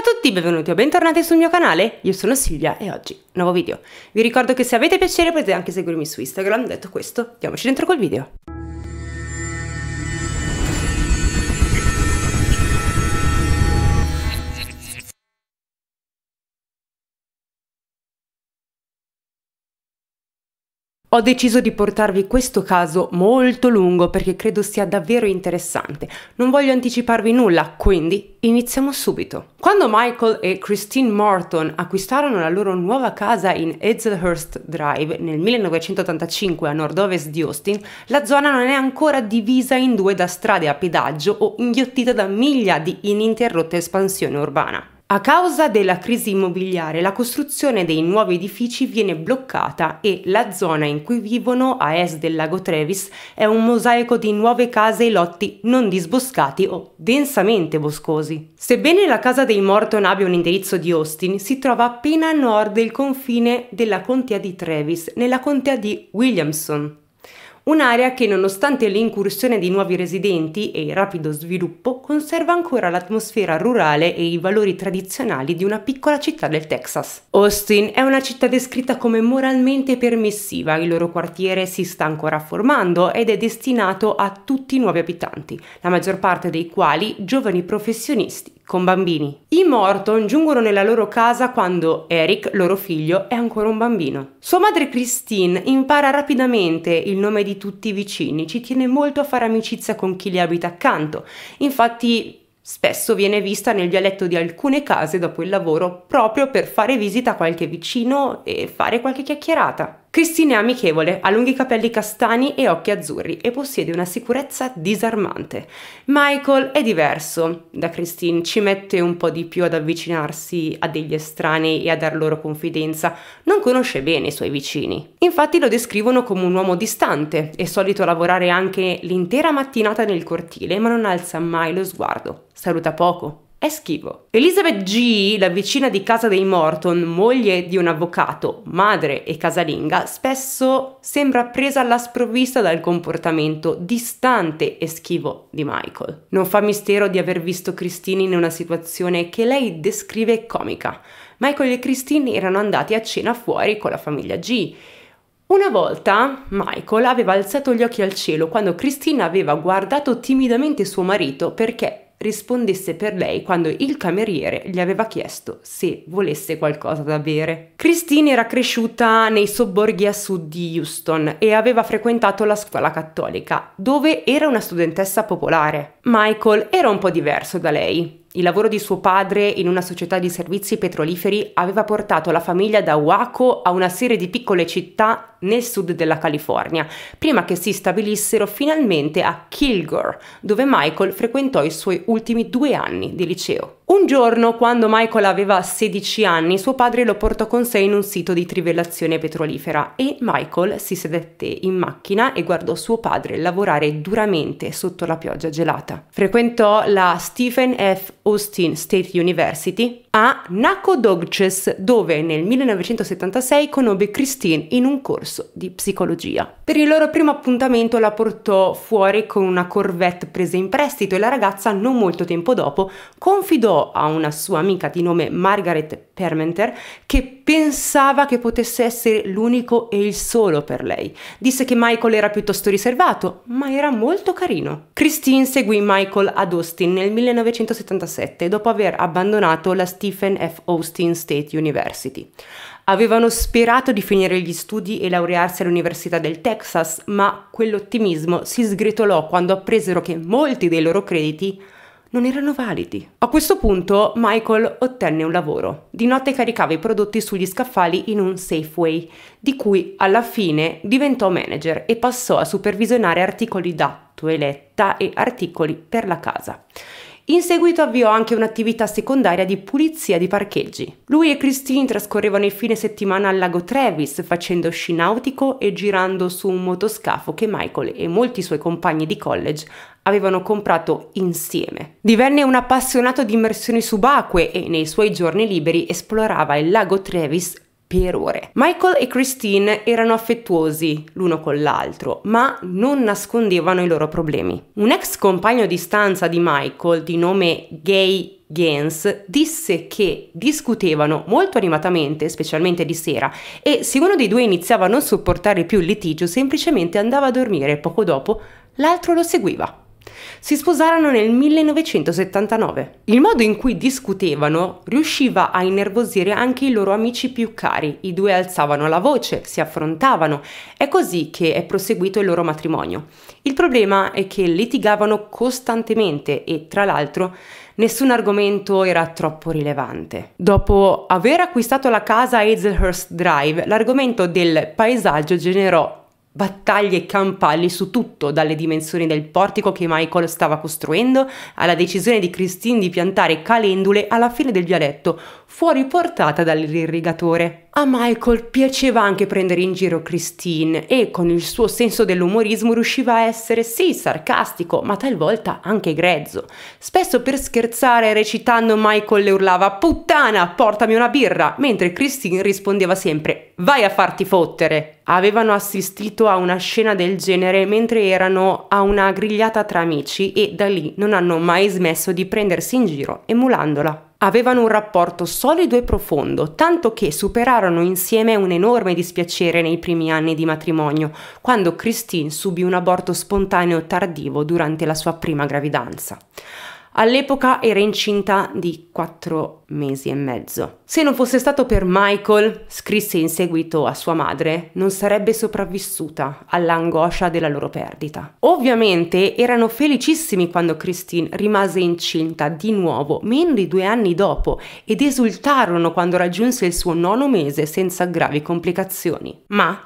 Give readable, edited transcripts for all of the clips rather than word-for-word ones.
Ciao a tutti, benvenuti o bentornati sul mio canale, io sono Silvia e oggi nuovo video. Vi ricordo che se avete piacere potete anche seguirmi su Instagram, detto questo, diamoci dentro col video. Ho deciso di portarvi questo caso molto lungo perché credo sia davvero interessante. Non voglio anticiparvi nulla, quindi iniziamo subito. Quando Michael e Christine Morton acquistarono la loro nuova casa in Hazelhurst Drive nel 1985 a nord-ovest di Austin, la zona non è ancora divisa in due da strade a pedaggio o inghiottita da miglia di ininterrotta espansione urbana. A causa della crisi immobiliare, la costruzione dei nuovi edifici viene bloccata e la zona in cui vivono, a est del lago Travis, è un mosaico di nuove case e lotti non disboscati o densamente boscosi. Sebbene la casa dei Morton abbia un indirizzo di Austin, si trova appena a nord del confine della contea di Travis, nella contea di Williamson. Un'area che, nonostante l'incursione di nuovi residenti e il rapido sviluppo, conserva ancora l'atmosfera rurale e i valori tradizionali di una piccola città del Texas. Austin è una città descritta come moralmente permissiva, il loro quartiere si sta ancora formando ed è destinato a tutti i nuovi abitanti, la maggior parte dei quali giovani professionisti con bambini. I Morton giungono nella loro casa quando Eric, loro figlio, è ancora un bambino. Sua madre Christine impara rapidamente il nome di tutti i vicini, ci tiene molto a fare amicizia con chi le abita accanto, infatti spesso viene vista nel vialetto di alcune case dopo il lavoro proprio per fare visita a qualche vicino e fare qualche chiacchierata. Christine è amichevole, ha lunghi capelli castani e occhi azzurri e possiede una sicurezza disarmante. Michael è diverso da Christine, ci mette un po' di più ad avvicinarsi a degli estranei e a dar loro confidenza, non conosce bene i suoi vicini. Infatti lo descrivono come un uomo distante, è solito lavorare anche l'intera mattinata nel cortile ma non alza mai lo sguardo, saluta poco. È schivo. Elizabeth Gee, la vicina di casa dei Morton, moglie di un avvocato, madre e casalinga, spesso sembra presa alla sprovvista dal comportamento distante e schivo di Michael. Non fa mistero di aver visto Christine in una situazione che lei descrive comica. Michael e Christine erano andati a cena fuori con la famiglia Gee. Una volta Michael aveva alzato gli occhi al cielo quando Christine aveva guardato timidamente suo marito perché rispondesse per lei quando il cameriere gli aveva chiesto se volesse qualcosa da bere. Christine era cresciuta nei sobborghi a sud di Houston e aveva frequentato la scuola cattolica, dove era una studentessa popolare. Michael era un po' diverso da lei. Il lavoro di suo padre in una società di servizi petroliferi aveva portato la famiglia da Waco a una serie di piccole città nel sud della California, prima che si stabilissero finalmente a Kilgore, dove Michael frequentò i suoi ultimi 2 anni di liceo. Un giorno, quando Michael aveva 16 anni, suo padre lo portò con sé in un sito di trivellazione petrolifera e Michael si sedette in macchina e guardò suo padre lavorare duramente sotto la pioggia gelata. Frequentò la Stephen F. Austin State University a Nacogdoches, dove nel 1976 conobbe Christine in un corso di psicologia. Per il loro primo appuntamento la portò fuori con una Corvette presa in prestito e la ragazza, non molto tempo dopo, confidò a una sua amica di nome Margaret Permenter che pensava che potesse essere l'unico e il solo per lei. Disse che Michael era piuttosto riservato, ma era molto carino. Christine seguì Michael ad Austin nel 1977 dopo aver abbandonato la Stephen F. Austin State University. Avevano sperato di finire gli studi e laurearsi all'Università del Texas, ma quell'ottimismo si sgretolò quando appresero che molti dei loro crediti non erano validi. A questo punto Michael ottenne un lavoro. Di notte caricava i prodotti sugli scaffali in un Safeway, di cui alla fine diventò manager e passò a supervisionare articoli da toeletta e articoli per la casa. In seguito avviò anche un'attività secondaria di pulizia di parcheggi. Lui e Christine trascorrevano il fine settimana al lago Travis facendo sci nautico e girando su un motoscafo che Michael e molti suoi compagni di college avevano comprato insieme. Divenne un appassionato di immersioni subacquee e nei suoi giorni liberi esplorava il lago Travis per ore. Michael e Christine erano affettuosi l'uno con l'altro, ma non nascondevano i loro problemi. Un ex compagno di stanza di Michael, di nome Gay Gaines, disse che discutevano molto animatamente, specialmente di sera, e se uno dei due iniziava a non sopportare più il litigio, semplicemente andava a dormire e poco dopo l'altro lo seguiva. Si sposarono nel 1979. Il modo in cui discutevano riusciva a innervosire anche i loro amici più cari. I due alzavano la voce, si affrontavano. È così che è proseguito il loro matrimonio. Il problema è che litigavano costantemente e, tra l'altro, nessun argomento era troppo rilevante. Dopo aver acquistato la casa a Hazelhurst Drive, l'argomento del paesaggio generò battaglie campali su tutto, dalle dimensioni del portico che Michael stava costruendo alla decisione di Christine di piantare calendule alla fine del vialetto, fuori portata dall'irrigatore. A Michael piaceva anche prendere in giro Christine e con il suo senso dell'umorismo riusciva a essere sì sarcastico, ma talvolta anche grezzo. Spesso per scherzare recitando Michael le urlava «Puttana, portami una birra!», mentre Christine rispondeva sempre «Vai a farti fottere!». Avevano assistito a una scena del genere mentre erano a una grigliata tra amici e da lì non hanno mai smesso di prendersi in giro emulandola. Avevano un rapporto solido e profondo, tanto che superarono insieme un enorme dispiacere nei primi anni di matrimonio, quando Christine subì un aborto spontaneo tardivo durante la sua prima gravidanza. All'epoca era incinta di 4 mesi e mezzo. Se non fosse stato per Michael, scrisse in seguito a sua madre, non sarebbe sopravvissuta all'angoscia della loro perdita. Ovviamente erano felicissimi quando Christine rimase incinta di nuovo meno di 2 anni dopo ed esultarono quando raggiunse il suo 9° mese senza gravi complicazioni. Ma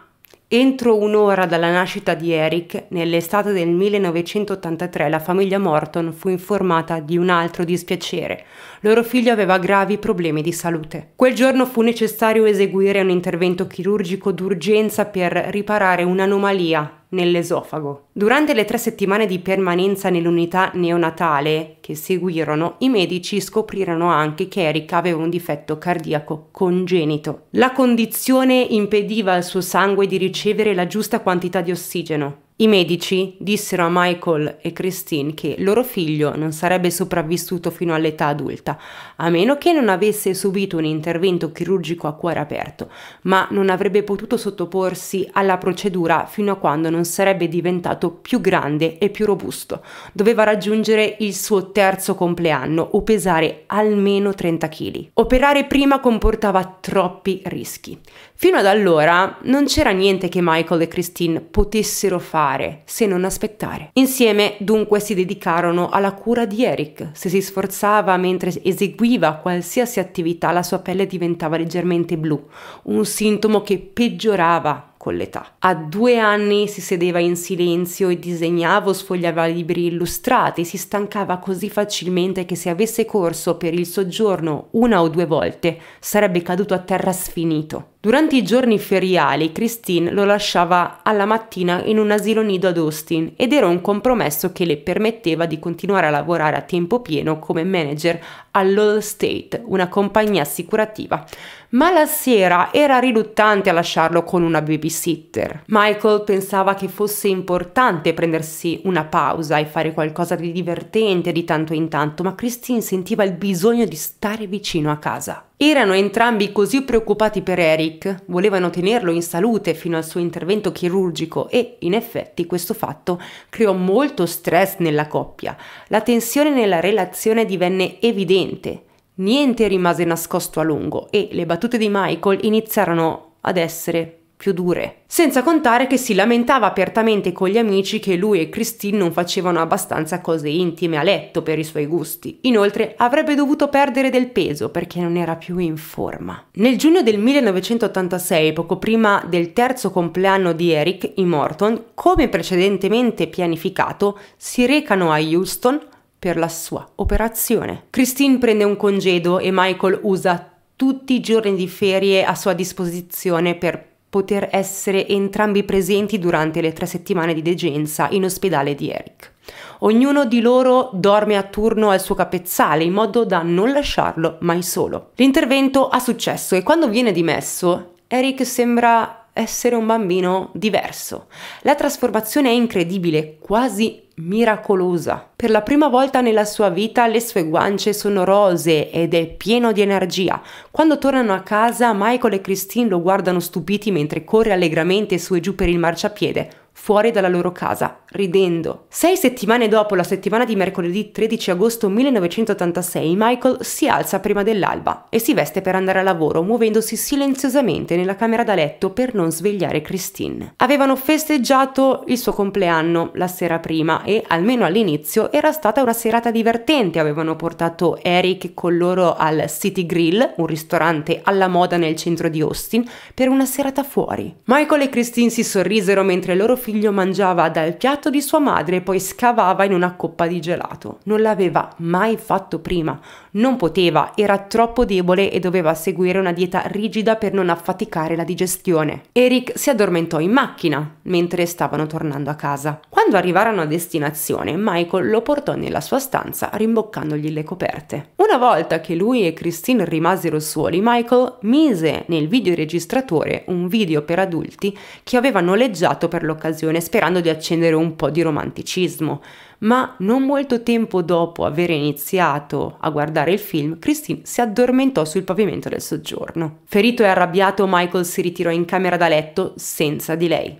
entro un'ora dalla nascita di Eric, nell'estate del 1983, la famiglia Morton fu informata di un altro dispiacere. Loro figlio aveva gravi problemi di salute. Quel giorno fu necessario eseguire un intervento chirurgico d'urgenza per riparare un'anomalia nell'esofago. Durante le 3 settimane di permanenza nell'unità neonatale che seguirono, i medici scoprirono anche che Eric aveva un difetto cardiaco congenito. La condizione impediva al suo sangue di ricevere la giusta quantità di ossigeno. I medici dissero a Michael e Christine che loro figlio non sarebbe sopravvissuto fino all'età adulta, a meno che non avesse subito un intervento chirurgico a cuore aperto, ma non avrebbe potuto sottoporsi alla procedura fino a quando non sarebbe diventato più grande e più robusto. Doveva raggiungere il suo 3° compleanno o pesare almeno 30 kg. Operare prima comportava troppi rischi. Fino ad allora non c'era niente che Michael e Christine potessero fare se non aspettare. Insieme dunque si dedicarono alla cura di Eric. Se si sforzava mentre eseguiva qualsiasi attività, la sua pelle diventava leggermente blu, un sintomo che peggiorava con l'età. A 2 anni si sedeva in silenzio e disegnava o sfogliava libri illustrati. Si stancava così facilmente che se avesse corso per il soggiorno 1 o 2 volte sarebbe caduto a terra sfinito. Durante i giorni feriali Christine lo lasciava alla mattina in un asilo nido ad Austin ed era un compromesso che le permetteva di continuare a lavorare a tempo pieno come manager all'All State, una compagnia assicurativa. Ma la sera era riluttante a lasciarlo con una babysitter. Michael pensava che fosse importante prendersi una pausa e fare qualcosa di divertente di tanto in tanto, ma Christine sentiva il bisogno di stare vicino a casa. Erano entrambi così preoccupati per Eric, volevano tenerlo in salute fino al suo intervento chirurgico e, in effetti, questo fatto creò molto stress nella coppia. La tensione nella relazione divenne evidente, niente rimase nascosto a lungo e le battute di Michael iniziarono ad essere più dure. Senza contare che si lamentava apertamente con gli amici che lui e Christine non facevano abbastanza cose intime a letto per i suoi gusti. Inoltre avrebbe dovuto perdere del peso perché non era più in forma. Nel giugno del 1986, poco prima del 3° compleanno di Eric, i Morton, come precedentemente pianificato, si recano a Houston per la sua operazione. Christine prende un congedo e Michael usa tutti i giorni di ferie a sua disposizione per poter essere entrambi presenti durante le 3 settimane di degenza in ospedale di Eric. Ognuno di loro dorme a turno al suo capezzale in modo da non lasciarlo mai solo. L'intervento ha successo e quando viene dimesso Eric sembra essere un bambino diverso. La trasformazione è incredibile, quasi miracolosa. Per la prima volta nella sua vita le sue guance sono rosee ed è pieno di energia. Quando tornano a casa, Michael e Christine lo guardano stupiti mentre corre allegramente su e giù per il marciapiede, fuori dalla loro casa, ridendo. 6 settimane dopo, la settimana di mercoledì 13 agosto 1986, Michael si alza prima dell'alba e si veste per andare a lavoro, muovendosi silenziosamente nella camera da letto per non svegliare Christine. Avevano festeggiato il suo compleanno la sera prima e, almeno all'inizio, era stata una serata divertente. Avevano portato Eric con loro al City Grill, un ristorante alla moda nel centro di Austin, per una serata fuori. Michael e Christine si sorrisero mentre il loro figlio mangiava dal piatto di sua madre e poi scavava in una coppa di gelato. Non l'aveva mai fatto prima, non poteva, era troppo debole e doveva seguire una dieta rigida per non affaticare la digestione. Eric si addormentò in macchina mentre stavano tornando a casa. Quando arrivarono a destinazione, Michael lo portò nella sua stanza rimboccandogli le coperte. Una volta che lui e Christine rimasero soli, Michael mise nel videoregistratore un video per adulti che aveva noleggiato per l'occasione, sperando di accendere un po' di romanticismo. Ma non molto tempo dopo aver iniziato a guardare il film, Christine si addormentò sul pavimento del soggiorno. Ferito e arrabbiato, Michael si ritirò in camera da letto senza di lei.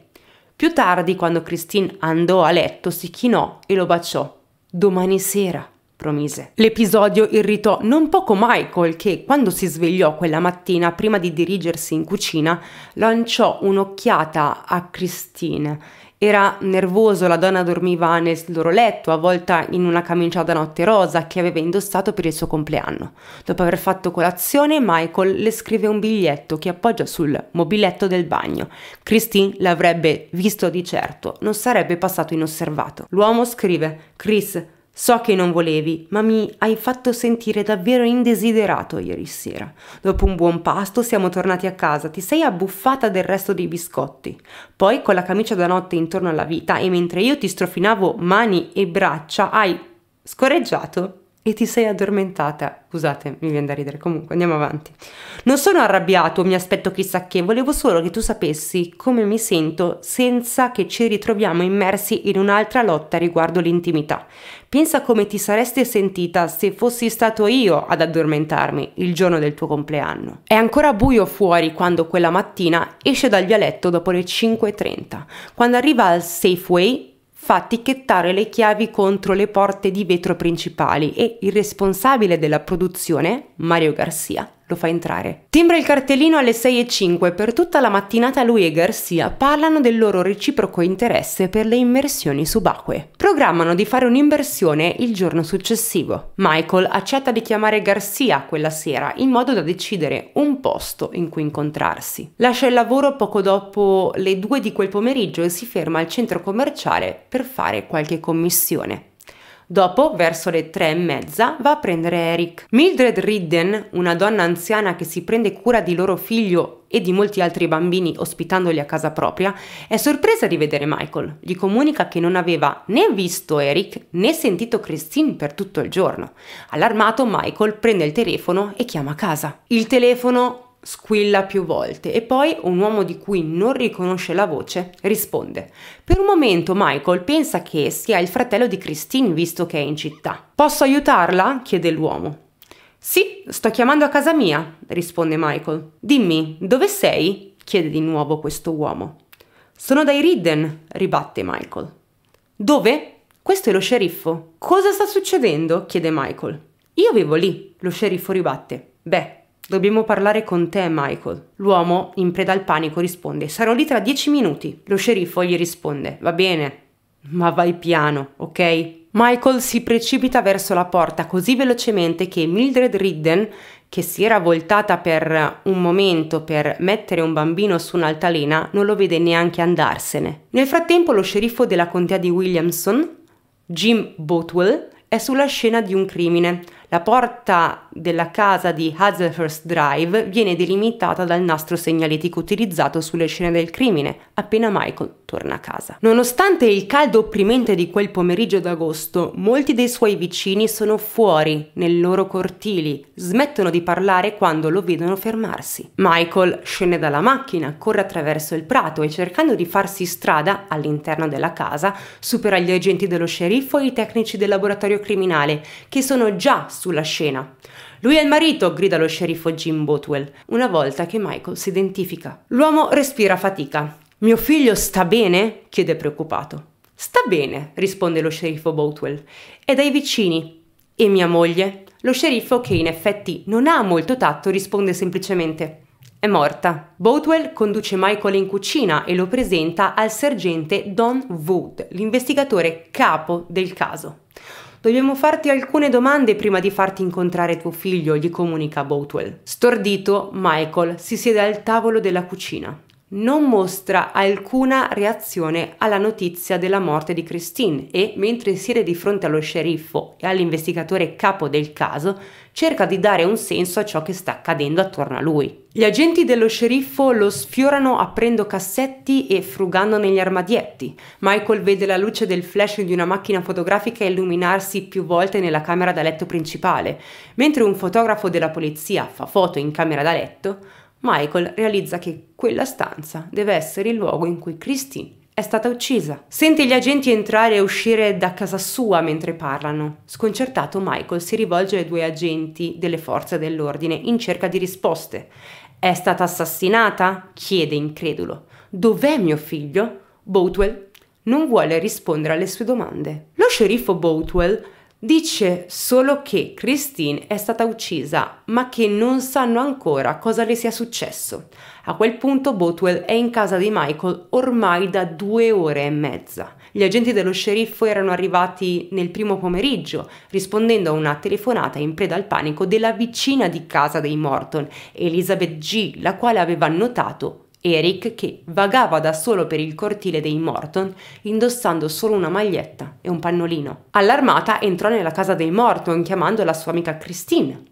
Più tardi, quando Christine andò a letto, si chinò e lo baciò. Domani sera, promise. L'episodio irritò non poco Michael, che quando si svegliò quella mattina, prima di dirigersi in cucina, lanciò un'occhiata a Christine. Era nervoso, la donna dormiva nel loro letto, avvolta in una camicia da notte rosa che aveva indossato per il suo compleanno. Dopo aver fatto colazione, Michael le scrive un biglietto che appoggia sul mobiletto del bagno. Christine l'avrebbe visto di certo, non sarebbe passato inosservato. L'uomo scrive: Chris, so che non volevi, ma mi hai fatto sentire davvero indesiderato ieri sera. Dopo un buon pasto siamo tornati a casa, ti sei abbuffata del resto dei biscotti. Poi, con la camicia da notte intorno alla vita e mentre io ti strofinavo mani e braccia, hai scorreggiato e ti sei addormentata. Scusate, mi viene da ridere, comunque andiamo avanti. Non sono arrabbiato, mi aspetto chissà che, volevo solo che tu sapessi come mi sento senza che ci ritroviamo immersi in un'altra lotta riguardo l'intimità. Pensa come ti saresti sentita se fossi stato io ad addormentarmi il giorno del tuo compleanno. È ancora buio fuori quando quella mattina esce dal vialetto dopo le 5:30. Quando arriva al Safeway fa ticchettare le chiavi contro le porte di vetro principali e il responsabile della produzione, Mario Garcia, lo fa entrare. Timbra il cartellino alle 6:05. Per tutta la mattinata lui e Garcia parlano del loro reciproco interesse per le immersioni subacquee. Programmano di fare un'immersione il giorno successivo. Michael accetta di chiamare Garcia quella sera in modo da decidere un posto in cui incontrarsi. Lascia il lavoro poco dopo le 2 di quel pomeriggio e si ferma al centro commerciale per fare qualche commissione. Dopo, verso le 3:30, va a prendere Eric. Mildred Ridden, una donna anziana che si prende cura di loro figlio e di molti altri bambini ospitandoli a casa propria, è sorpresa di vedere Michael. Gli comunica che non aveva né visto Eric né sentito Christine per tutto il giorno. Allarmato, Michael prende il telefono e chiama a casa. Il telefono squilla più volte e poi un uomo di cui non riconosce la voce risponde. Per un momento Michael pensa che sia il fratello di Christine, visto che è in città. Posso aiutarla? Chiede l'uomo. Sì, sto chiamando a casa mia, risponde Michael. Dimmi, dove sei? Chiede di nuovo questo uomo. Sono dai Ridden, ribatte Michael. Dove? Questo è lo sceriffo. Cosa sta succedendo? chiede Michael. Io vivo lì, lo sceriffo ribatte. Beh, dobbiamo parlare con te, Michael. L'uomo, in preda al panico, risponde: sarò lì tra 10 minuti. Lo sceriffo gli risponde: va bene, ma vai piano, ok? Michael si precipita verso la porta così velocemente che Mildred Ridden, che si era voltata per un momento per mettere un bambino su un'altalena, non lo vede neanche andarsene. Nel frattempo lo sceriffo della contea di Williamson, Jim Boutwell, è sulla scena di un crimine. La porta della casa di Hazelhurst Drive viene delimitata dal nastro segnaletico utilizzato sulle scene del crimine appena Michael torna a casa. Nonostante il caldo opprimente di quel pomeriggio d'agosto, molti dei suoi vicini sono fuori nei loro cortili, smettono di parlare quando lo vedono fermarsi. Michael scende dalla macchina, corre attraverso il prato e, cercando di farsi strada all'interno della casa, supera gli agenti dello sceriffo e i tecnici del laboratorio criminale, che sono già sulla scena. Lui è il marito, grida lo sceriffo Jim Boutwell, una volta che Michael si identifica. L'uomo respira fatica. Mio figlio sta bene? Chiede preoccupato. Sta bene, risponde lo sceriffo Boutwell. È dai vicini. E mia moglie? Lo sceriffo, che in effetti non ha molto tatto, risponde semplicemente: è morta. Boutwell conduce Michael in cucina e lo presenta al sergente Don Wood, l'investigatore capo del caso. Dobbiamo farti alcune domande prima di farti incontrare tuo figlio, gli comunica Boutwell. Stordito, Michael si siede al tavolo della cucina. Non mostra alcuna reazione alla notizia della morte di Christine e, mentre siede di fronte allo sceriffo e all'investigatore capo del caso, cerca di dare un senso a ciò che sta accadendo attorno a lui. Gli agenti dello sceriffo lo sfiorano aprendo cassetti e frugando negli armadietti. Michael vede la luce del flash di una macchina fotografica illuminarsi più volte nella camera da letto principale. Mentre un fotografo della polizia fa foto in camera da letto, Michael realizza che quella stanza deve essere il luogo in cui Christine è stata uccisa. Sente gli agenti entrare e uscire da casa sua mentre parlano. Sconcertato, Michael si rivolge ai due agenti delle forze dell'ordine in cerca di risposte. È stata assassinata? Chiede incredulo. Dov'è mio figlio? Boutwell non vuole rispondere alle sue domande. Lo sceriffo Boutwell dice solo che Christine è stata uccisa, ma che non sanno ancora cosa le sia successo. A quel punto Boutwell è in casa di Michael ormai da 2 ore e mezza. Gli agenti dello sceriffo erano arrivati nel primo pomeriggio, rispondendo a una telefonata in preda al panico della vicina di casa dei Morton, Elizabeth Gee, la quale aveva notato Eric che vagava da solo per il cortile dei Morton indossando solo una maglietta e un pannolino. Allarmata, entrò nella casa dei Morton chiamando la sua amica Christine.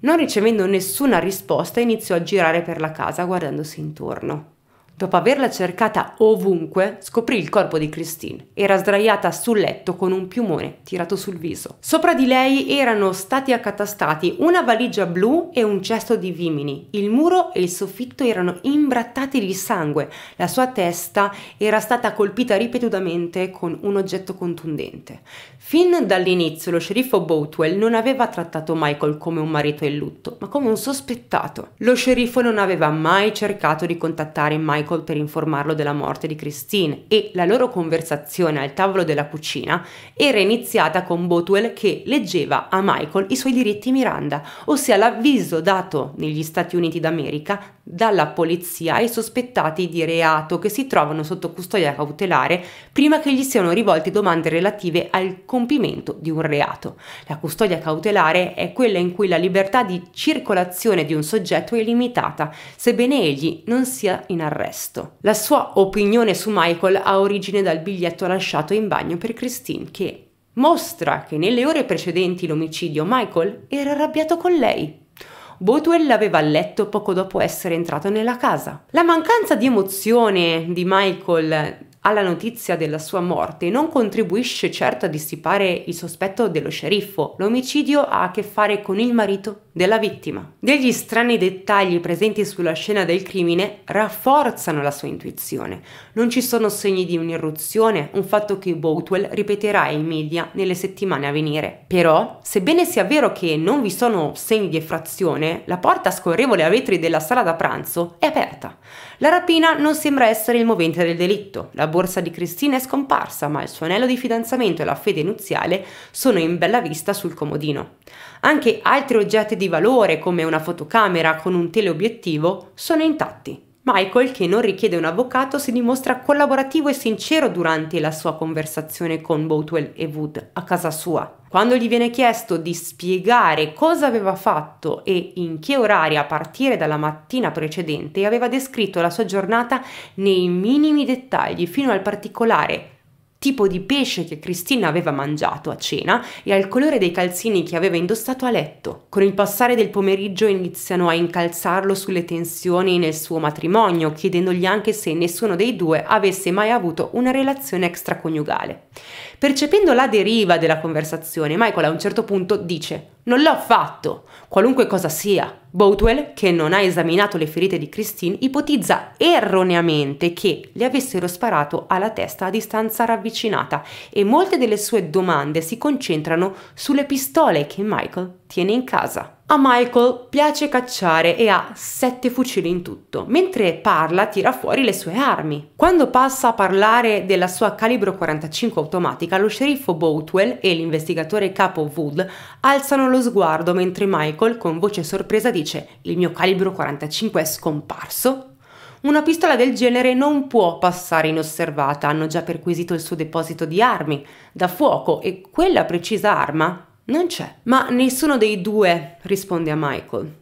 Non ricevendo nessuna risposta, iniziò a girare per la casa guardandosi intorno. Dopo averla cercata ovunque, scoprì il corpo di Christine. Era sdraiata sul letto con un piumone tirato sul viso. Sopra di lei erano stati accatastati una valigia blu e un cesto di vimini. Il muro e il soffitto erano imbrattati di sangue. La sua testa era stata colpita ripetutamente con un oggetto contundente. Fin dall'inizio lo sceriffo Boutwell non aveva trattato Michael come un marito in lutto, ma come un sospettato. Lo sceriffo non aveva mai cercato di contattare Michael per informarlo della morte di Christine e la loro conversazione al tavolo della cucina era iniziata con Boutwell che leggeva a Michael i suoi diritti Miranda, ossia l'avviso dato negli Stati Uniti d'America dalla polizia ai sospettati di reato che si trovano sotto custodia cautelare prima che gli siano rivolte domande relative al compimento di un reato. La custodia cautelare è quella in cui la libertà di circolazione di un soggetto è limitata, sebbene egli non sia in arresto. La sua opinione su Michael ha origine dal biglietto lasciato in bagno per Christine, che mostra che nelle ore precedenti l'omicidio Michael era arrabbiato con lei. Boutwell l'aveva letto poco dopo essere entrato nella casa. La mancanza di emozione di Michael alla notizia della sua morte non contribuisce certo a dissipare il sospetto dello sceriffo. L'omicidio ha a che fare con il marito della vittima. Degli strani dettagli presenti sulla scena del crimine rafforzano la sua intuizione. Non ci sono segni di un'irruzione, un fatto che Boutwell ripeterà ai media nelle settimane a venire. Però, sebbene sia vero che non vi sono segni di effrazione, la porta scorrevole a vetri della sala da pranzo è aperta. La rapina non sembra essere il movente del delitto. La borsa di Christine è scomparsa, ma il suo anello di fidanzamento e la fede nuziale sono in bella vista sul comodino. Anche altri oggetti di valore, come una fotocamera con un teleobiettivo, sono intatti. Michael, che non richiede un avvocato, si dimostra collaborativo e sincero durante la sua conversazione con Boutwell e Wood a casa sua. Quando gli viene chiesto di spiegare cosa aveva fatto e in che orari a partire dalla mattina precedente, aveva descritto la sua giornata nei minimi dettagli fino al particolare tipo di pesce che Christine aveva mangiato a cena e al colore dei calzini che aveva indossato a letto. Con il passare del pomeriggio iniziano a incalzarlo sulle tensioni nel suo matrimonio, chiedendogli anche se nessuno dei due avesse mai avuto una relazione extraconiugale. Percependo la deriva della conversazione, Michael a un certo punto dice: "Non l'ho fatto", qualunque cosa sia. Boutwell, che non ha esaminato le ferite di Christine, ipotizza erroneamente che le avessero sparato alla testa a distanza ravvicinata e molte delle sue domande si concentrano sulle pistole che Michael tiene in casa. A Michael piace cacciare e ha 7 fucili in tutto. Mentre parla tira fuori le sue armi. Quando passa a parlare della sua calibro 45 automatica, lo sceriffo Boutwell e l'investigatore capo Wood alzano lo sguardo mentre Michael, con voce sorpresa, dice: "Il mio calibro 45 è scomparso?" Una pistola del genere non può passare inosservata, hanno già perquisito il suo deposito di armi da fuoco e quella precisa arma non c'è. "Ma nessuno dei due", risponde a Michael.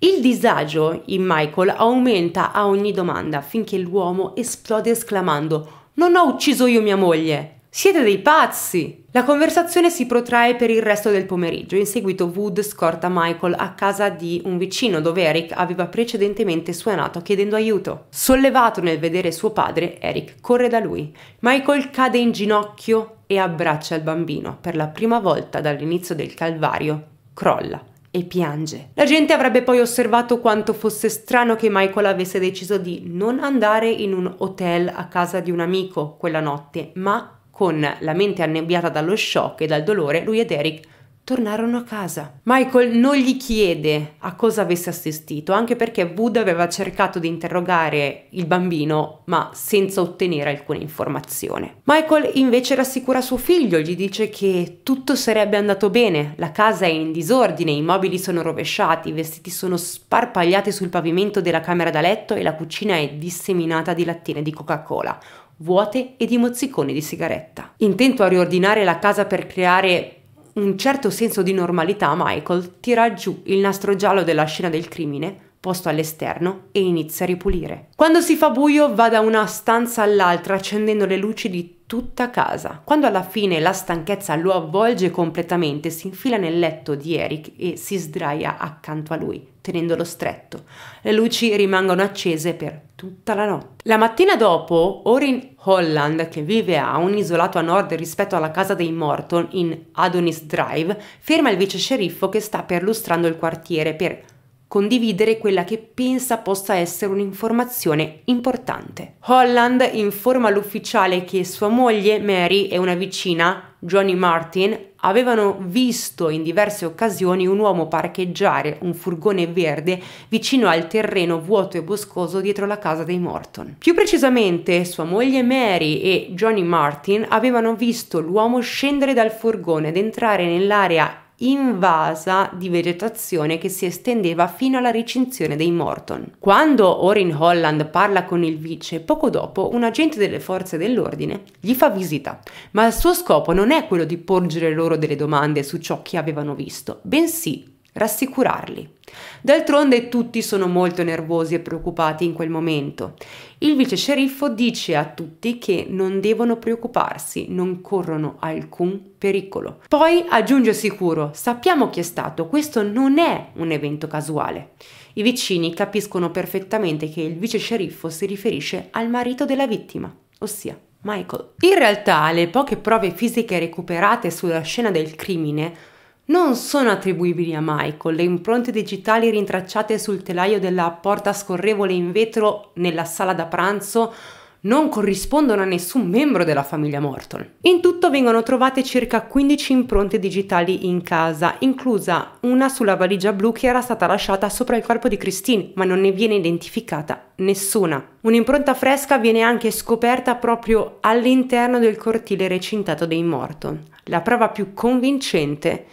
Il disagio in Michael aumenta a ogni domanda finché l'uomo esplode esclamando: "Non ho ucciso io mia moglie! Siete dei pazzi!" La conversazione si protrae per il resto del pomeriggio. In seguito Wood scorta Michael a casa di un vicino dove Eric aveva precedentemente suonato chiedendo aiuto. Sollevato nel vedere suo padre, Eric corre da lui. Michael cade in ginocchio e abbraccia il bambino. Per la prima volta dall'inizio del calvario, crolla e piange. La gente avrebbe poi osservato quanto fosse strano che Michael avesse deciso di non andare in un hotel a casa di un amico quella notte, ma con la mente annebbiata dallo shock e dal dolore, lui ed Eric tornarono a casa. Michael non gli chiede a cosa avesse assistito, anche perché Wood aveva cercato di interrogare il bambino, ma senza ottenere alcuna informazione. Michael invece rassicura suo figlio, gli dice che tutto sarebbe andato bene, la casa è in disordine, i mobili sono rovesciati, i vestiti sono sparpagliati sul pavimento della camera da letto e la cucina è disseminata di lattine di Coca-Cola, vuote e di mozziconi di sigaretta. Intento a riordinare la casa per creare un certo senso di normalità, Michael tira giù il nastro giallo della scena del crimine posto all'esterno e inizia a ripulire. Quando si fa buio va da una stanza all'altra accendendo le luci di tutta casa. Quando alla fine la stanchezza lo avvolge completamente, si infila nel letto di Eric e si sdraia accanto a lui, tenendolo stretto. Le luci rimangono accese per tutta la notte. La mattina dopo, Orin Holland, che vive a un isolato a nord rispetto alla casa dei Morton in Adonis Drive, ferma il vice sceriffo che sta perlustrando il quartiere per condividere quella che pensa possa essere un'informazione importante. Holland informa l'ufficiale che sua moglie Mary e una vicina, Johnny Martin, avevano visto in diverse occasioni un uomo parcheggiare un furgone verde vicino al terreno vuoto e boscoso dietro la casa dei Morton. Più precisamente, sua moglie Mary e Johnny Martin avevano visto l'uomo scendere dal furgone ed entrare nell'area invasa di vegetazione che si estendeva fino alla recinzione dei Morton. Quando Orin Holland parla con il vice, poco dopo un agente delle forze dell'ordine gli fa visita, ma il suo scopo non è quello di porgere loro delle domande su ciò che avevano visto, bensì rassicurarli. D'altronde tutti sono molto nervosi e preoccupati in quel momento. Il vice sceriffo dice a tutti che non devono preoccuparsi, non corrono alcun pericolo. Poi aggiunge sicuro: "Sappiamo chi è stato, questo non è un evento casuale". I vicini capiscono perfettamente che il vice sceriffo si riferisce al marito della vittima, ossia Michael. In realtà le poche prove fisiche recuperate sulla scena del crimine non sono attribuibili a Michael. Le impronte digitali rintracciate sul telaio della porta scorrevole in vetro nella sala da pranzo non corrispondono a nessun membro della famiglia Morton. In tutto vengono trovate circa 15 impronte digitali in casa, inclusa una sulla valigia blu che era stata lasciata sopra il corpo di Christine, ma non ne viene identificata nessuna. Un'impronta fresca viene anche scoperta proprio all'interno del cortile recintato dei Morton. La prova più convincente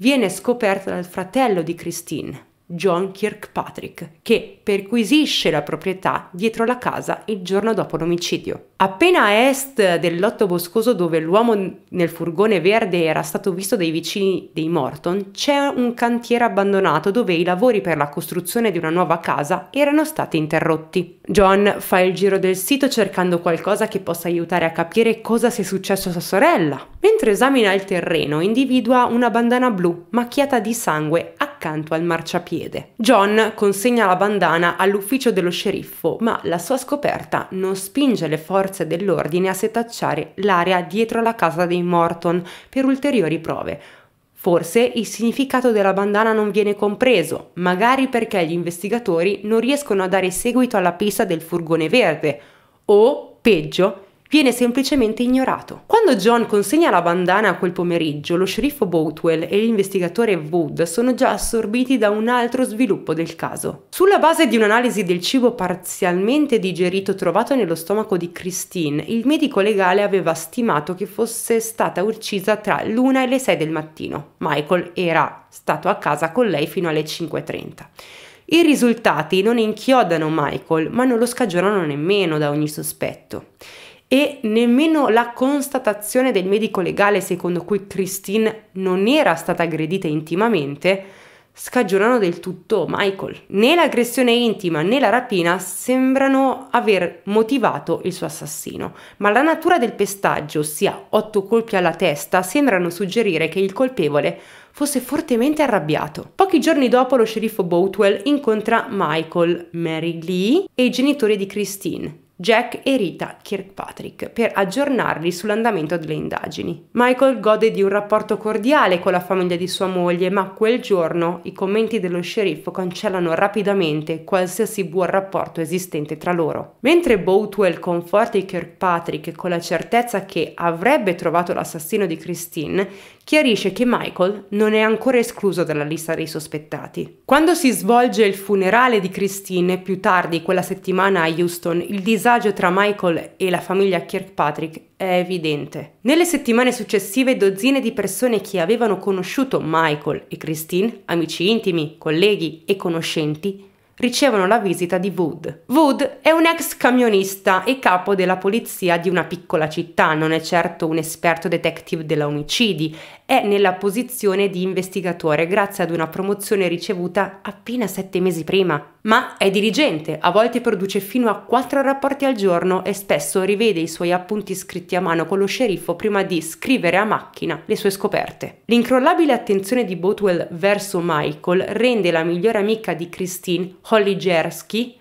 viene scoperta dal fratello di Christine, John Kirkpatrick, che perquisisce la proprietà dietro la casa il giorno dopo l'omicidio. Appena a est del lotto boscoso dove l'uomo nel furgone verde era stato visto dai vicini dei Morton, c'è un cantiere abbandonato dove i lavori per la costruzione di una nuova casa erano stati interrotti. John fa il giro del sito cercando qualcosa che possa aiutare a capire cosa sia successo a sua sorella. Mentre esamina il terreno, individua una bandana blu macchiata di sangue accanto al marciapiede. John consegna la bandana all'ufficio dello sceriffo, ma la sua scoperta non spinge le forze dell'ordine a setacciare l'area dietro la casa dei Morton per ulteriori prove. Forse il significato della bandana non viene compreso, magari perché gli investigatori non riescono a dare seguito alla pista del furgone verde, o, peggio, viene semplicemente ignorato. Quando John consegna la bandana quel pomeriggio, lo sceriffo Boutwell e l'investigatore Wood sono già assorbiti da un altro sviluppo del caso. Sulla base di un'analisi del cibo parzialmente digerito trovato nello stomaco di Christine, il medico legale aveva stimato che fosse stata uccisa tra l'1 e le 6 del mattino. Michael era stato a casa con lei fino alle 5:30. I risultati non inchiodano Michael, ma non lo scagionano nemmeno da ogni sospetto. E nemmeno la constatazione del medico legale secondo cui Christine non era stata aggredita intimamente scagionano del tutto Michael. Né l'aggressione intima né la rapina sembrano aver motivato il suo assassino, ma la natura del pestaggio, ossia 8 colpi alla testa, sembrano suggerire che il colpevole fosse fortemente arrabbiato. Pochi giorni dopo lo sceriffo Boutwell incontra Michael, Mary Lee e i genitori di Christine, Jack e Rita Kirkpatrick, per aggiornarli sull'andamento delle indagini. Michael gode di un rapporto cordiale con la famiglia di sua moglie, ma quel giorno i commenti dello sceriffo cancellano rapidamente qualsiasi buon rapporto esistente tra loro. Mentre Boutwell conforta i Kirkpatrick con la certezza che avrebbe trovato l'assassino di Christine, chiarisce che Michael non è ancora escluso dalla lista dei sospettati. Quando si svolge il funerale di Christine, più tardi quella settimana a Houston, il disagio tra Michael e la famiglia Kirkpatrick è evidente. Nelle settimane successive dozzine di persone che avevano conosciuto Michael e Christine, amici intimi, colleghi e conoscenti, ricevono la visita di Wood. Wood è un ex camionista e capo della polizia di una piccola città, non è certo un esperto detective della omicidi, è nella posizione di investigatore grazie ad una promozione ricevuta appena 7 mesi prima. Ma è diligente, a volte produce fino a 4 rapporti al giorno e spesso rivede i suoi appunti scritti a mano con lo sceriffo prima di scrivere a macchina le sue scoperte. L'incrollabile attenzione di Boutwell verso Michael rende la migliore amica di Christine, Holly Jersky,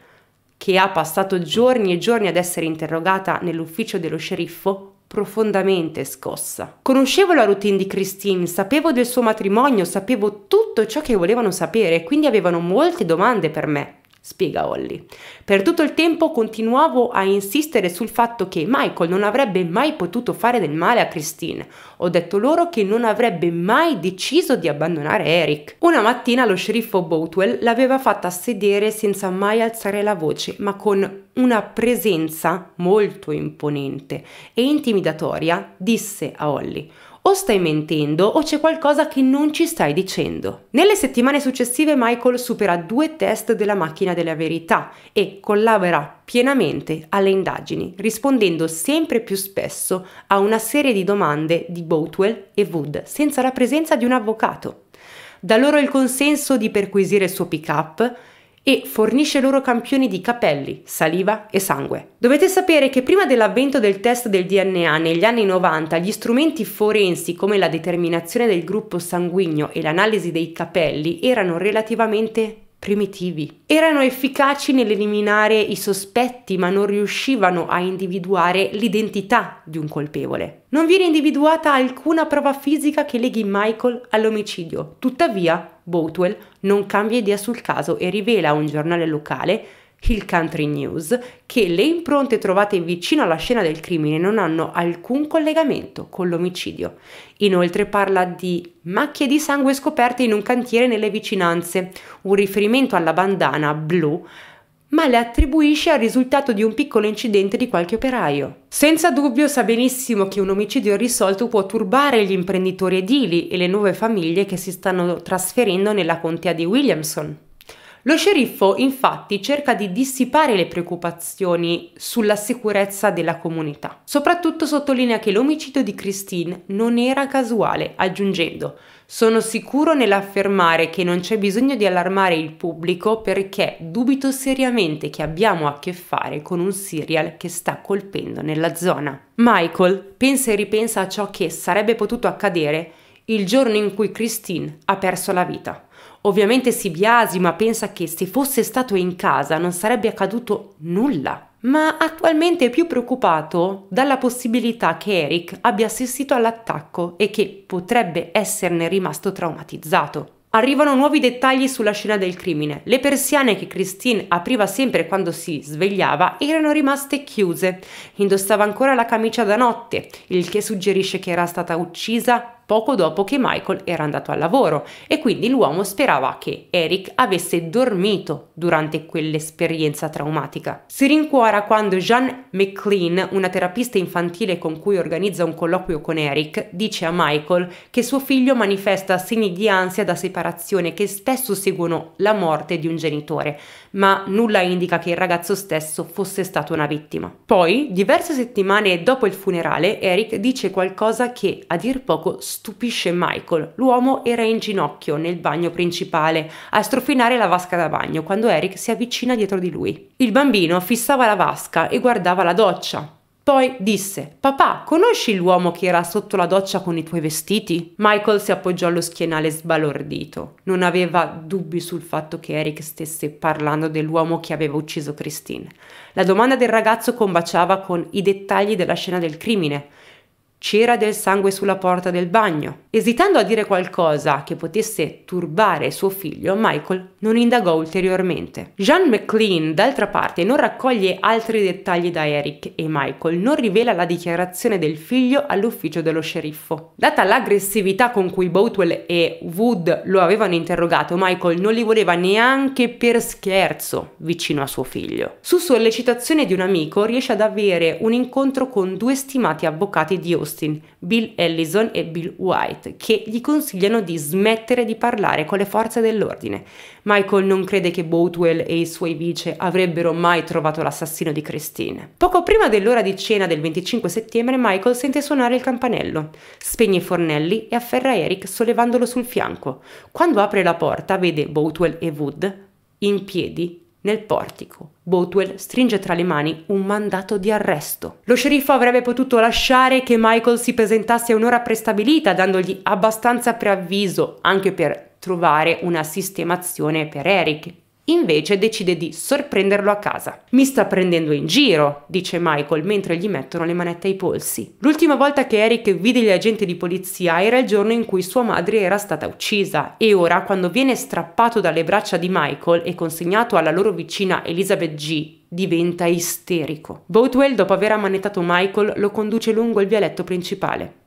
che ha passato giorni e giorni ad essere interrogata nell'ufficio dello sceriffo, profondamente scossa. Conoscevo la routine di Christine, sapevo del suo matrimonio, sapevo tutto ciò che volevano sapere, quindi avevano molte domande per me, spiega Holly. Per tutto il tempo continuavo a insistere sul fatto che Michael non avrebbe mai potuto fare del male a Christine. Ho detto loro che non avrebbe mai deciso di abbandonare Eric. Una mattina lo sceriffo Boutwell l'aveva fatta sedere senza mai alzare la voce, ma con una presenza molto imponente e intimidatoria, disse a Holly: o stai mentendo o c'è qualcosa che non ci stai dicendo. Nelle settimane successive Michael supera 2 test della macchina della verità e collabora pienamente alle indagini, rispondendo sempre più spesso a una serie di domande di Boutwell e Wood senza la presenza di un avvocato. Dà loro il consenso di perquisire il suo pick-up e fornisce loro campioni di capelli, saliva e sangue. Dovete sapere che prima dell'avvento del test del DNA negli anni 90, gli strumenti forensi come la determinazione del gruppo sanguigno e l'analisi dei capelli erano relativamente primitivi. Erano efficaci nell'eliminare i sospetti, ma non riuscivano a individuare l'identità di un colpevole. Non viene individuata alcuna prova fisica che leghi Michael all'omicidio. Tuttavia, Boutwell non cambia idea sul caso e rivela a un giornale locale, Hill Country News, che le impronte trovate vicino alla scena del crimine non hanno alcun collegamento con l'omicidio. Inoltre parla di macchie di sangue scoperte in un cantiere nelle vicinanze, un riferimento alla bandana blu, ma le attribuisce al risultato di un piccolo incidente di qualche operaio. Senza dubbio sa benissimo che un omicidio irrisolto può turbare gli imprenditori edili e le nuove famiglie che si stanno trasferendo nella contea di Williamson. Lo sceriffo infatti cerca di dissipare le preoccupazioni sulla sicurezza della comunità. Soprattutto sottolinea che l'omicidio di Christine non era casuale, aggiungendo: sono sicuro nell'affermare che non c'è bisogno di allarmare il pubblico perché dubito seriamente che abbiamo a che fare con un serial che sta colpendo nella zona. Michael pensa e ripensa a ciò che sarebbe potuto accadere il giorno in cui Christine ha perso la vita. Ovviamente si biasima, pensa che se fosse stato in casa non sarebbe accaduto nulla, ma attualmente è più preoccupato dalla possibilità che Eric abbia assistito all'attacco e che potrebbe esserne rimasto traumatizzato. Arrivano nuovi dettagli sulla scena del crimine. Le persiane che Christine apriva sempre quando si svegliava erano rimaste chiuse. Indossava ancora la camicia da notte, il che suggerisce che era stata uccisa poco dopo che Michael era andato al lavoro, e quindi l'uomo sperava che Eric avesse dormito durante quell'esperienza traumatica. Si rincuora quando Jean McLean, una terapista infantile con cui organizza un colloquio con Eric, dice a Michael che suo figlio manifesta segni di ansia da separazione che spesso seguono la morte di un genitore, ma nulla indica che il ragazzo stesso fosse stato una vittima. Poi, diverse settimane dopo il funerale, Eric dice qualcosa che, a dir poco, stupisce Michael. L'uomo era in ginocchio nel bagno principale a strofinare la vasca da bagno quando Eric si avvicina dietro di lui. Il bambino fissava la vasca e guardava la doccia. Poi disse: «Papà, conosci l'uomo che era sotto la doccia con i tuoi vestiti?» Michael si appoggiò allo schienale sbalordito. Non aveva dubbi sul fatto che Eric stesse parlando dell'uomo che aveva ucciso Christine. La domanda del ragazzo combaciava con i dettagli della scena del crimine. C'era del sangue sulla porta del bagno. Esitando a dire qualcosa che potesse turbare suo figlio, Michael non indagò ulteriormente. Jean McLean, d'altra parte, non raccoglie altri dettagli da Eric e Michael non rivela la dichiarazione del figlio all'ufficio dello sceriffo. Data l'aggressività con cui Boutwell e Wood lo avevano interrogato, Michael non li voleva neanche per scherzo vicino a suo figlio. Su sollecitazione di un amico riesce ad avere un incontro con due stimati avvocati di Austin, Bill Allison e Bill White, che gli consigliano di smettere di parlare con le forze dell'ordine. Michael non crede che Boutwell e i suoi vice avrebbero mai trovato l'assassino di Christine. Poco prima dell'ora di cena del 25 settembre, Michael sente suonare il campanello, spegne i fornelli e afferra Eric sollevandolo sul fianco. Quando apre la porta vede Boutwell e Wood in piedi nel portico. Boutwell stringe tra le mani un mandato di arresto. Lo sceriffo avrebbe potuto lasciare che Michael si presentasse a un'ora prestabilita, dandogli abbastanza preavviso anche per trovare una sistemazione per Eric. Invece decide di sorprenderlo a casa. «Mi sta prendendo in giro», dice Michael mentre gli mettono le manette ai polsi. L'ultima volta che Eric vide gli agenti di polizia era il giorno in cui sua madre era stata uccisa, e ora, quando viene strappato dalle braccia di Michael e consegnato alla loro vicina Elizabeth Gee, diventa isterico. Boutwell, dopo aver ammanettato Michael, lo conduce lungo il vialetto principale.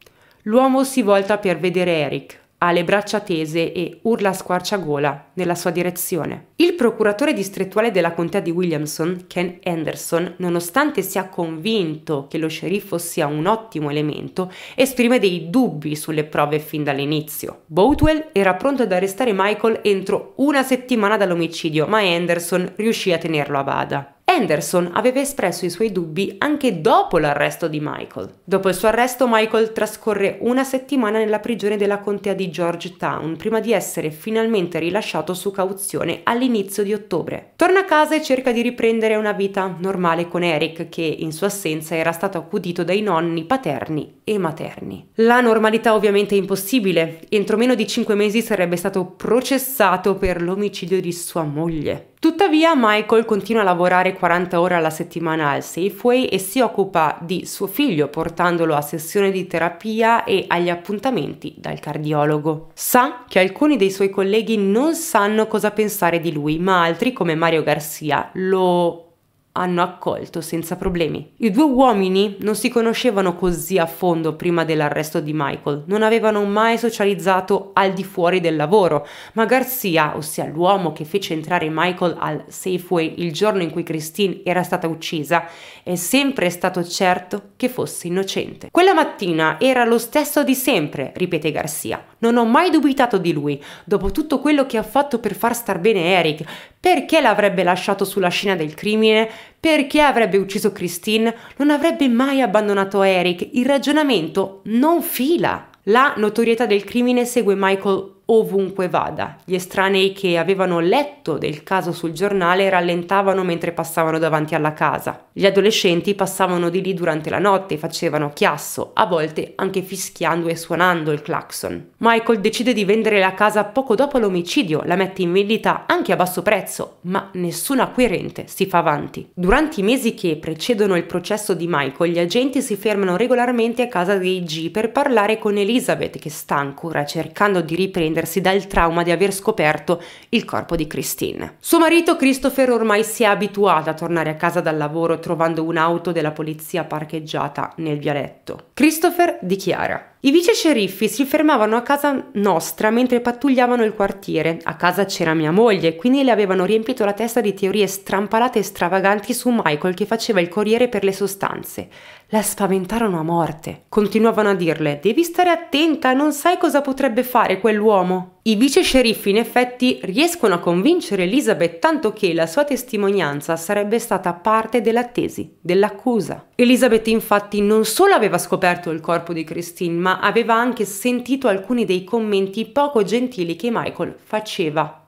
L'uomo si volta per vedere Eric. Ha le braccia tese e urla a squarciagola nella sua direzione. Il procuratore distrettuale della contea di Williamson, Ken Anderson, nonostante sia convinto che lo sceriffo sia un ottimo elemento, esprime dei dubbi sulle prove fin dall'inizio. Boutwell era pronto ad arrestare Michael entro una settimana dall'omicidio, ma Anderson riuscì a tenerlo a bada. Anderson aveva espresso i suoi dubbi anche dopo l'arresto di Michael. Dopo il suo arresto, Michael trascorre una settimana nella prigione della contea di Georgetown, prima di essere finalmente rilasciato su cauzione all'inizio di ottobre. Torna a casa e cerca di riprendere una vita normale con Eric, che in sua assenza era stato accudito dai nonni paterni e materni. La normalità ovviamente è impossibile. Entro meno di 5 mesi sarebbe stato processato per l'omicidio di sua moglie. Tuttavia Michael continua a lavorare 40 ore alla settimana al Safeway e si occupa di suo figlio, portandolo a sessioni di terapia e agli appuntamenti dal cardiologo. Sa che alcuni dei suoi colleghi non sanno cosa pensare di lui, ma altri, come Mario Garcia, lo hanno accolto senza problemi. I due uomini non si conoscevano così a fondo prima dell'arresto di Michael, non avevano mai socializzato al di fuori del lavoro, ma Garcia, ossia l'uomo che fece entrare Michael al Safeway il giorno in cui Christine era stata uccisa, è sempre stato certo che fosse innocente. «Quella mattina era lo stesso di sempre», ripete Garcia. «Non ho mai dubitato di lui, dopo tutto quello che ha fatto per far star bene Eric, Perché l'avrebbe lasciato sulla scena del crimine? Perché avrebbe ucciso Christine? Non avrebbe mai abbandonato Eric. Il ragionamento non fila. La notorietà del crimine segue Michael ovunque vada. Gli estranei che avevano letto del caso sul giornale rallentavano mentre passavano davanti alla casa. Gli adolescenti passavano di lì durante la notte, facevano chiasso, a volte anche fischiando e suonando il clacson. Michael decide di vendere la casa poco dopo l'omicidio, la mette in vendita anche a basso prezzo, ma nessun acquirente si fa avanti. Durante i mesi che precedono il processo di Michael, gli agenti si fermano regolarmente a casa dei G per parlare con Elizabeth, che sta ancora cercando di riprendere dal trauma di aver scoperto il corpo di Christine. Suo marito Christopher ormai si è abituato a tornare a casa dal lavoro trovando un'auto della polizia parcheggiata nel vialetto. Christopher dichiara: i vice sceriffi si fermavano a casa nostra mentre pattugliavano il quartiere. A casa c'era mia moglie, quindi le avevano riempito la testa di teorie strampalate e stravaganti su Michael che faceva il corriere per le sostanze. La spaventarono a morte. Continuavano a dirle: devi stare attenta, non sai cosa potrebbe fare quell'uomo. I vice sceriffi in effetti riescono a convincere Elizabeth, tanto che la sua testimonianza sarebbe stata parte della tesi dell'accusa. Elizabeth infatti non solo aveva scoperto il corpo di Christine, ma aveva anche sentito alcuni dei commenti poco gentili che Michael faceva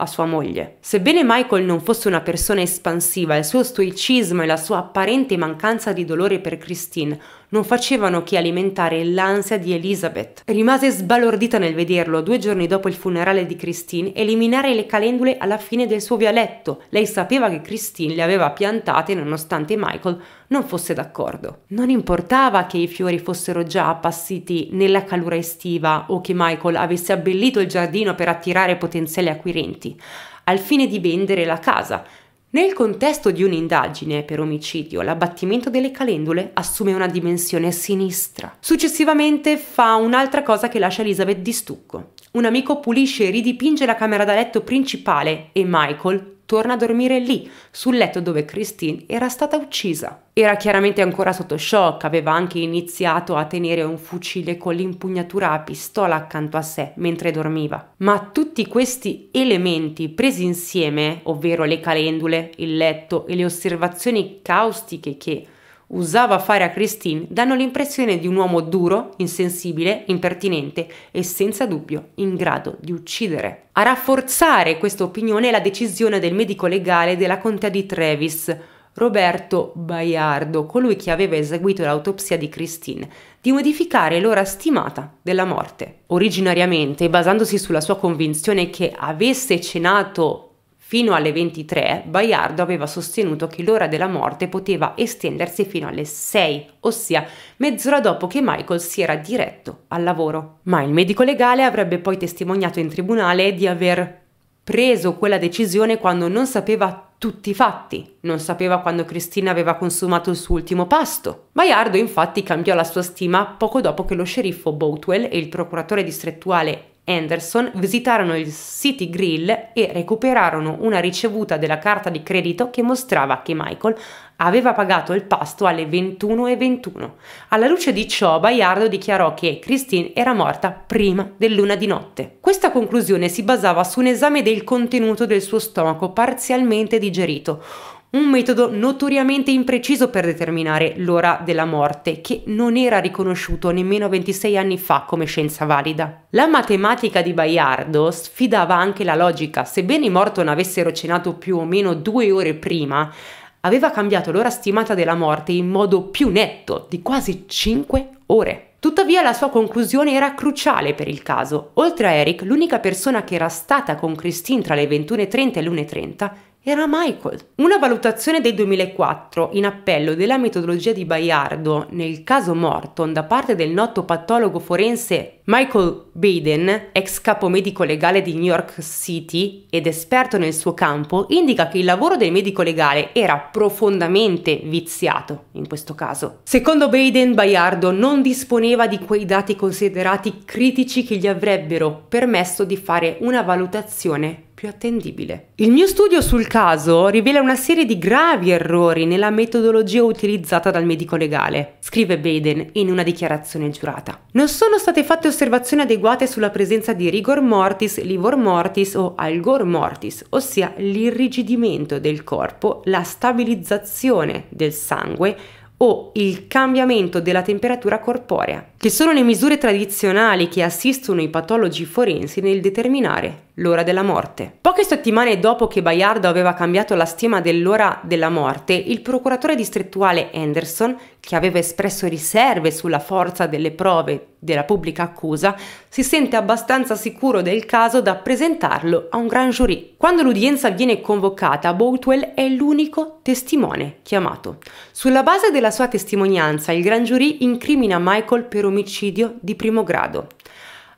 a sua moglie. Sebbene Michael non fosse una persona espansiva, il suo stoicismo e la sua apparente mancanza di dolore per Christine non facevano che alimentare l'ansia di Elizabeth. Rimase sbalordita nel vederlo, 2 giorni dopo il funerale di Christine, eliminare le calendule alla fine del suo vialetto. Lei sapeva che Christine le aveva piantate nonostante Michael non fosse d'accordo. Non importava che i fiori fossero già appassiti nella calura estiva o che Michael avesse abbellito il giardino per attirare potenziali acquirenti, al fine di vendere la casa. Nel contesto di un'indagine per omicidio, l'abbattimento delle calendule assume una dimensione sinistra. Successivamente fa un'altra cosa che lascia Elizabeth di stucco. Un amico pulisce e ridipinge la camera da letto principale e Michael torna a dormire lì, sul letto dove Christine era stata uccisa. Era chiaramente ancora sotto shock, aveva anche iniziato a tenere un fucile con l'impugnatura a pistola accanto a sé mentre dormiva. Ma tutti questi elementi presi insieme, ovvero le calendule, il letto e le osservazioni caustiche che usava fare a Christine, danno l'impressione di un uomo duro, insensibile, impertinente e senza dubbio in grado di uccidere. A rafforzare questa opinione è la decisione del medico legale della contea di Travis, Roberto Bayardo, colui che aveva eseguito l'autopsia di Christine, di modificare l'ora stimata della morte. Originariamente, basandosi sulla sua convinzione che avesse cenato fino alle 23, Bayardo aveva sostenuto che l'ora della morte poteva estendersi fino alle 6, ossia mezz'ora dopo che Michael si era diretto al lavoro. Ma il medico legale avrebbe poi testimoniato in tribunale di aver preso quella decisione quando non sapeva tutti i fatti, non sapeva quando Christine aveva consumato il suo ultimo pasto. Bayardo infatti cambiò la sua stima poco dopo che lo sceriffo Boutwell e il procuratore distrettuale Anderson visitarono il City Grill e recuperarono una ricevuta della carta di credito che mostrava che Michael aveva pagato il pasto alle 21:21. Alla luce di ciò, Bayardo dichiarò che Christine era morta prima dell'1 di notte. Questa conclusione si basava su un esame del contenuto del suo stomaco parzialmente digerito, un metodo notoriamente impreciso per determinare l'ora della morte, che non era riconosciuto nemmeno 26 anni fa come scienza valida. La matematica di Bayardo sfidava anche la logica. Sebbene i Morton avessero cenato più o meno 2 ore prima, aveva cambiato l'ora stimata della morte in modo più netto, di quasi 5 ore. Tuttavia la sua conclusione era cruciale per il caso. Oltre a Eric, l'unica persona che era stata con Christine tra le 21:30 e l'1:30 era Michael. Una valutazione del 2004 in appello della metodologia di Bayardo nel caso Morton da parte del noto patologo forense Michael Baden, ex capo medico legale di New York City ed esperto nel suo campo, indica che il lavoro del medico legale era profondamente viziato in questo caso. Secondo Baden, Bayardo non disponeva di quei dati considerati critici che gli avrebbero permesso di fare una valutazione più attendibile. Il mio studio sul caso rivela una serie di gravi errori nella metodologia utilizzata dal medico legale, scrive Baden in una dichiarazione giurata. Non sono state fatte osservazioni adeguate sulla presenza di rigor mortis, livor mortis o algor mortis, ossia l'irrigidimento del corpo, la stabilizzazione del sangue o il cambiamento della temperatura corporea, che sono le misure tradizionali che assistono i patologi forensi nel determinare l'ora della morte. Poche settimane dopo che Bayardo aveva cambiato la stima dell'ora della morte, il procuratore distrettuale Anderson, che aveva espresso riserve sulla forza delle prove della pubblica accusa, si sente abbastanza sicuro del caso da presentarlo a un grand jury. Quando l'udienza viene convocata, Boutwell è l'unico testimone chiamato. Sulla base della sua testimonianza, il grand jury incrimina Michael per omicidio di primo grado.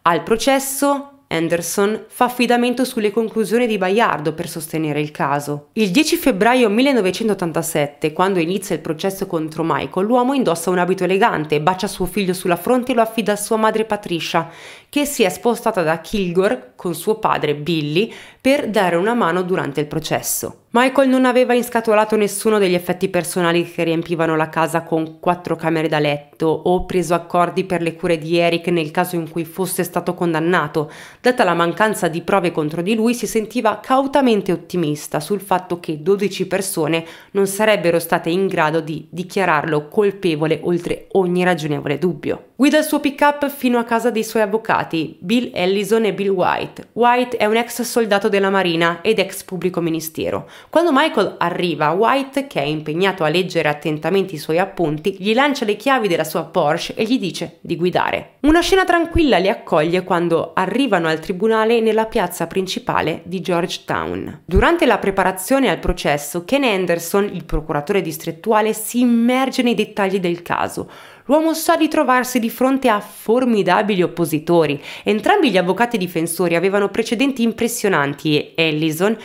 Al processo, Anderson fa affidamento sulle conclusioni di Bayardo per sostenere il caso. Il 10 febbraio 1987, quando inizia il processo contro Michael, l'uomo indossa un abito elegante, bacia suo figlio sulla fronte e lo affida a sua madre Patricia, che si è spostata da Kilgore con suo padre Billy per dare una mano durante il processo. Michael non aveva inscatolato nessuno degli effetti personali che riempivano la casa con 4 camere da letto o preso accordi per le cure di Eric nel caso in cui fosse stato condannato. Data la mancanza di prove contro di lui, si sentiva cautamente ottimista sul fatto che 12 persone non sarebbero state in grado di dichiararlo colpevole oltre ogni ragionevole dubbio. Guida il suo pick-up fino a casa dei suoi avvocati, Bill Allison e Bill White. White è un ex soldato della Marina ed ex pubblico ministero. Quando Michael arriva, White, che è impegnato a leggere attentamente i suoi appunti, gli lancia le chiavi della sua Porsche e gli dice di guidare. Una scena tranquilla li accoglie quando arrivano al tribunale nella piazza principale di Georgetown. Durante la preparazione al processo, Ken Anderson, il procuratore distrettuale, si immerge nei dettagli del caso. L'uomo sa di trovarsi di fronte a formidabili oppositori. Entrambi gli avvocati difensori avevano precedenti impressionanti e Allison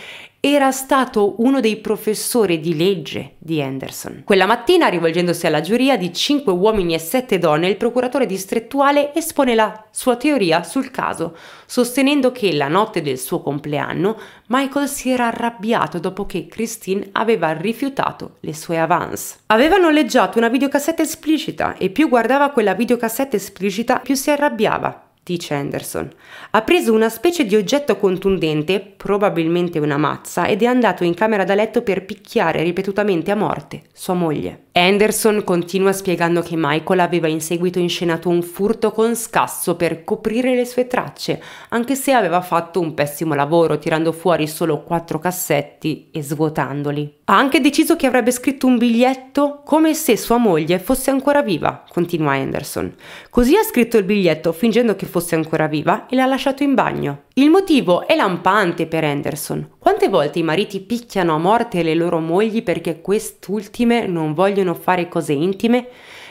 era stato uno dei professori di legge di Anderson. Quella mattina, rivolgendosi alla giuria di 5 uomini e 7 donne, il procuratore distrettuale espone la sua teoria sul caso, sostenendo che la notte del suo compleanno Michael si era arrabbiato dopo che Christine aveva rifiutato le sue avance. Aveva noleggiato una videocassetta esplicita e più guardava quella videocassetta esplicita, più si arrabbiava, dice Anderson. Ha preso una specie di oggetto contundente, probabilmente una mazza, ed è andato in camera da letto per picchiare ripetutamente a morte sua moglie. Anderson continua spiegando che Michael aveva in seguito inscenato un furto con scasso per coprire le sue tracce, anche se aveva fatto un pessimo lavoro tirando fuori solo 4 cassetti e svuotandoli. Ha anche deciso che avrebbe scritto un biglietto come se sua moglie fosse ancora viva, continua Anderson. Così ha scritto il biglietto fingendo che fosse ancora viva e l'ha lasciato in bagno. Il motivo è lampante per Anderson. Quante volte i mariti picchiano a morte le loro mogli perché quest'ultime non vogliono fare cose intime?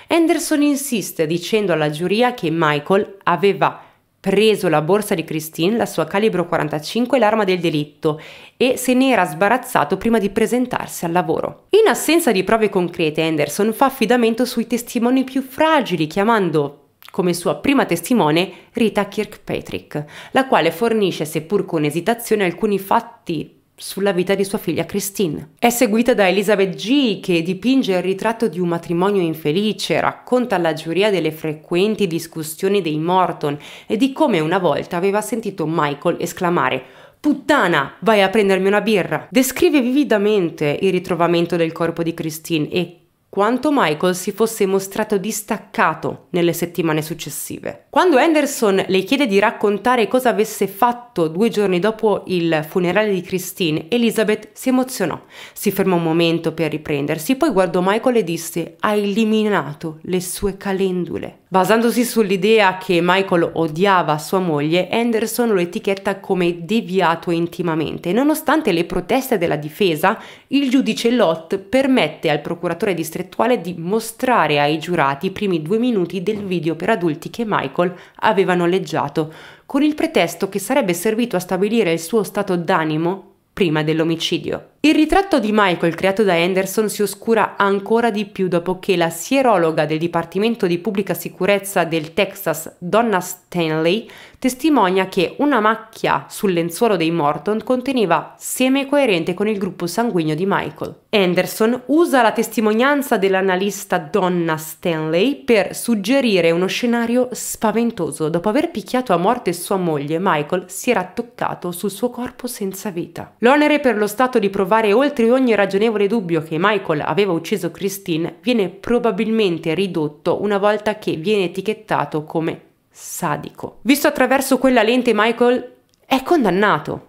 Anderson insiste dicendo alla giuria che Michael aveva preso la borsa di Christine, la sua calibro 45 e l'arma del delitto, e se ne era sbarazzato prima di presentarsi al lavoro. In assenza di prove concrete, Anderson fa affidamento sui testimoni più fragili, chiamando come sua prima testimone Rita Kirkpatrick, la quale fornisce, seppur con esitazione, alcuni fatti sulla vita di sua figlia Christine. È seguita da Elizabeth Gee, che dipinge il ritratto di un matrimonio infelice, racconta alla giuria delle frequenti discussioni dei Morton e di come una volta aveva sentito Michael esclamare «Puttana, vai a prendermi una birra!». Descrive vividamente il ritrovamento del corpo di Christine e quanto Michael si fosse mostrato distaccato nelle settimane successive. Quando Anderson le chiede di raccontare cosa avesse fatto 2 giorni dopo il funerale di Christine, Elizabeth si emozionò, si fermò un momento per riprendersi, poi guardò Michael e disse «Ha eliminato le sue calendule». Basandosi sull'idea che Michael odiava sua moglie, Anderson lo etichetta come deviato intimamente. Nonostante le proteste della difesa, il giudice Lott permette al procuratore distrettuale di mostrare ai giurati i primi 2 minuti del video per adulti che Michael aveva noleggiato, con il pretesto che sarebbe servito a stabilire il suo stato d'animo prima dell'omicidio. Il ritratto di Michael creato da Anderson si oscura ancora di più dopo che la sierologa del Dipartimento di Pubblica Sicurezza del Texas, Donna Stanley, testimonia che una macchia sul lenzuolo dei Morton conteneva seme coerente con il gruppo sanguigno di Michael. Anderson usa la testimonianza dell'analista Donna Stanley per suggerire uno scenario spaventoso. Dopo aver picchiato a morte sua moglie, Michael si era toccato sul suo corpo senza vita. L'onere per lo Stato di provare oltre ogni ragionevole dubbio che Michael aveva ucciso Christine viene probabilmente ridotto una volta che viene etichettato come sadico. Visto attraverso quella lente, Michael è condannato.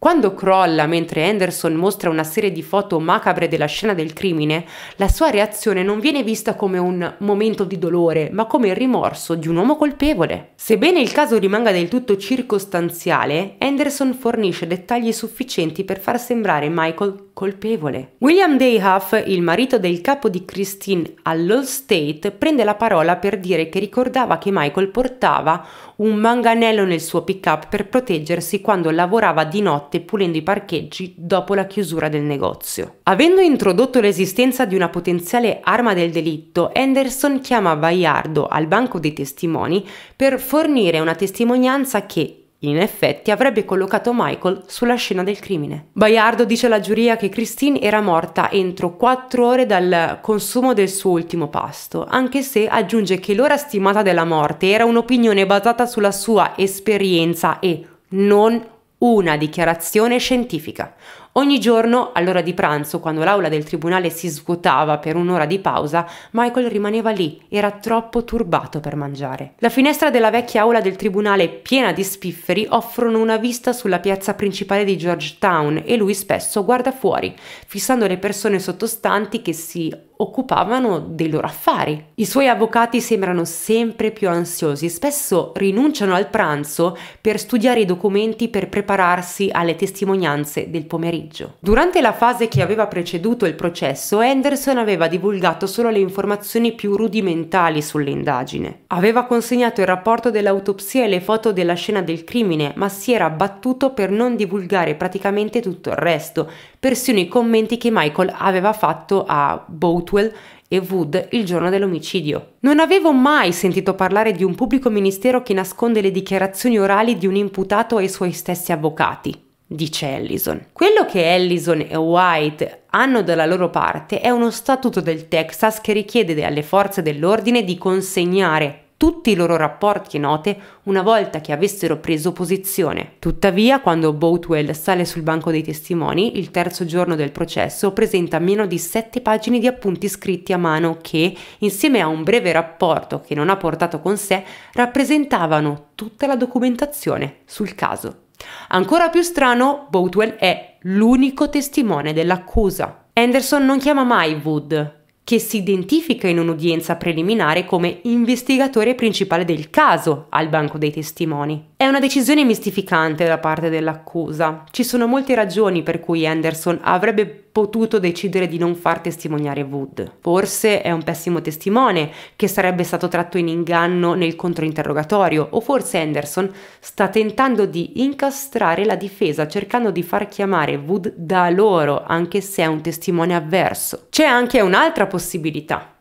Quando crolla mentre Anderson mostra una serie di foto macabre della scena del crimine, la sua reazione non viene vista come un momento di dolore, ma come il rimorso di un uomo colpevole. Sebbene il caso rimanga del tutto circostanziale, Anderson fornisce dettagli sufficienti per far sembrare Michael colpevole. William Dayhoff, il marito del capo di Christine all'All State, prende la parola per dire che ricordava che Michael portava un manganello nel suo pick-up per proteggersi quando lavorava di notte pulendo i parcheggi dopo la chiusura del negozio. Avendo introdotto l'esistenza di una potenziale arma del delitto, Anderson chiama Bayardo al banco dei testimoni per fornire una testimonianza che in effetti avrebbe collocato Michael sulla scena del crimine. Bayardo dice alla giuria che Christine era morta entro 4 ore dal consumo del suo ultimo pasto, anche se aggiunge che l'ora stimata della morte era un'opinione basata sulla sua esperienza e non una dichiarazione scientifica. Ogni giorno, all'ora di pranzo, quando l'aula del tribunale si svuotava per un'ora di pausa, Michael rimaneva lì, era troppo turbato per mangiare. La finestra della vecchia aula del tribunale, piena di spifferi, offrono una vista sulla piazza principale di Georgetown e lui spesso guarda fuori, fissando le persone sottostanti che si occupavano dei loro affari. I suoi avvocati sembrano sempre più ansiosi, spesso rinunciano al pranzo per studiare i documenti per prepararsi alle testimonianze del pomeriggio. Durante la fase che aveva preceduto il processo, Anderson aveva divulgato solo le informazioni più rudimentali sull'indagine. Aveva consegnato il rapporto dell'autopsia e le foto della scena del crimine, ma si era battuto per non divulgare praticamente tutto il resto, persino i commenti che Michael aveva fatto a Boutwell e Wood il giorno dell'omicidio. Non avevo mai sentito parlare di un pubblico ministero che nasconde le dichiarazioni orali di un imputato ai suoi stessi avvocati, dice Ellison. Quello che Ellison e White hanno dalla loro parte è uno statuto del Texas che richiede alle forze dell'ordine di consegnare tutti i loro rapporti e note una volta che avessero preso posizione. Tuttavia, quando Boutwell sale sul banco dei testimoni, il terzo giorno del processo, presenta meno di 7 pagine di appunti scritti a mano che, insieme a un breve rapporto che non ha portato con sé, rappresentavano tutta la documentazione sul caso. Ancora più strano, Boutwell è l'unico testimone dell'accusa. Anderson non chiama mai Wood, che si identifica in un'udienza preliminare come investigatore principale del caso, al banco dei testimoni. È una decisione mistificante da parte dell'accusa. Ci sono molte ragioni per cui Anderson avrebbe potuto decidere di non far testimoniare Wood. Forse è un pessimo testimone che sarebbe stato tratto in inganno nel controinterrogatorio, o forse Anderson sta tentando di incastrare la difesa cercando di far chiamare Wood da loro, anche se è un testimone avverso. C'è anche un'altra possibilità.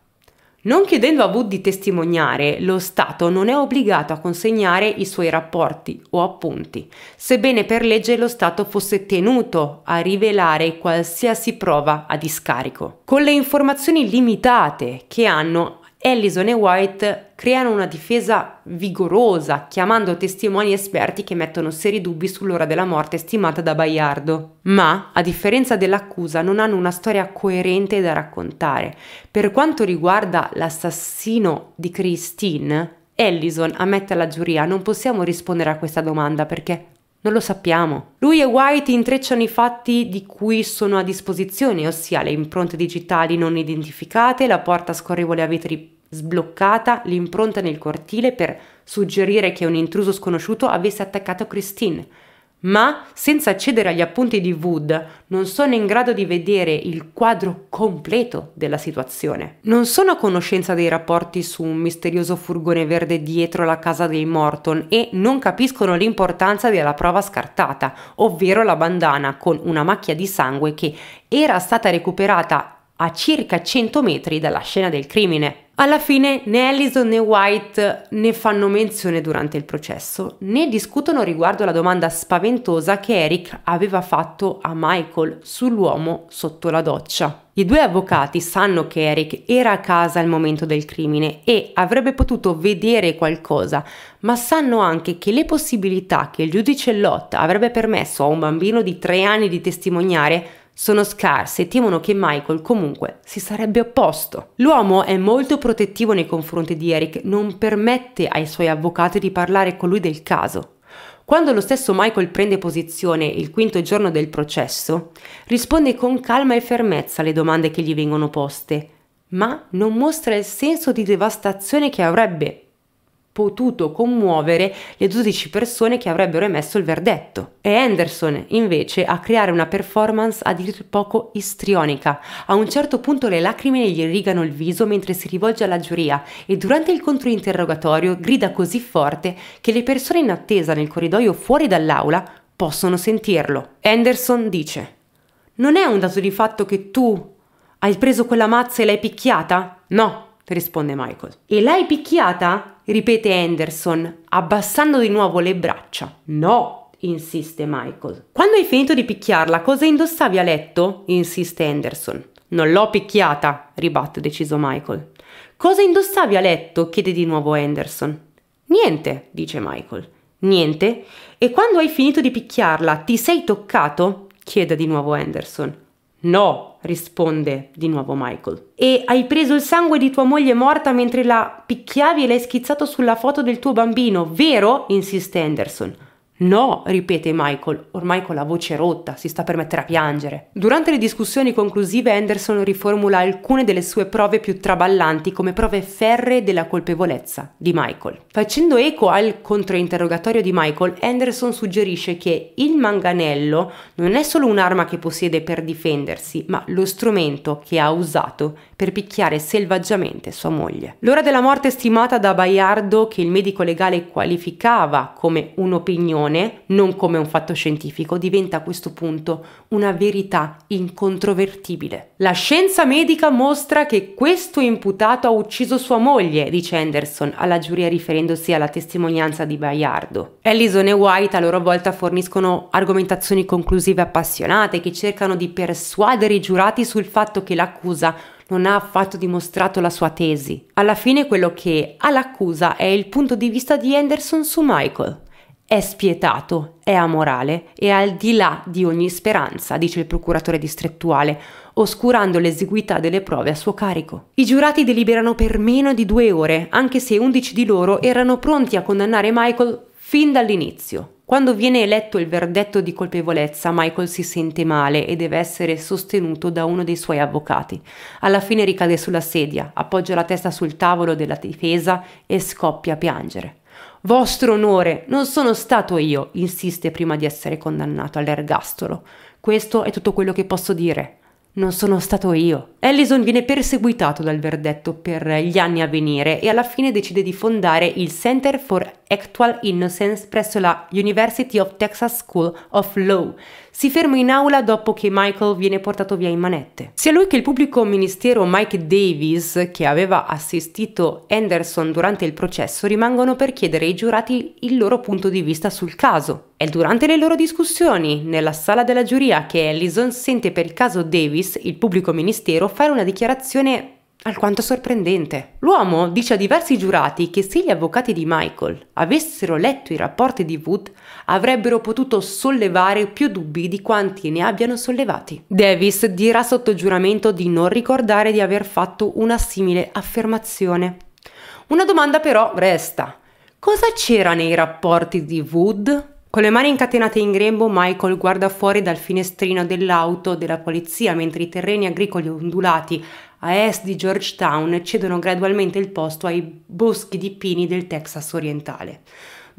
Non chiedendo a Wood di testimoniare, lo Stato non è obbligato a consegnare i suoi rapporti o appunti, sebbene per legge lo Stato fosse tenuto a rivelare qualsiasi prova a discarico. Con le informazioni limitate che hanno, Ellison e White creano una difesa vigorosa, chiamando testimoni esperti che mettono seri dubbi sull'ora della morte stimata da Bayardo. Ma, a differenza dell'accusa, non hanno una storia coerente da raccontare. Per quanto riguarda l'assassino di Christine, Ellison ammette alla giuria: non possiamo rispondere a questa domanda perché non lo sappiamo. Lui e White intrecciano i fatti di cui sono a disposizione, ossia le impronte digitali non identificate, la porta scorrevole a vetri sbloccata, l'impronta nel cortile per suggerire che un intruso sconosciuto avesse attaccato Christine. Ma, senza accedere agli appunti di Wood, non sono in grado di vedere il quadro completo della situazione. Non sono a conoscenza dei rapporti su un misterioso furgone verde dietro la casa dei Morton e non capiscono l'importanza della prova scartata, ovvero la bandana con una macchia di sangue che era stata recuperata a circa 100 metri dalla scena del crimine. Alla fine né Allison né White ne fanno menzione durante il processo, né discutono riguardo alla domanda spaventosa che Eric aveva fatto a Michael sull'uomo sotto la doccia. I due avvocati sanno che Eric era a casa al momento del crimine e avrebbe potuto vedere qualcosa, ma sanno anche che le possibilità che il giudice Lott avrebbe permesso a un bambino di 3 anni di testimoniare sono scarse e temono che Michael comunque si sarebbe opposto. L'uomo è molto protettivo nei confronti di Eric, non permette ai suoi avvocati di parlare con lui del caso. Quando lo stesso Michael prende posizione il 5° giorno del processo, risponde con calma e fermezza alle domande che gli vengono poste, ma non mostra il senso di devastazione che avrebbe potuto commuovere le 12 persone che avrebbero emesso il verdetto. È Anderson, invece, a creare una performance a dir poco istrionica. A un certo punto le lacrime gli irrigano il viso mentre si rivolge alla giuria e durante il controinterrogatorio grida così forte che le persone in attesa nel corridoio fuori dall'aula possono sentirlo. Anderson dice: "Non è un dato di fatto che tu hai preso quella mazza e l'hai picchiata?" "No", risponde Michael. "E l'hai picchiata?" ripete Anderson, abbassando di nuovo le braccia. "No", insiste Michael. "Quando hai finito di picchiarla, cosa indossavi a letto?" insiste Anderson. "Non l'ho picchiata", ribatte deciso Michael. "Cosa indossavi a letto?" chiede di nuovo Anderson. "Niente", dice Michael. "Niente? E quando hai finito di picchiarla, ti sei toccato?" chiede di nuovo Anderson. "No", risponde di nuovo Michael. "E hai preso il sangue di tua moglie morta mentre la picchiavi e l'hai schizzato sulla foto del tuo bambino, vero?" insiste Anderson. "No", ripete Michael, ormai con la voce rotta, si sta per mettere a piangere. Durante le discussioni conclusive Anderson riformula alcune delle sue prove più traballanti come prove ferree della colpevolezza di Michael. Facendo eco al controinterrogatorio di Michael, Anderson suggerisce che il manganello non è solo un'arma che possiede per difendersi, ma lo strumento che ha usato per picchiare selvaggiamente sua moglie. L'ora della morte stimata da Bayardo, che il medico legale qualificava come un'opinione, non come un fatto scientifico, diventa a questo punto una verità incontrovertibile. "La scienza medica mostra che questo imputato ha ucciso sua moglie", dice Anderson alla giuria riferendosi alla testimonianza di Bayardo. Allison e White a loro volta forniscono argomentazioni conclusive appassionate che cercano di persuadere i giurati sul fatto che l'accusa non ha affatto dimostrato la sua tesi. Alla fine quello che ha l'accusa è il punto di vista di Anderson su Michael. "È spietato, è amorale e al di là di ogni speranza", dice il procuratore distrettuale, oscurando l'esiguità delle prove a suo carico. I giurati deliberano per meno di 2 ore, anche se 11 di loro erano pronti a condannare Michael fin dall'inizio. Quando viene eletto il verdetto di colpevolezza, Michael si sente male e deve essere sostenuto da uno dei suoi avvocati. Alla fine ricade sulla sedia, appoggia la testa sul tavolo della difesa e scoppia a piangere. "Vostro onore, non sono stato io", insiste prima di essere condannato all'ergastolo. "Questo è tutto quello che posso dire. Non sono stato io." Allison viene perseguitato dal verdetto per gli anni a venire e alla fine decide di fondare il Center for Actual Innocence presso la University of Texas School of Law. Si ferma in aula dopo che Michael viene portato via in manette. Sia lui che il pubblico ministero Mike Davis, che aveva assistito Anderson durante il processo, rimangono per chiedere ai giurati il loro punto di vista sul caso. È durante le loro discussioni, nella sala della giuria, che Allison sente per il caso Davis, il pubblico ministero, fare una dichiarazione alquanto sorprendente. L'uomo dice a diversi giurati che se gli avvocati di Michael avessero letto i rapporti di Wood avrebbero potuto sollevare più dubbi di quanti ne abbiano sollevati. Davis dirà sotto giuramento di non ricordare di aver fatto una simile affermazione. Una domanda però resta: cosa c'era nei rapporti di Wood? Con le mani incatenate in grembo, Michael guarda fuori dal finestrino dell'auto della polizia mentre i terreni agricoli ondulati a est di Georgetown cedono gradualmente il posto ai boschi di pini del Texas orientale.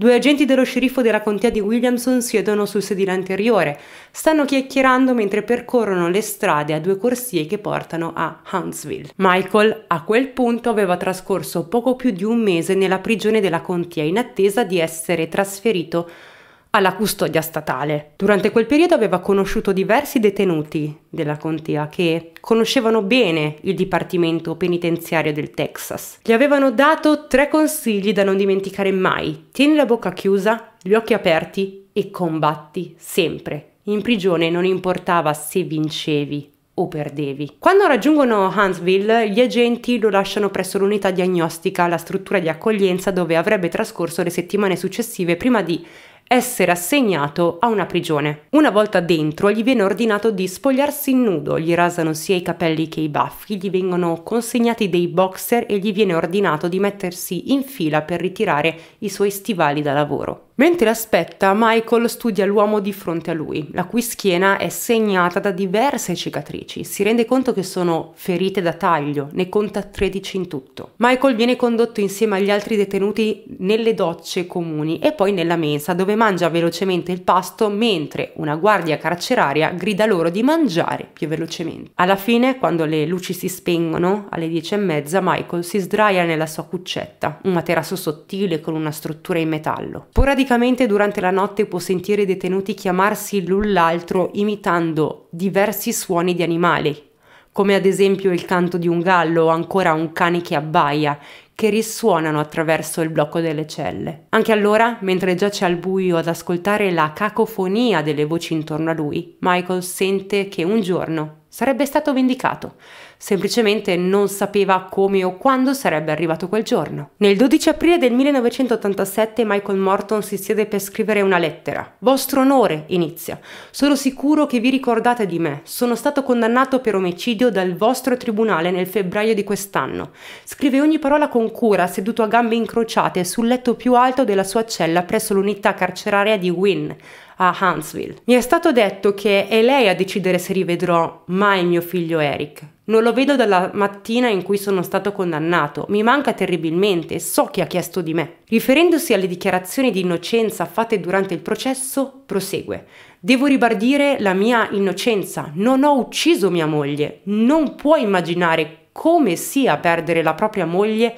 Due agenti dello sceriffo della contea di Williamson siedono sul sedile anteriore. Stanno chiacchierando mentre percorrono le strade a due corsie che portano a Huntsville. Michael, a quel punto, aveva trascorso poco più di un mese nella prigione della contea in attesa di essere trasferito alla custodia statale. Durante quel periodo aveva conosciuto diversi detenuti della contea che conoscevano bene il dipartimento penitenziario del Texas. Gli avevano dato 3 consigli da non dimenticare mai: tieni la bocca chiusa, gli occhi aperti e combatti sempre. In prigione non importava se vincevi o perdevi. Quando raggiungono Huntsville, gli agenti lo lasciano presso l'unità diagnostica, la struttura di accoglienza dove avrebbe trascorso le settimane successive prima di essere assegnato a una prigione. Una volta dentro gli viene ordinato di spogliarsi nudo, gli rasano sia i capelli che i baffi, gli vengono consegnati dei boxer e gli viene ordinato di mettersi in fila per ritirare i suoi stivali da lavoro. Mentre aspetta, Michael studia l'uomo di fronte a lui, la cui schiena è segnata da diverse cicatrici. Si rende conto che sono ferite da taglio, ne conta 13 in tutto. Michael viene condotto insieme agli altri detenuti nelle docce comuni e poi nella mensa, dove mangia velocemente il pasto mentre una guardia carceraria grida loro di mangiare più velocemente. Alla fine, quando le luci si spengono, alle 10:30, Michael si sdraia nella sua cuccetta, un materasso sottile con una struttura in metallo. Praticamente durante la notte può sentire i detenuti chiamarsi l'un l'altro imitando diversi suoni di animali, come ad esempio il canto di un gallo o ancora un cane che abbaia, che risuonano attraverso il blocco delle celle. Anche allora, mentre giace al buio ad ascoltare la cacofonia delle voci intorno a lui, Michael sente che un giorno sarebbe stato vendicato. Semplicemente non sapeva come o quando sarebbe arrivato quel giorno. Nel 12 aprile del 1987 Michael Morton si siede per scrivere una lettera. «Vostro onore», inizia, «sono sicuro che vi ricordate di me. Sono stato condannato per omicidio dal vostro tribunale nel febbraio di quest'anno». Scrive ogni parola con cura, seduto a gambe incrociate sul letto più alto della sua cella presso l'unità carceraria di Wynn, a Huntsville. «Mi è stato detto che è lei a decidere se rivedrò mai mio figlio Eric. Non lo vedo dalla mattina in cui sono stato condannato, mi manca terribilmente, so chi ha chiesto di me». Riferendosi alle dichiarazioni di innocenza fatte durante il processo, prosegue: «Devo ribadire la mia innocenza, non ho ucciso mia moglie, non puoi immaginare come sia perdere la propria moglie,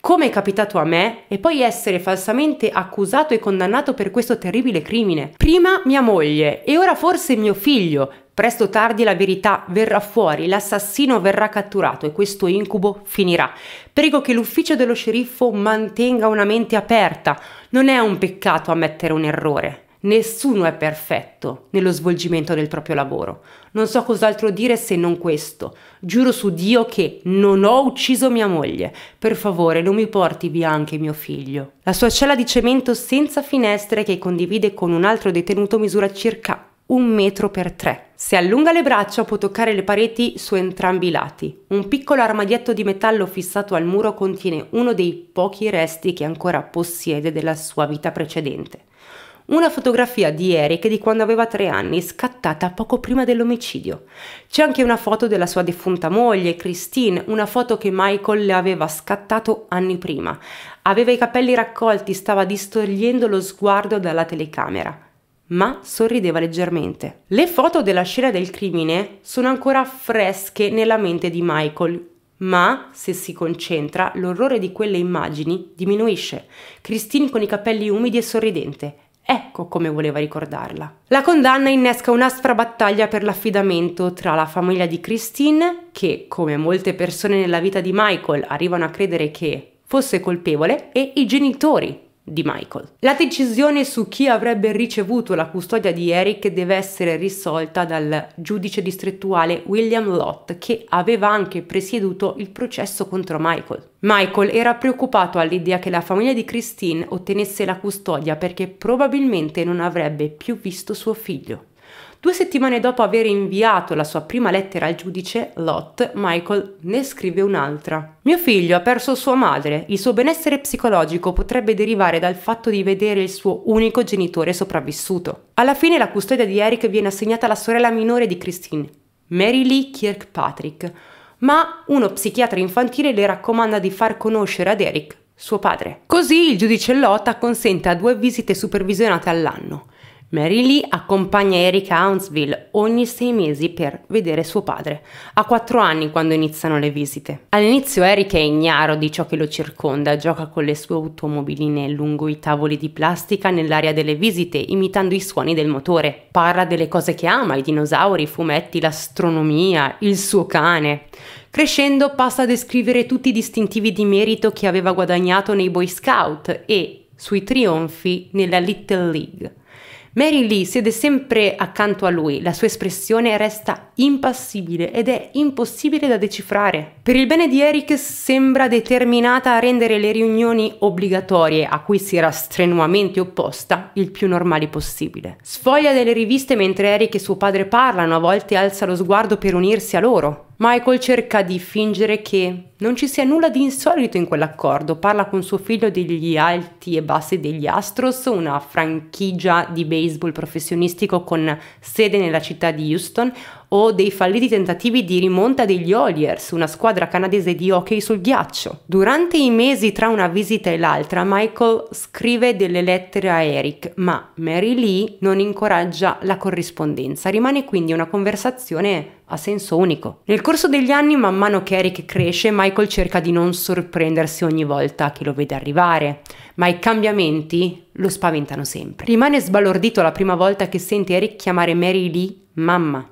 come è capitato a me, e poi essere falsamente accusato e condannato per questo terribile crimine. Prima mia moglie e ora forse mio figlio. Presto o tardi la verità verrà fuori, l'assassino verrà catturato e questo incubo finirà. Prego che l'ufficio dello sceriffo mantenga una mente aperta. Non è un peccato ammettere un errore. Nessuno è perfetto nello svolgimento del proprio lavoro. Non so cos'altro dire se non questo. Giuro su Dio che non ho ucciso mia moglie. Per favore, non mi porti via anche mio figlio». La sua cella di cemento senza finestre che condivide con un altro detenuto misura circa 1 metro per 3. Se allunga le braccia può toccare le pareti su entrambi i lati. Un piccolo armadietto di metallo fissato al muro contiene uno dei pochi resti che ancora possiede della sua vita precedente. Una fotografia di Eric di quando aveva 3 anni, scattata poco prima dell'omicidio. C'è anche una foto della sua defunta moglie, Christine, una foto che Michael le aveva scattato anni prima. Aveva i capelli raccolti, stava distogliendo lo sguardo dalla telecamera, ma sorrideva leggermente. Le foto della scena del crimine sono ancora fresche nella mente di Michael, ma se si concentra l'orrore di quelle immagini diminuisce. Christine con i capelli umidi e sorridente, ecco come voleva ricordarla. La condanna innesca un'aspra battaglia per l'affidamento tra la famiglia di Christine, che come molte persone nella vita di Michael arrivano a credere che fosse colpevole, e i genitori di Michael. La decisione su chi avrebbe ricevuto la custodia di Eric deve essere risolta dal giudice distrettuale William Lott, che aveva anche presieduto il processo contro Michael. Michael era preoccupato all'idea che la famiglia di Christine ottenesse la custodia perché probabilmente non avrebbe più visto suo figlio. 2 settimane dopo aver inviato la sua prima lettera al giudice Lott, Michael ne scrive un'altra. «Mio figlio ha perso sua madre. Il suo benessere psicologico potrebbe derivare dal fatto di vedere il suo unico genitore sopravvissuto». Alla fine la custodia di Eric viene assegnata alla sorella minore di Christine, Mary Lee Kirkpatrick, ma uno psichiatra infantile le raccomanda di far conoscere ad Eric suo padre. Così il giudice Lotta consente a 2 visite supervisionate all'anno. Mary Lee accompagna Eric a Huntsville ogni 6 mesi per vedere suo padre. Ha 4 anni quando iniziano le visite. All'inizio Eric è ignaro di ciò che lo circonda, gioca con le sue automobiline lungo i tavoli di plastica nell'area delle visite, imitando i suoni del motore. Parla delle cose che ama, i dinosauri, i fumetti, l'astronomia, il suo cane. Crescendo passa a descrivere tutti i distintivi di merito che aveva guadagnato nei Boy Scout e sui trionfi nella Little League. Mary Lee siede sempre accanto a lui, la sua espressione resta impassibile ed è impossibile da decifrare. Per il bene di Eric sembra determinata a rendere le riunioni obbligatorie, a cui si era strenuamente opposta, il più normali possibile. Sfoglia delle riviste mentre Eric e suo padre parlano, a volte alza lo sguardo per unirsi a loro. Michael cerca di fingere che non ci sia nulla di insolito in quell'accordo, parla con suo figlio degli alti e bassi degli Astros, una franchigia di baseball professionistico con sede nella città di Houston, o dei falliti tentativi di rimonta degli Oilers, una squadra canadese di hockey sul ghiaccio. Durante i mesi tra una visita e l'altra, Michael scrive delle lettere a Eric, ma Mary Lee non incoraggia la corrispondenza, rimane quindi una conversazione a senso unico. Nel corso degli anni, man mano che Eric cresce, Michael cerca di non sorprendersi ogni volta che lo vede arrivare, ma i cambiamenti lo spaventano sempre. Rimane sbalordito la prima volta che sente Eric chiamare Mary Lee mamma.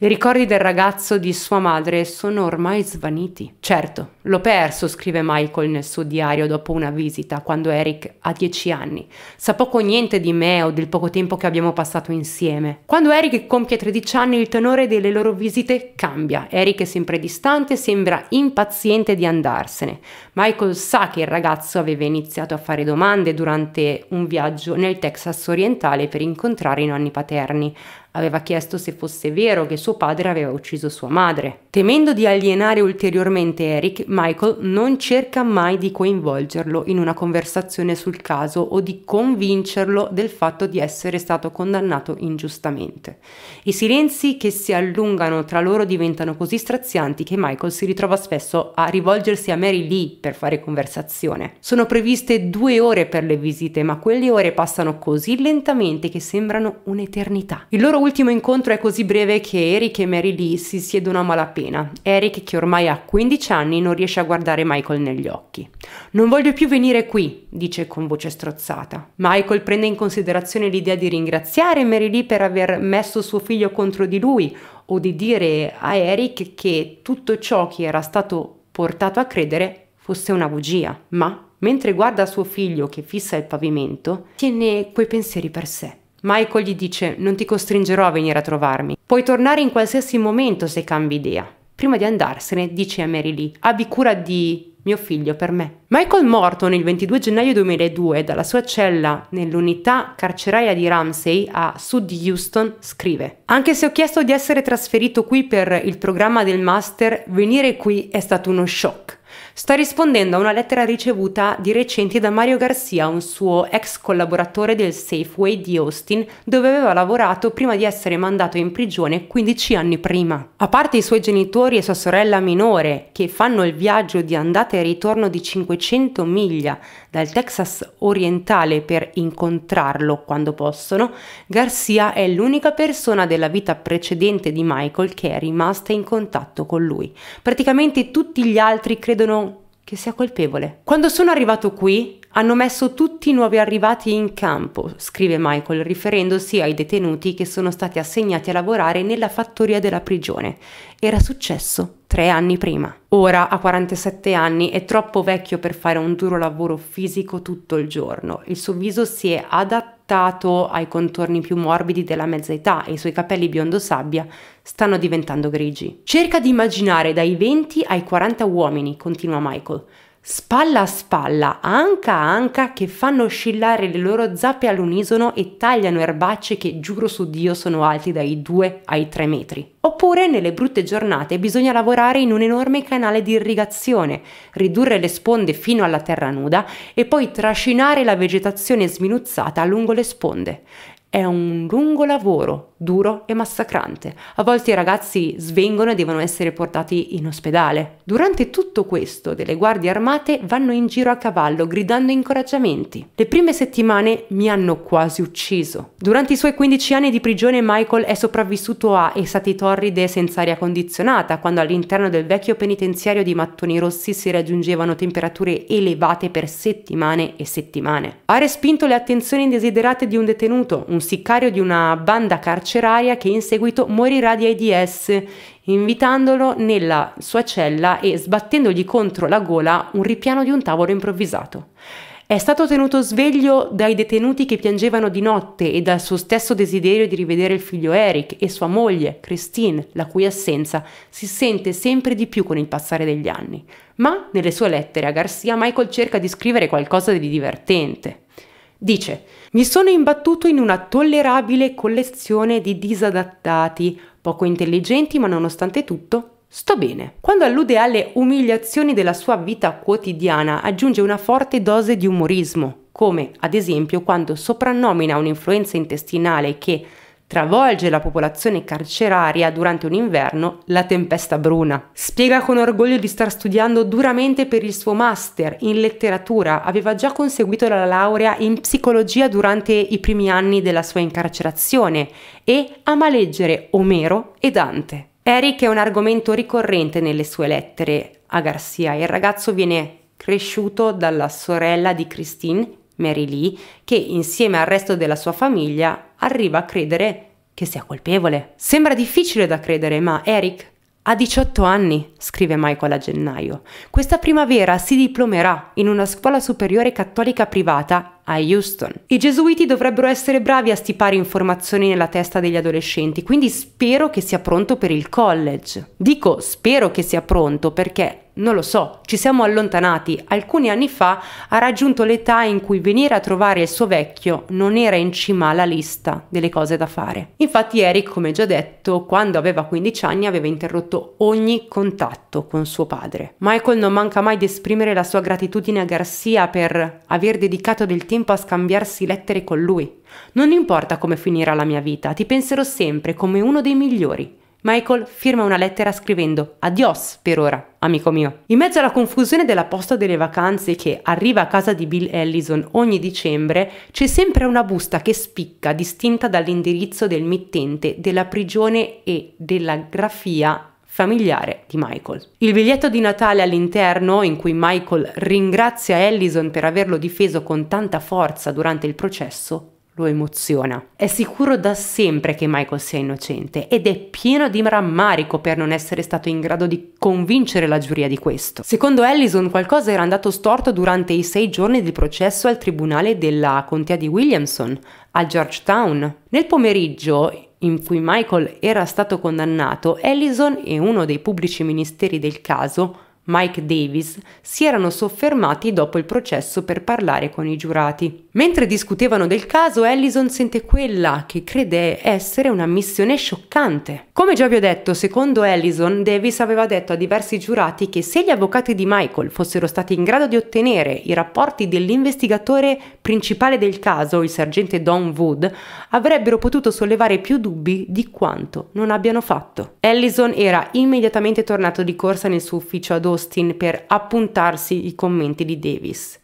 I ricordi del ragazzo di sua madre sono ormai svaniti. Certo, l'ho perso, scrive Michael nel suo diario dopo una visita, quando Eric ha 10 anni. Sa poco o niente di me o del poco tempo che abbiamo passato insieme. Quando Eric compie 13 anni il tenore delle loro visite cambia. Eric è sempre distante, sembra impaziente di andarsene. Michael sa che il ragazzo aveva iniziato a fare domande durante un viaggio nel Texas orientale per incontrare i nonni paterni. Aveva chiesto se fosse vero che suo padre aveva ucciso sua madre. Temendo di alienare ulteriormente Eric, Michael non cerca mai di coinvolgerlo in una conversazione sul caso o di convincerlo del fatto di essere stato condannato ingiustamente. I silenzi che si allungano tra loro diventano così strazianti che Michael si ritrova spesso a rivolgersi a Mary Lee per fare conversazione. Sono previste 2 ore per le visite, ma quelle ore passano così lentamente che sembrano un'eternità. Il loro ultimo incontro è così breve che Eric e Mary Lee si siedono a malapena. Eric, che ormai ha 15 anni, non riesce a guardare Michael negli occhi. «Non voglio più venire qui», dice con voce strozzata. Michael prende in considerazione l'idea di ringraziare Mary Lee per aver messo suo figlio contro di lui o di dire a Eric che tutto ciò che era stato portato a credere fosse una bugia, ma mentre guarda suo figlio che fissa il pavimento, tiene quei pensieri per sé. Michael gli dice: non ti costringerò a venire a trovarmi, puoi tornare in qualsiasi momento se cambi idea. Prima di andarsene dice a Mary Lee: abbi cura di mio figlio per me. Michael Morton il 22 gennaio 2002 dalla sua cella nell'unità carceraria di Ramsey a sud di Houston scrive: anche se ho chiesto di essere trasferito qui per il programma del master, venire qui è stato uno shock. Sta rispondendo a una lettera ricevuta di recente da Mario Garcia, un suo ex collaboratore del Safeway di Austin, dove aveva lavorato prima di essere mandato in prigione 15 anni prima. A parte i suoi genitori e sua sorella minore, che fanno il viaggio di andata e ritorno di 500 miglia dal Texas orientale per incontrarlo quando possono, Garcia è l'unica persona della vita precedente di Michael che è rimasta in contatto con lui. Praticamente tutti gli altri credono che sia colpevole. Quando sono arrivato qui hanno messo tutti i nuovi arrivati in campo, scrive Michael riferendosi ai detenuti che sono stati assegnati a lavorare nella fattoria della prigione. Era successo 3 anni prima. Ora, a 47 anni, è troppo vecchio per fare un duro lavoro fisico tutto il giorno. Il suo viso si è adattato ai contorni più morbidi della mezza età e i suoi capelli biondo sabbia stanno diventando grigi. Cerca di immaginare dai 20 ai 40 uomini, continua Michael, spalla a spalla, anca a anca, che fanno oscillare le loro zappe all'unisono e tagliano erbacce che, giuro su Dio, sono alti dai 2 ai 3 metri. Oppure, nelle brutte giornate, bisogna lavorare in un enorme canale di irrigazione, ridurre le sponde fino alla terra nuda e poi trascinare la vegetazione sminuzzata lungo le sponde. È un lungo lavoro, duro e massacrante. A volte i ragazzi svengono e devono essere portati in ospedale. Durante tutto questo, delle guardie armate vanno in giro a cavallo gridando incoraggiamenti. Le prime settimane mi hanno quasi ucciso. Durante i suoi 15 anni di prigione Michael è sopravvissuto a estate torride senza aria condizionata, quando all'interno del vecchio penitenziario di mattoni rossi si raggiungevano temperature elevate per settimane e settimane. Ha respinto le attenzioni indesiderate di un detenuto, un sicario di una banda carceraria che in seguito morirà di AIDS, invitandolo nella sua cella e sbattendogli contro la gola un ripiano di un tavolo improvvisato. È stato tenuto sveglio dai detenuti che piangevano di notte e dal suo stesso desiderio di rivedere il figlio Eric e sua moglie, Christine, la cui assenza si sente sempre di più con il passare degli anni. Ma nelle sue lettere a Garcia, Michael cerca di scrivere qualcosa di divertente. Dice: «Mi sono imbattuto in una tollerabile collezione di disadattati, poco intelligenti, ma nonostante tutto sto bene». Quando allude alle umiliazioni della sua vita quotidiana, aggiunge una forte dose di umorismo, come ad esempio quando soprannomina un'influenza intestinale che travolge la popolazione carceraria durante un inverno, la tempesta bruna. Spiega con orgoglio di star studiando duramente per il suo master in letteratura. Aveva già conseguito la laurea in psicologia durante i primi anni della sua incarcerazione e ama leggere Omero e Dante. Eric è un argomento ricorrente nelle sue lettere a Garcia. Il ragazzo viene cresciuto dalla sorella di Christine, Mary Lee, che insieme al resto della sua famiglia arriva a credere che sia colpevole. Sembra difficile da credere, ma Eric ha 18 anni, scrive Michael a gennaio. Questa primavera si diplomerà in una scuola superiore cattolica privata a Houston. I gesuiti dovrebbero essere bravi a stipare informazioni nella testa degli adolescenti, quindi spero che sia pronto per il college. Dico spero che sia pronto perché non lo so, ci siamo allontanati. Alcuni anni fa ha raggiunto l'età in cui venire a trovare il suo vecchio non era in cima alla lista delle cose da fare. Infatti Eric, come già detto, quando aveva 15 anni aveva interrotto ogni contatto con suo padre. Michael non manca mai di esprimere la sua gratitudine a Garcia per aver dedicato del tempo a scambiarsi lettere con lui. «Non importa come finirà la mia vita, ti penserò sempre come uno dei migliori». Michael firma una lettera scrivendo «Adios per ora, amico mio». In mezzo alla confusione della posta delle vacanze che arriva a casa di Bill Allison ogni dicembre, c'è sempre una busta che spicca, distinta dall'indirizzo del mittente, della prigione e della grafia familiare di Michael. Il biglietto di Natale all'interno, in cui Michael ringrazia Allison per averlo difeso con tanta forza durante il processo, lo emoziona. È sicuro da sempre che Michael sia innocente ed è pieno di rammarico per non essere stato in grado di convincere la giuria di questo. Secondo Allison qualcosa era andato storto durante i 6 giorni di processo al tribunale della contea di Williamson, a Georgetown. Nel pomeriggio in cui Michael era stato condannato, Allison e uno dei pubblici ministeri del caso, Mike Davis, si erano soffermati dopo il processo per parlare con i giurati. Mentre discutevano del caso, Allison sente quella che crede essere una missione scioccante. Come già vi ho detto, secondo Allison, Davis aveva detto a diversi giurati che se gli avvocati di Michael fossero stati in grado di ottenere i rapporti dell'investigatore principale del caso, il sergente Don Wood, avrebbero potuto sollevare più dubbi di quanto non abbiano fatto. Allison era immediatamente tornato di corsa nel suo ufficio ad Austin per appuntarsi i commenti di Davis.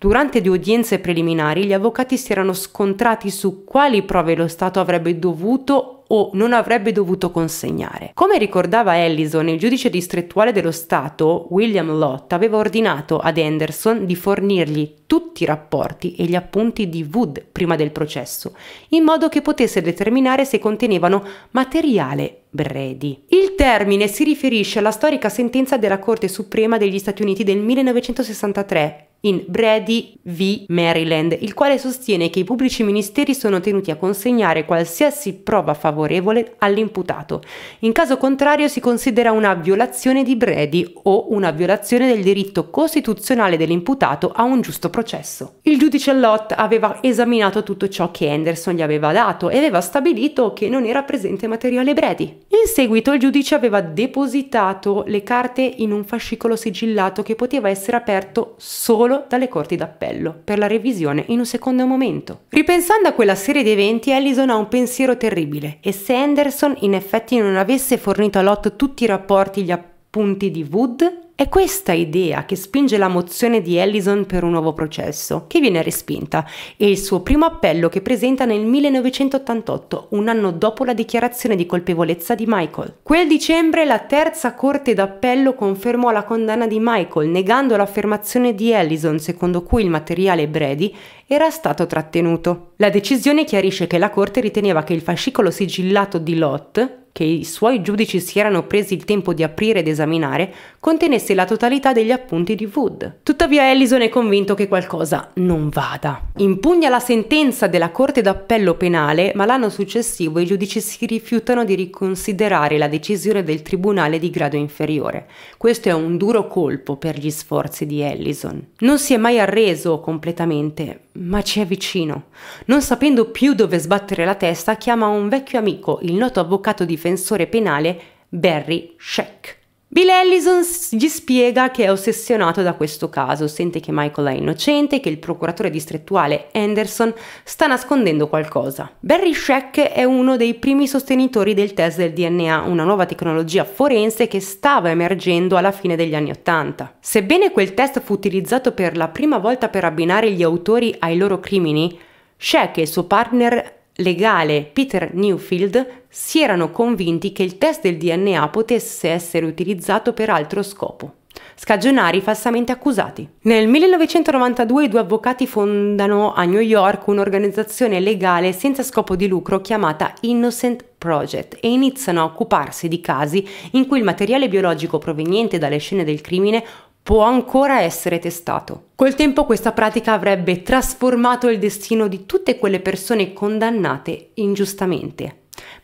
Durante due udienze preliminari gli avvocati si erano scontrati su quali prove lo Stato avrebbe dovuto o non avrebbe dovuto consegnare. Come ricordava Allison, il giudice distrettuale dello Stato, William Lott, aveva ordinato ad Anderson di fornirgli tutti i rapporti e gli appunti di Wood prima del processo, in modo che potesse determinare se contenevano materiale Brady. Il termine si riferisce alla storica sentenza della Corte Suprema degli Stati Uniti del 1963, in Brady v. Maryland, il quale sostiene che i pubblici ministeri sono tenuti a consegnare qualsiasi prova favorevole all'imputato. In caso contrario si considera una violazione di Brady o una violazione del diritto costituzionale dell'imputato a un giusto processo. Il giudice Lott aveva esaminato tutto ciò che Anderson gli aveva dato e aveva stabilito che non era presente materiale Brady. In seguito il giudice aveva depositato le carte in un fascicolo sigillato che poteva essere aperto solo solo dalle corti d'appello per la revisione in un secondo momento. Ripensando a quella serie di eventi, Allison ha un pensiero terribile, e se Anderson in effetti non avesse fornito a Lott tutti i rapporti e gli appunti di Wood, è questa idea che spinge la mozione di Allison per un nuovo processo, che viene respinta, e il suo primo appello che presenta nel 1988, un anno dopo la dichiarazione di colpevolezza di Michael. Quel dicembre la terza corte d'appello confermò la condanna di Michael, negando l'affermazione di Allison secondo cui il materiale Brady era stato trattenuto. La decisione chiarisce che la corte riteneva che il fascicolo sigillato di Lott, che i suoi giudici si erano presi il tempo di aprire ed esaminare, contenesse la totalità degli appunti di Wood. Tuttavia Allison è convinto che qualcosa non vada. Impugna la sentenza della Corte d'Appello Penale, ma l'anno successivo i giudici si rifiutano di riconsiderare la decisione del tribunale di grado inferiore. Questo è un duro colpo per gli sforzi di Allison. Non si è mai arreso completamente, ma ci è vicino. Non sapendo più dove sbattere la testa, chiama un vecchio amico, il noto avvocato difensore penale Barry Scheck. Bill Allison gli spiega che è ossessionato da questo caso, sente che Michael è innocente, che il procuratore distrettuale Anderson sta nascondendo qualcosa. Barry Scheck è uno dei primi sostenitori del test del DNA, una nuova tecnologia forense che stava emergendo alla fine degli anni '80. Sebbene quel test fu utilizzato per la prima volta per abbinare gli autori ai loro crimini, Scheck e il suo partner legale Peter Newfield si erano convinti che il test del DNA potesse essere utilizzato per altro scopo, scagionare i falsamente accusati. Nel 1992 i due avvocati fondano a New York un'organizzazione legale senza scopo di lucro chiamata Innocent Project e iniziano a occuparsi di casi in cui il materiale biologico proveniente dalle scene del crimine può ancora essere testato. Col tempo questa pratica avrebbe trasformato il destino di tutte quelle persone condannate ingiustamente.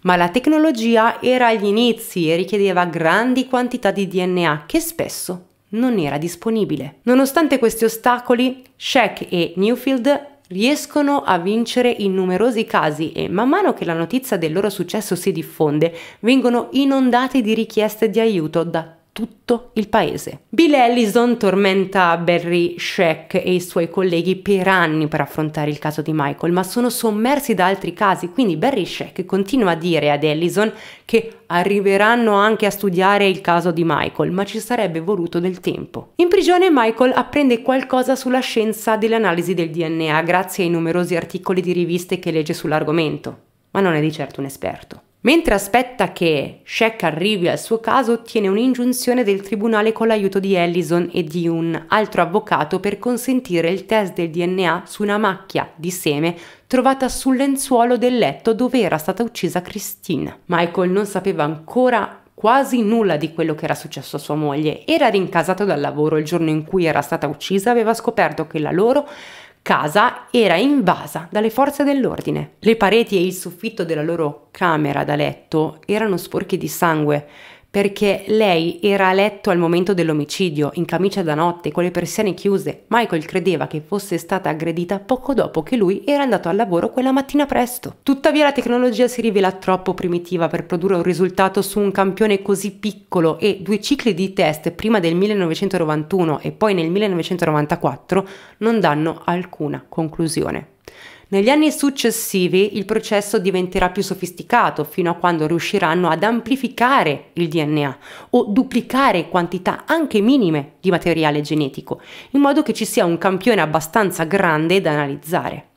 Ma la tecnologia era agli inizi e richiedeva grandi quantità di DNA che spesso non era disponibile. Nonostante questi ostacoli, Scheck e Newfield riescono a vincere in numerosi casi e man mano che la notizia del loro successo si diffonde, vengono inondate di richieste di aiuto da tutto il paese. Bill Allison tormenta Barry Scheck e i suoi colleghi per anni per affrontare il caso di Michael, ma sono sommersi da altri casi, quindi Barry Scheck continua a dire ad Allison che arriveranno anche a studiare il caso di Michael, ma ci sarebbe voluto del tempo. In prigione Michael apprende qualcosa sulla scienza dell'analisi del DNA grazie ai numerosi articoli di riviste che legge sull'argomento, ma non è di certo un esperto. Mentre aspetta che Scheck arrivi al suo caso, ottiene un'ingiunzione del tribunale con l'aiuto di Allison e di un altro avvocato per consentire il test del DNA su una macchia di seme trovata sul lenzuolo del letto dove era stata uccisa Christine. Michael non sapeva ancora quasi nulla di quello che era successo a sua moglie. Era rincasato dal lavoro il giorno in cui era stata uccisa, aveva scoperto che la loro casa era invasa dalle forze dell'ordine. Le pareti e il soffitto della loro camera da letto erano sporchi di sangue perché lei era a letto al momento dell'omicidio, in camicia da notte, con le persiane chiuse. Michael credeva che fosse stata aggredita poco dopo che lui era andato al lavoro quella mattina presto. Tuttavia la tecnologia si rivela troppo primitiva per produrre un risultato su un campione così piccolo e due cicli di test prima del 1991 e poi nel 1994 non danno alcuna conclusione. Negli anni successivi il processo diventerà più sofisticato fino a quando riusciranno ad amplificare il DNA o duplicare quantità anche minime di materiale genetico, in modo che ci sia un campione abbastanza grande da analizzare.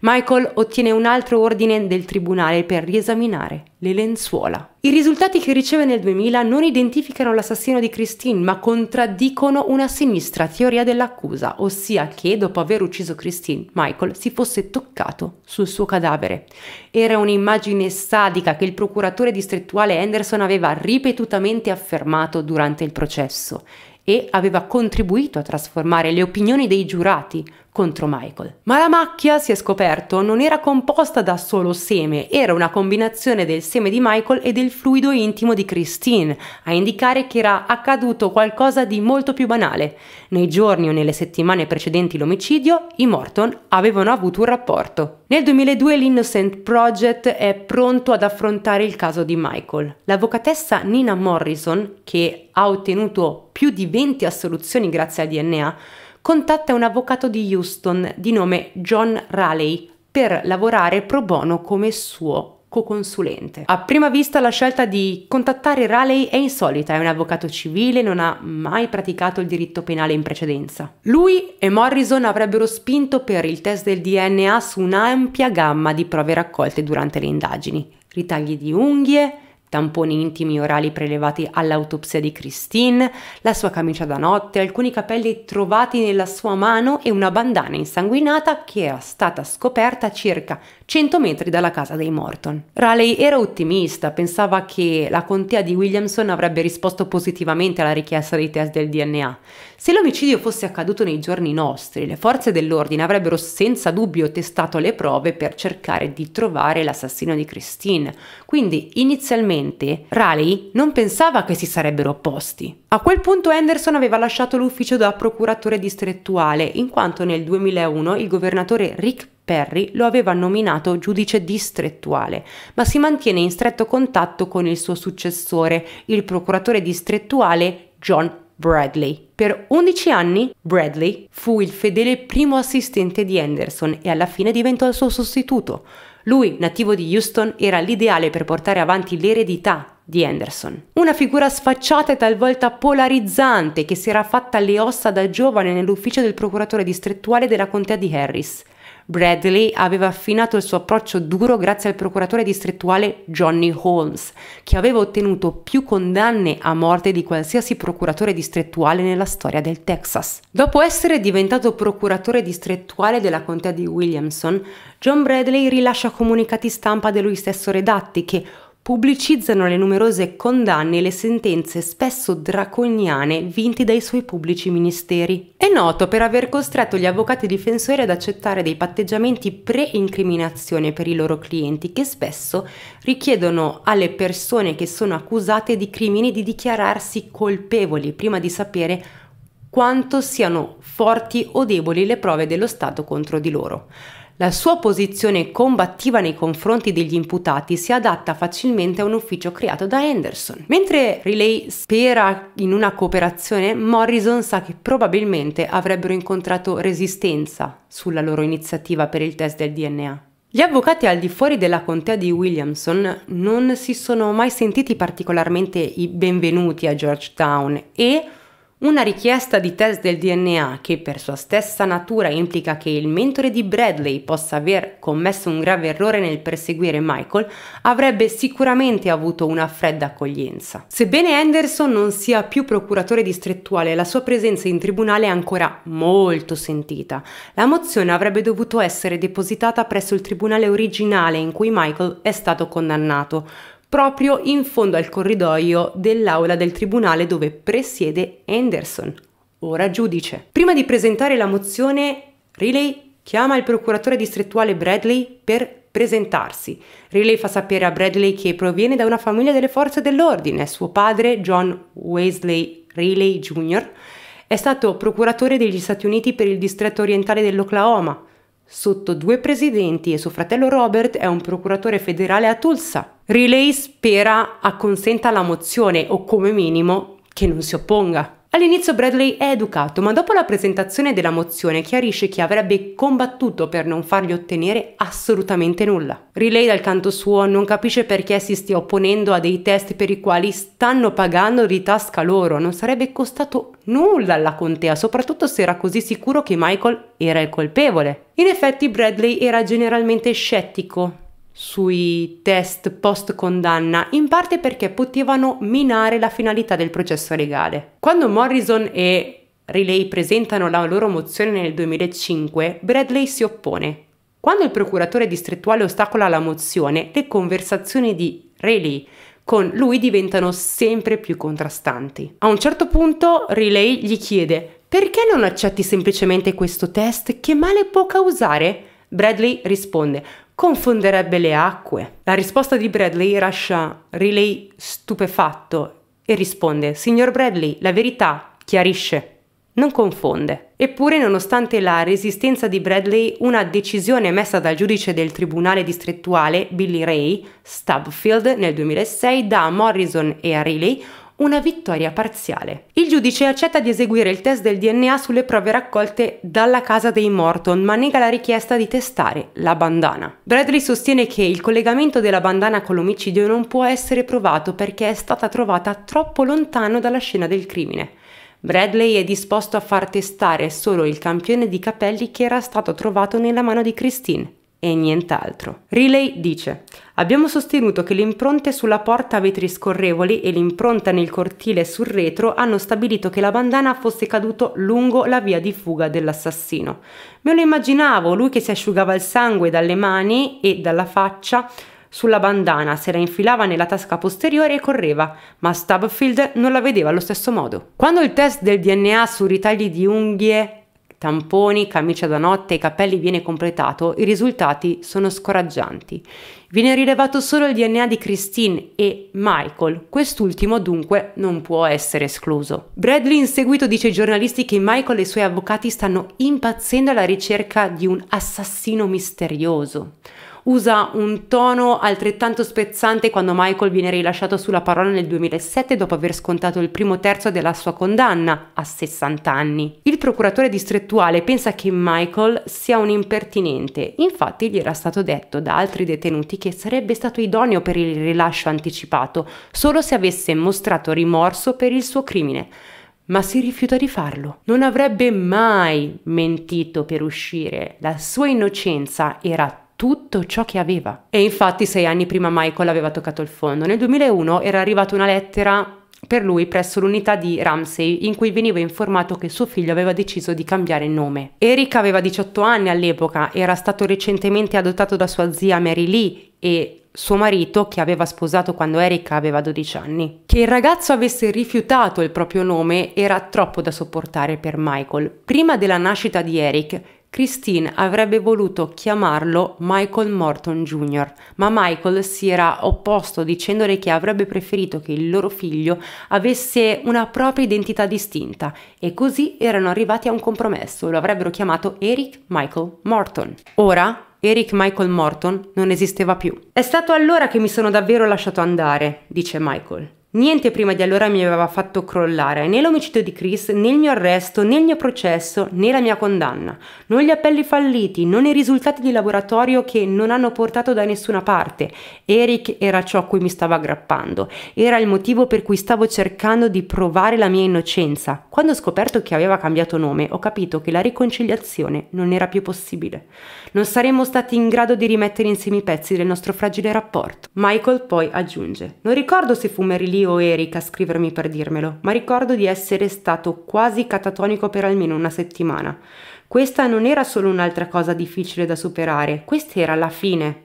Michael ottiene un altro ordine del tribunale per riesaminare le lenzuola. I risultati che riceve nel 2000 non identificano l'assassino di Christine, ma contraddicono una sinistra teoria dell'accusa, ossia che dopo aver ucciso Christine, Michael si fosse toccato sul suo cadavere. Era un'immagine sadica che il procuratore distrettuale Anderson aveva ripetutamente affermato durante il processo e aveva contribuito a trasformare le opinioni dei giurati contro Michael. Ma la macchia, si è scoperto, non era composta da solo seme, era una combinazione del seme di Michael e del fluido intimo di Christine, a indicare che era accaduto qualcosa di molto più banale. Nei giorni o nelle settimane precedenti l'omicidio, i Morton avevano avuto un rapporto. Nel 2002 l'Innocent Project è pronto ad affrontare il caso di Michael. L'avvocatessa Nina Morrison, che ha ottenuto più di 20 assoluzioni grazie al DNA, contatta un avvocato di Houston di nome John Raleigh per lavorare pro bono come suo consulente. A prima vista la scelta di contattare Raleigh è insolita, è un avvocato civile, non ha mai praticato il diritto penale in precedenza. Lui e Morrison avrebbero spinto per il test del DNA su un'ampia gamma di prove raccolte durante le indagini, ritagli di unghie, tamponi intimi orali prelevati all'autopsia di Christine, la sua camicia da notte, alcuni capelli trovati nella sua mano e una bandana insanguinata che era stata scoperta a circa 100 metri dalla casa dei Morton. Raleigh era ottimista, pensava che la contea di Williamson avrebbe risposto positivamente alla richiesta dei test del DNA. Se l'omicidio fosse accaduto nei giorni nostri, le forze dell'ordine avrebbero senza dubbio testato le prove per cercare di trovare l'assassino di Christine, quindi inizialmente Raleigh non pensava che si sarebbero opposti. A quel punto Anderson aveva lasciato l'ufficio da procuratore distrettuale, in quanto nel 2001 il governatore Rick Perry lo aveva nominato giudice distrettuale, ma si mantiene in stretto contatto con il suo successore, il procuratore distrettuale John Bradley. Per 11 anni Bradley fu il fedele primo assistente di Anderson e alla fine diventò il suo sostituto. Lui, nativo di Houston, era l'ideale per portare avanti l'eredità di Anderson. Una figura sfacciata e talvolta polarizzante che si era fatta le ossa da giovane nell'ufficio del procuratore distrettuale della contea di Harris. Bradley aveva affinato il suo approccio duro grazie al procuratore distrettuale Johnny Holmes, che aveva ottenuto più condanne a morte di qualsiasi procuratore distrettuale nella storia del Texas. Dopo essere diventato procuratore distrettuale della contea di Williamson, John Bradley rilascia comunicati stampa da lui stesso redatti che pubblicizzano le numerose condanne e le sentenze spesso draconiane vinte dai suoi pubblici ministeri. È noto per aver costretto gli avvocati difensori ad accettare dei patteggiamenti pre-incriminazione per i loro clienti, che spesso richiedono alle persone che sono accusate di crimini di dichiararsi colpevoli prima di sapere quanto siano forti o deboli le prove dello Stato contro di loro. La sua posizione combattiva nei confronti degli imputati si adatta facilmente a un ufficio creato da Anderson. Mentre Raleigh spera in una cooperazione, Morrison sa che probabilmente avrebbero incontrato resistenza sulla loro iniziativa per il test del DNA. Gli avvocati al di fuori della contea di Williamson non si sono mai sentiti particolarmente i benvenuti a Georgetown e una richiesta di test del DNA, che per sua stessa natura implica che il mentore di Bradley possa aver commesso un grave errore nel perseguire Michael, avrebbe sicuramente avuto una fredda accoglienza. Sebbene Anderson non sia più procuratore distrettuale, la sua presenza in tribunale è ancora molto sentita. La mozione avrebbe dovuto essere depositata presso il tribunale originale in cui Michael è stato condannato, proprio in fondo al corridoio dell'aula del tribunale dove presiede Anderson, ora giudice. Prima di presentare la mozione, Raleigh chiama il procuratore distrettuale Bradley per presentarsi. Raleigh fa sapere a Bradley che proviene da una famiglia delle forze dell'ordine. Suo padre, John Wesley Raleigh Jr., è stato procuratore degli Stati Uniti per il distretto orientale dell'Oklahoma, sotto due presidenti, e suo fratello Robert è un procuratore federale a Tulsa. Raleigh spera acconsenta alla mozione, o come minimo che non si opponga. All'inizio Bradley è educato, ma dopo la presentazione della mozione chiarisce che avrebbe combattuto per non fargli ottenere assolutamente nulla. Raleigh dal canto suo non capisce perché si stia opponendo a dei test per i quali stanno pagando di tasca loro, non sarebbe costato nulla alla contea, soprattutto se era così sicuro che Michael era il colpevole. In effetti Bradley era generalmente scettico sui test post condanna, in parte perché potevano minare la finalità del processo legale. Quando Morrison e Raleigh presentano la loro mozione nel 2005, Bradley si oppone. Quando il procuratore distrettuale ostacola la mozione, le conversazioni di Raleigh con lui diventano sempre più contrastanti. A un certo punto Raleigh gli chiede: "Perché non accetti semplicemente questo test? Che male può causare?" Bradley risponde: "Confonderebbe le acque." La risposta di Bradley lascia Raleigh stupefatto e risponde: "Signor Bradley, la verità chiarisce, non confonde." Eppure, nonostante la resistenza di Bradley, una decisione emessa dal giudice del tribunale distrettuale Billy Ray Stubfield nel 2006 dà a Morrison e a Raleigh una vittoria parziale. Il giudice accetta di eseguire il test del DNA sulle prove raccolte dalla casa dei Morton, ma nega la richiesta di testare la bandana. Bradley sostiene che il collegamento della bandana con l'omicidio non può essere provato perché è stata trovata troppo lontano dalla scena del crimine. Bradley è disposto a far testare solo il campione di capelli che era stato trovato nella mano di Christine e nient'altro. Riley dice: abbiamo sostenuto che le impronte sulla porta a vetri scorrevoli e l'impronta nel cortile sul retro hanno stabilito che la bandana fosse caduto lungo la via di fuga dell'assassino. Me lo immaginavo, lui che si asciugava il sangue dalle mani e dalla faccia sulla bandana, se la infilava nella tasca posteriore e correva, ma Stubfield non la vedeva allo stesso modo. Quando il test del DNA su ritagli di unghie, tamponi, camicia da notte e capelli viene completato, i risultati sono scoraggianti. Viene rilevato solo il DNA di Christine e Michael, quest'ultimo dunque non può essere escluso. Bradley in seguito dice ai giornalisti che Michael e i suoi avvocati stanno impazzendo alla ricerca di un assassino misterioso. Usa un tono altrettanto spezzante quando Michael viene rilasciato sulla parola nel 2007 dopo aver scontato il primo terzo della sua condanna a 60 anni. Il procuratore distrettuale pensa che Michael sia un impertinente, infatti gli era stato detto da altri detenuti che sarebbe stato idoneo per il rilascio anticipato solo se avesse mostrato rimorso per il suo crimine. Ma si rifiuta di farlo. Non avrebbe mai mentito per uscire, la sua innocenza era tutto ciò che aveva. E infatti 6 anni prima Michael aveva toccato il fondo. Nel 2001 era arrivata una lettera per lui presso l'unità di Ramsey in cui veniva informato che suo figlio aveva deciso di cambiare nome. Eric aveva 18 anni all'epoca, era stato recentemente adottato da sua zia Mary Lee e suo marito, che aveva sposato quando Eric aveva 12 anni. Che il ragazzo avesse rifiutato il proprio nome era troppo da sopportare per Michael. Prima della nascita di Eric, Christine avrebbe voluto chiamarlo Michael Morton Jr., ma Michael si era opposto dicendole che avrebbe preferito che il loro figlio avesse una propria identità distinta, e così erano arrivati a un compromesso, lo avrebbero chiamato Eric Michael Morton. Ora Eric Michael Morton non esisteva più. È stato allora che mi sono davvero lasciato andare, dice Michael. Niente prima di allora mi aveva fatto crollare, né l'omicidio di Chris, né il mio arresto, né il mio processo, né la mia condanna. Non gli appelli falliti, non i risultati di laboratorio che non hanno portato da nessuna parte. Eric era ciò a cui mi stavo aggrappando. Era il motivo per cui stavo cercando di provare la mia innocenza. Quando ho scoperto che aveva cambiato nome, ho capito che la riconciliazione non era più possibile. Non saremmo stati in grado di rimettere insieme i pezzi del nostro fragile rapporto. Michael poi aggiunge: non ricordo se fu Mary Lee o Eric a scrivermi per dirmelo, ma ricordo di essere stato quasi catatonico per almeno una settimana. Questa non era solo un'altra cosa difficile da superare, questa era la fine.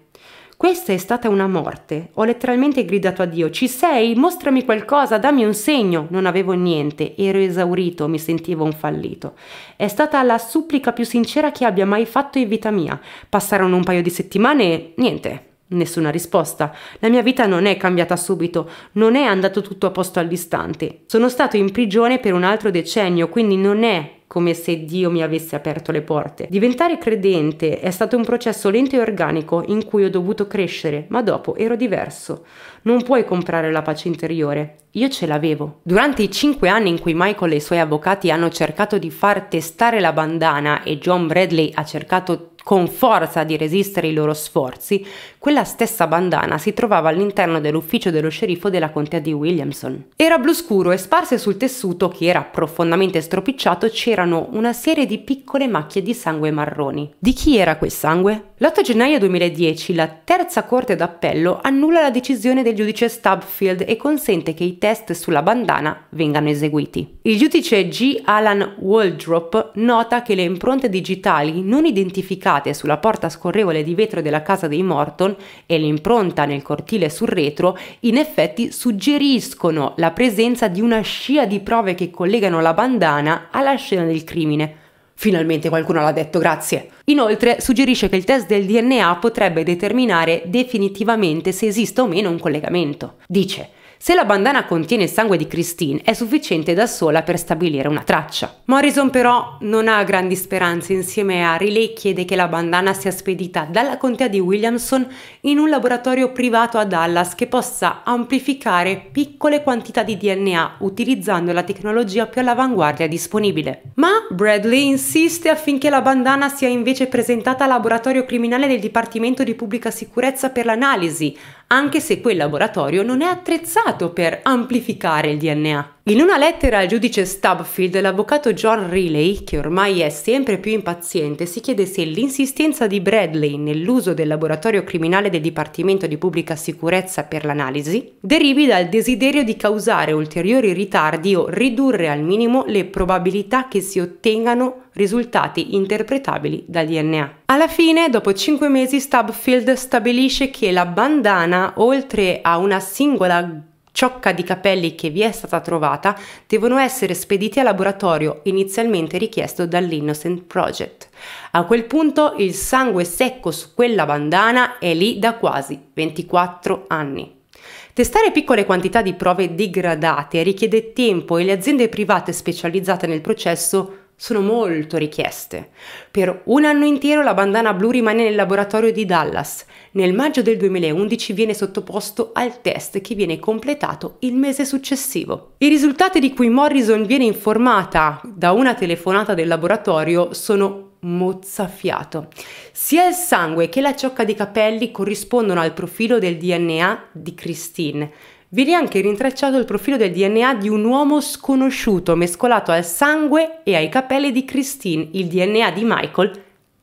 Questa è stata una morte. Ho letteralmente gridato a Dio: ci sei? Mostrami qualcosa, dammi un segno. Non avevo niente, ero esaurito, mi sentivo un fallito. È stata la supplica più sincera che abbia mai fatto in vita mia. Passarono un paio di settimane e niente. Nessuna risposta. La mia vita non è cambiata subito, non è andato tutto a posto all'istante. Sono stato in prigione per un altro decennio, quindi non è come se Dio mi avesse aperto le porte. Diventare credente è stato un processo lento e organico in cui ho dovuto crescere, ma dopo ero diverso. Non puoi comprare la pace interiore. Io ce l'avevo. Durante i 5 anni in cui Michael e i suoi avvocati hanno cercato di far testare la bandana e John Bradley ha cercato con forza di resistere ai loro sforzi, quella stessa bandana si trovava all'interno dell'ufficio dello sceriffo della contea di Williamson. Era blu scuro e sparse sul tessuto, che era profondamente stropicciato, c'erano una serie di piccole macchie di sangue marroni. Di chi era quel sangue? L'8 gennaio 2010 la terza corte d'appello annulla la decisione del giudice Stubfield e consente che i test sulla bandana vengano eseguiti. Il giudice G. Alan Waldrop nota che le impronte digitali non identificate sulla porta scorrevole di vetro della casa dei Morton e l'impronta nel cortile sul retro in effetti suggeriscono la presenza di una scia di prove che collegano la bandana alla scena del crimine. Finalmente qualcuno l'ha detto, grazie. Inoltre suggerisce che il test del DNA potrebbe determinare definitivamente se esista o meno un collegamento. Dice: Se la bandana contiene il sangue di Christine è sufficiente da sola per stabilire una traccia. Morrison però non ha grandi speranze. Insieme a Riley chiede che la bandana sia spedita dalla contea di Williamson in un laboratorio privato a Dallas che possa amplificare piccole quantità di DNA utilizzando la tecnologia più all'avanguardia disponibile. Ma Bradley insiste affinché la bandana sia invece presentata al laboratorio criminale del Dipartimento di Pubblica Sicurezza per l'analisi, anche se quel laboratorio non è attrezzato per amplificare il DNA. In una lettera al giudice Stubfield, l'avvocato John Raleigh, che ormai è sempre più impaziente, si chiede se l'insistenza di Bradley nell'uso del laboratorio criminale del Dipartimento di Pubblica Sicurezza per l'analisi derivi dal desiderio di causare ulteriori ritardi o ridurre al minimo le probabilità che si ottengano risultati interpretabili dal DNA. Alla fine, dopo 5 mesi, Stubfield stabilisce che la bandana, oltre a una singola ciocca di capelli che vi è stata trovata, devono essere spediti al laboratorio inizialmente richiesto dall'Innocent Project. A quel punto il sangue secco su quella bandana è lì da quasi 24 anni. Testare piccole quantità di prove degradate richiede tempo e le aziende private specializzate nel processo sono molto richieste. Per un anno intero la bandana blu rimane nel laboratorio di Dallas. Nel maggio del 2011 viene sottoposto al test che viene completato il mese successivo. I risultati di cui Morrison viene informata da una telefonata del laboratorio sono mozzafiato. Sia il sangue che la ciocca di capelli corrispondono al profilo del DNA di Christine. Viene anche rintracciato il profilo del DNA di un uomo sconosciuto mescolato al sangue e ai capelli di Christine. Il DNA di Michael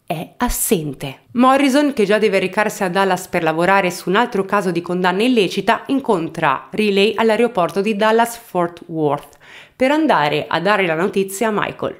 è assente. Morrison, che già deve recarsi a Dallas per lavorare su un altro caso di condanna illecita, incontra Riley all'aeroporto di Dallas-Fort Worth per andare a dare la notizia a Michael.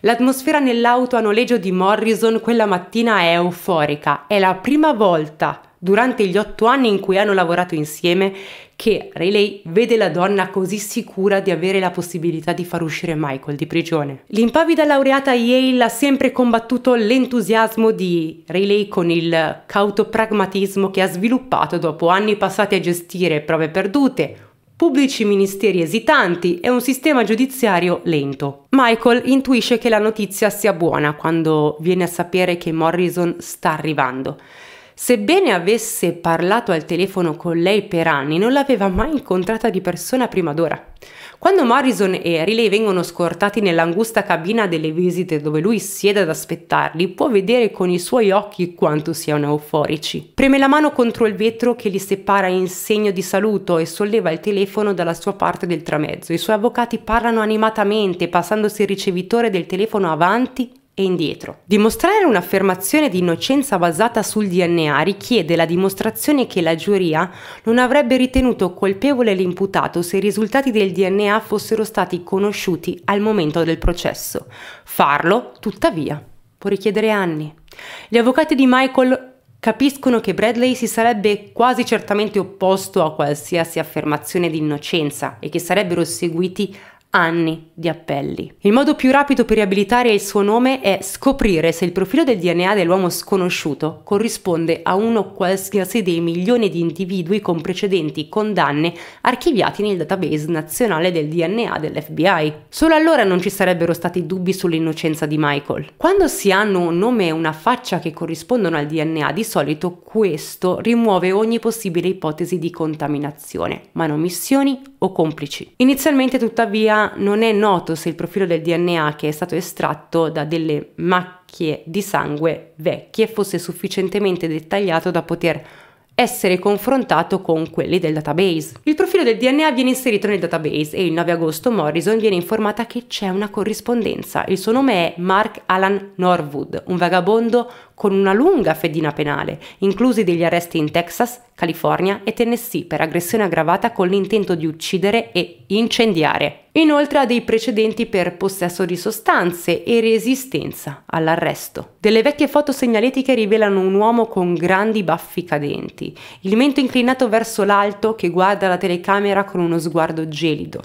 L'atmosfera nell'auto a noleggio di Morrison quella mattina è euforica. È la prima volta durante gli 8 anni in cui hanno lavorato insieme che Riley vede la donna così sicura di avere la possibilità di far uscire Michael di prigione. L'impavida laureata a Yale ha sempre combattuto l'entusiasmo di Riley con il cauto pragmatismo che ha sviluppato dopo anni passati a gestire prove perdute, pubblici ministeri esitanti e un sistema giudiziario lento. Michael intuisce che la notizia sia buona quando viene a sapere che Morrison sta arrivando. Sebbene avesse parlato al telefono con lei per anni, non l'aveva mai incontrata di persona prima d'ora. Quando Morrison e Riley vengono scortati nell'angusta cabina delle visite dove lui siede ad aspettarli, può vedere con i suoi occhi quanto siano euforici. Preme la mano contro il vetro che li separa in segno di saluto e solleva il telefono dalla sua parte del tramezzo. I suoi avvocati parlano animatamente, passandosi il ricevitore del telefono avanti e indietro. Dimostrare un'affermazione di innocenza basata sul DNA richiede la dimostrazione che la giuria non avrebbe ritenuto colpevole l'imputato se i risultati del DNA fossero stati conosciuti al momento del processo. Farlo, tuttavia, può richiedere anni. Gli avvocati di Michael capiscono che Bradley si sarebbe quasi certamente opposto a qualsiasi affermazione di innocenza e che sarebbero seguiti anni di appelli. Il modo più rapido per riabilitare il suo nome è scoprire se il profilo del DNA dell'uomo sconosciuto corrisponde a uno qualsiasi dei milioni di individui con precedenti condanne archiviati nel database nazionale del DNA dell'FBI. Solo allora non ci sarebbero stati dubbi sull'innocenza di Michael. Quando si hanno un nome e una faccia che corrispondono al DNA, di solito questo rimuove ogni possibile ipotesi di contaminazione, manomissioni o complici. Inizialmente, tuttavia, non è noto se il profilo del DNA che è stato estratto da delle macchie di sangue vecchie fosse sufficientemente dettagliato da poter essere confrontato con quelli del database. Il profilo del DNA viene inserito nel database e il 9 agosto Morrison viene informata che c'è una corrispondenza. Il suo nome è Mark Alan Norwood, un vagabondo con una lunga fedina penale, inclusi degli arresti in Texas, California e Tennessee per aggressione aggravata con l'intento di uccidere e incendiare. Inoltre ha dei precedenti per possesso di sostanze e resistenza all'arresto. Delle vecchie foto segnaletiche rivelano un uomo con grandi baffi cadenti, il mento inclinato verso l'alto che guarda la telecamera con uno sguardo gelido.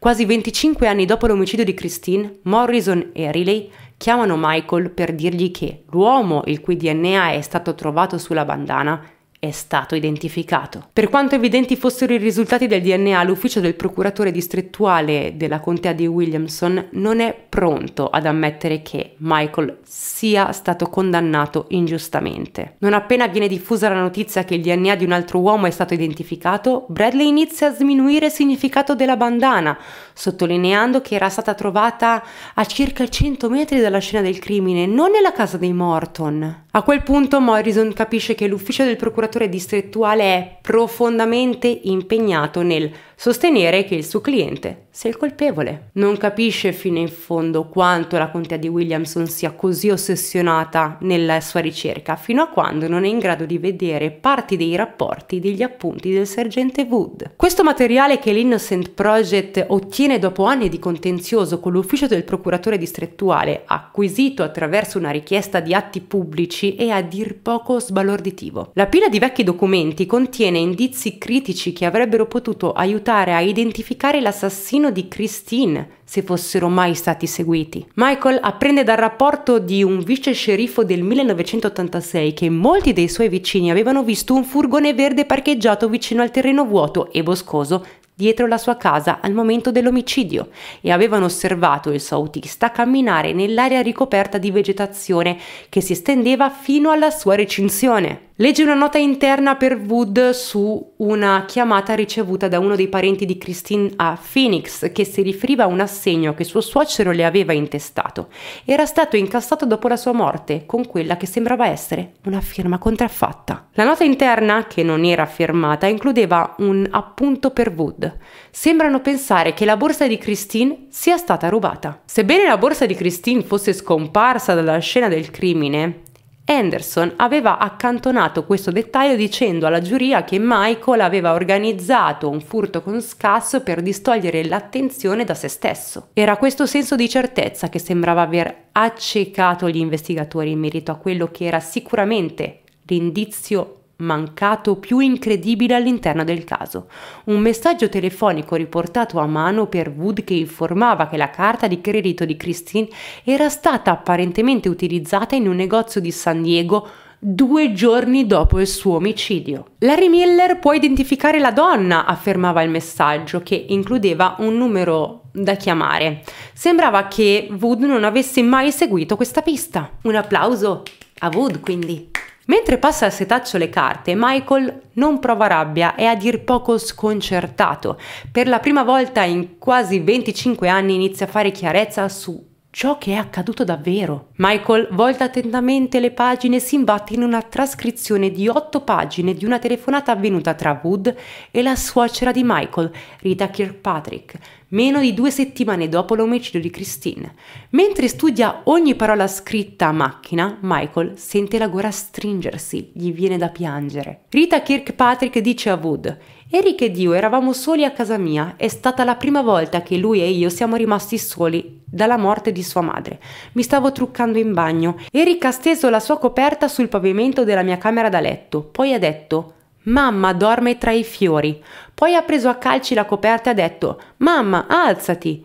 Quasi 25 anni dopo l'omicidio di Christine, Morrison e Riley chiamano Michael per dirgli che l'uomo il cui DNA è stato trovato sulla bandana è stato identificato. Per quanto evidenti fossero i risultati del DNA, l'ufficio del procuratore distrettuale della contea di Williamson non è pronto ad ammettere che Michael sia stato condannato ingiustamente. Non appena viene diffusa la notizia che il DNA di un altro uomo è stato identificato, Bradley inizia a sminuire il significato della bandana, sottolineando che era stata trovata a circa 100 metri dalla scena del crimine, non nella casa dei Morton. A quel punto Morrison capisce che l'ufficio del procuratore distrettuale è profondamente impegnato nel sostenere che il suo cliente sia il colpevole. Non capisce fino in fondo quanto la contea di Williamson sia così ossessionata nella sua ricerca, fino a quando non è in grado di vedere parti dei rapporti degli appunti del sergente Wood. Questo materiale che l'Innocent Project ottiene dopo anni di contenzioso con l'ufficio del procuratore distrettuale, acquisito attraverso una richiesta di atti pubblici, è a dir poco sbalorditivo. La pila di vecchi documenti contiene indizi critici che avrebbero potuto aiutare a identificare l'assassino di Christine, se fossero mai stati seguiti. Michael apprende dal rapporto di un vice sceriffo del 1986 che molti dei suoi vicini avevano visto un furgone verde parcheggiato vicino al terreno vuoto e boscoso dietro la sua casa al momento dell'omicidio e avevano osservato il suo autista camminare nell'area ricoperta di vegetazione che si estendeva fino alla sua recinzione. Legge una nota interna per Wood su una chiamata ricevuta da uno dei parenti di Christine a Phoenix che si riferiva a un assegno che suo suocero le aveva intestato. Era stato incassato dopo la sua morte con quella che sembrava essere una firma contraffatta. La nota interna, che non era firmata, includeva un appunto per Wood. Sembrano pensare che la borsa di Christine sia stata rubata. Sebbene la borsa di Christine fosse scomparsa dalla scena del crimine, Anderson aveva accantonato questo dettaglio dicendo alla giuria che Michael aveva organizzato un furto con scasso per distogliere l'attenzione da se stesso. Era questo senso di certezza che sembrava aver accecato gli investigatori in merito a quello che era sicuramente l'indizio mancato più incredibile all'interno del caso. Un messaggio telefonico riportato a mano per Wood che informava che la carta di credito di Christine era stata apparentemente utilizzata in un negozio di San Diego 2 giorni dopo il suo omicidio. Larry Miller può identificare la donna, affermava il messaggio, che includeva un numero da chiamare. Sembrava che Wood non avesse mai seguito questa pista. Un applauso a Wood, quindi. Mentre passa al setaccio le carte, Michael non prova rabbia, è a dir poco sconcertato. Per la prima volta in quasi 25 anni inizia a fare chiarezza su ciò che è accaduto davvero. Michael volta attentamente le pagine e si imbatte in una trascrizione di 8 pagine di una telefonata avvenuta tra Wood e la suocera di Michael, Rita Kirkpatrick, meno di 2 settimane dopo l'omicidio di Christine. Mentre studia ogni parola scritta a macchina, Michael sente la gola stringersi, gli viene da piangere. Rita Kirkpatrick dice a Wood: «Eric ed io eravamo soli a casa mia, è stata la prima volta che lui e io siamo rimasti soli dalla morte di sua madre. Mi stavo truccando in bagno, Eric ha steso la sua coperta sul pavimento della mia camera da letto, poi ha detto: mamma dorme tra i fiori. Poi ha preso a calci la coperta e ha detto: mamma, alzati!»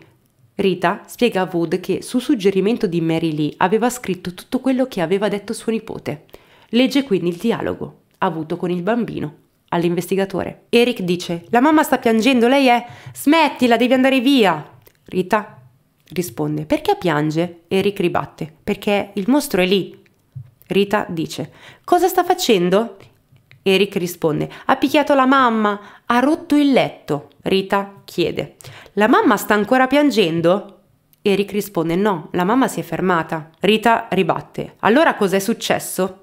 Rita spiega a Wood che su suggerimento di Mary Lee aveva scritto tutto quello che aveva detto suo nipote. Legge quindi il dialogo avuto con il bambino all'investigatore. Eric dice: «La mamma sta piangendo, lei è... Smettila, devi andare via!» Rita risponde: «Perché piange?» Eric ribatte: «Perché il mostro è lì!» Rita dice: «Cosa sta facendo?» Eric risponde: «Ha picchiato la mamma, ha rotto il letto». Rita chiede: «La mamma sta ancora piangendo?» Eric risponde: «No, la mamma si è fermata». Rita ribatte: «Allora cos'è successo?»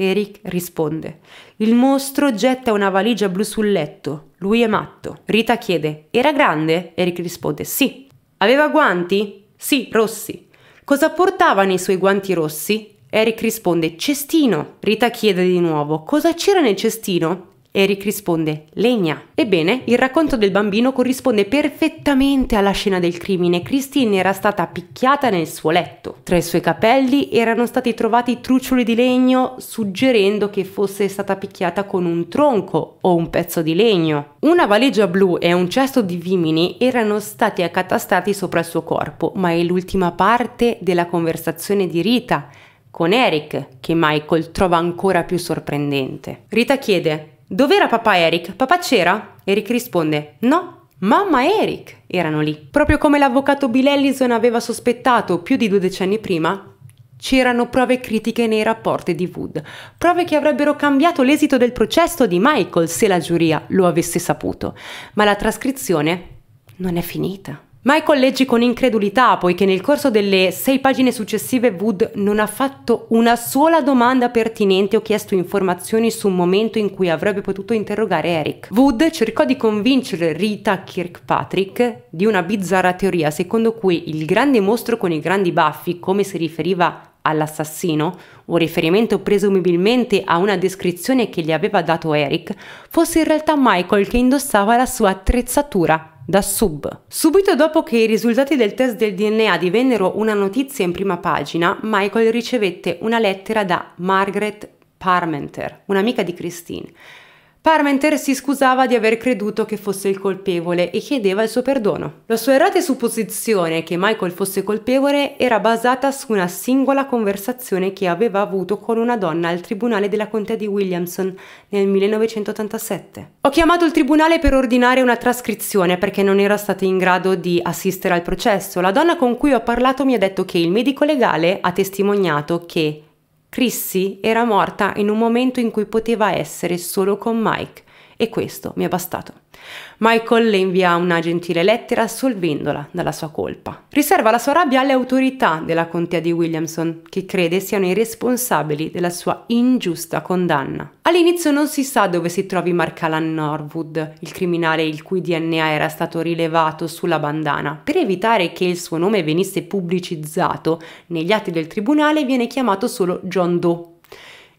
Eric risponde: «Il mostro getta una valigia blu sul letto, lui è matto». Rita chiede: «Era grande?» Eric risponde: «Sì». «Aveva guanti?» «Sì, rossi». «Cosa portava nei suoi guanti rossi?» Eric risponde: «Cestino». Rita chiede di nuovo: «Cosa c'era nel cestino?» Eric risponde: «Legna». Ebbene, il racconto del bambino corrisponde perfettamente alla scena del crimine. Christine era stata picchiata nel suo letto. Tra i suoi capelli erano stati trovati trucioli di legno, suggerendo che fosse stata picchiata con un tronco o un pezzo di legno. Una valigia blu e un cesto di vimini erano stati accatastati sopra il suo corpo, ma è l'ultima parte della conversazione di Rita con Eric, che Michael trova ancora più sorprendente. Rita chiede: "Dov'era papà Eric? Papà c'era?" Eric risponde: "No. Mamma e Eric erano lì." Proprio come l'avvocato Bill Allison aveva sospettato più di 2 decenni prima, c'erano prove critiche nei rapporti di Wood, prove che avrebbero cambiato l'esito del processo di Michael se la giuria lo avesse saputo. Ma la trascrizione non è finita. Michael legge con incredulità, poiché nel corso delle 6 pagine successive Wood non ha fatto una sola domanda pertinente o chiesto informazioni su un momento in cui avrebbe potuto interrogare Eric. Wood cercò di convincere Rita Kirkpatrick di una bizzarra teoria secondo cui il grande mostro con i grandi baffi, come si riferiva all'assassino, un riferimento presumibilmente a una descrizione che gli aveva dato Eric, fosse in realtà Michael che indossava la sua attrezzatura da sub. Subito dopo che i risultati del test del DNA divennero una notizia in prima pagina, Michael ricevette una lettera da Margaret Parmenter, un'amica di Christine. Parmenter si scusava di aver creduto che fosse il colpevole e chiedeva il suo perdono. La sua errata supposizione che Michael fosse colpevole era basata su una singola conversazione che aveva avuto con una donna al tribunale della contea di Williamson nel 1987. "Ho chiamato il tribunale per ordinare una trascrizione perché non ero stata in grado di assistere al processo. La donna con cui ho parlato mi ha detto che il medico legale ha testimoniato che Chrissy era morta in un momento in cui poteva essere solo con Mike e questo mi è bastato." Michael le invia una gentile lettera assolvendola dalla sua colpa. Riserva la sua rabbia alle autorità della contea di Williamson, che crede siano i responsabili della sua ingiusta condanna. All'inizio non si sa dove si trovi Mark Alan Norwood, il criminale il cui DNA era stato rilevato sulla bandana. Per evitare che il suo nome venisse pubblicizzato negli atti del tribunale, viene chiamato solo John Doe.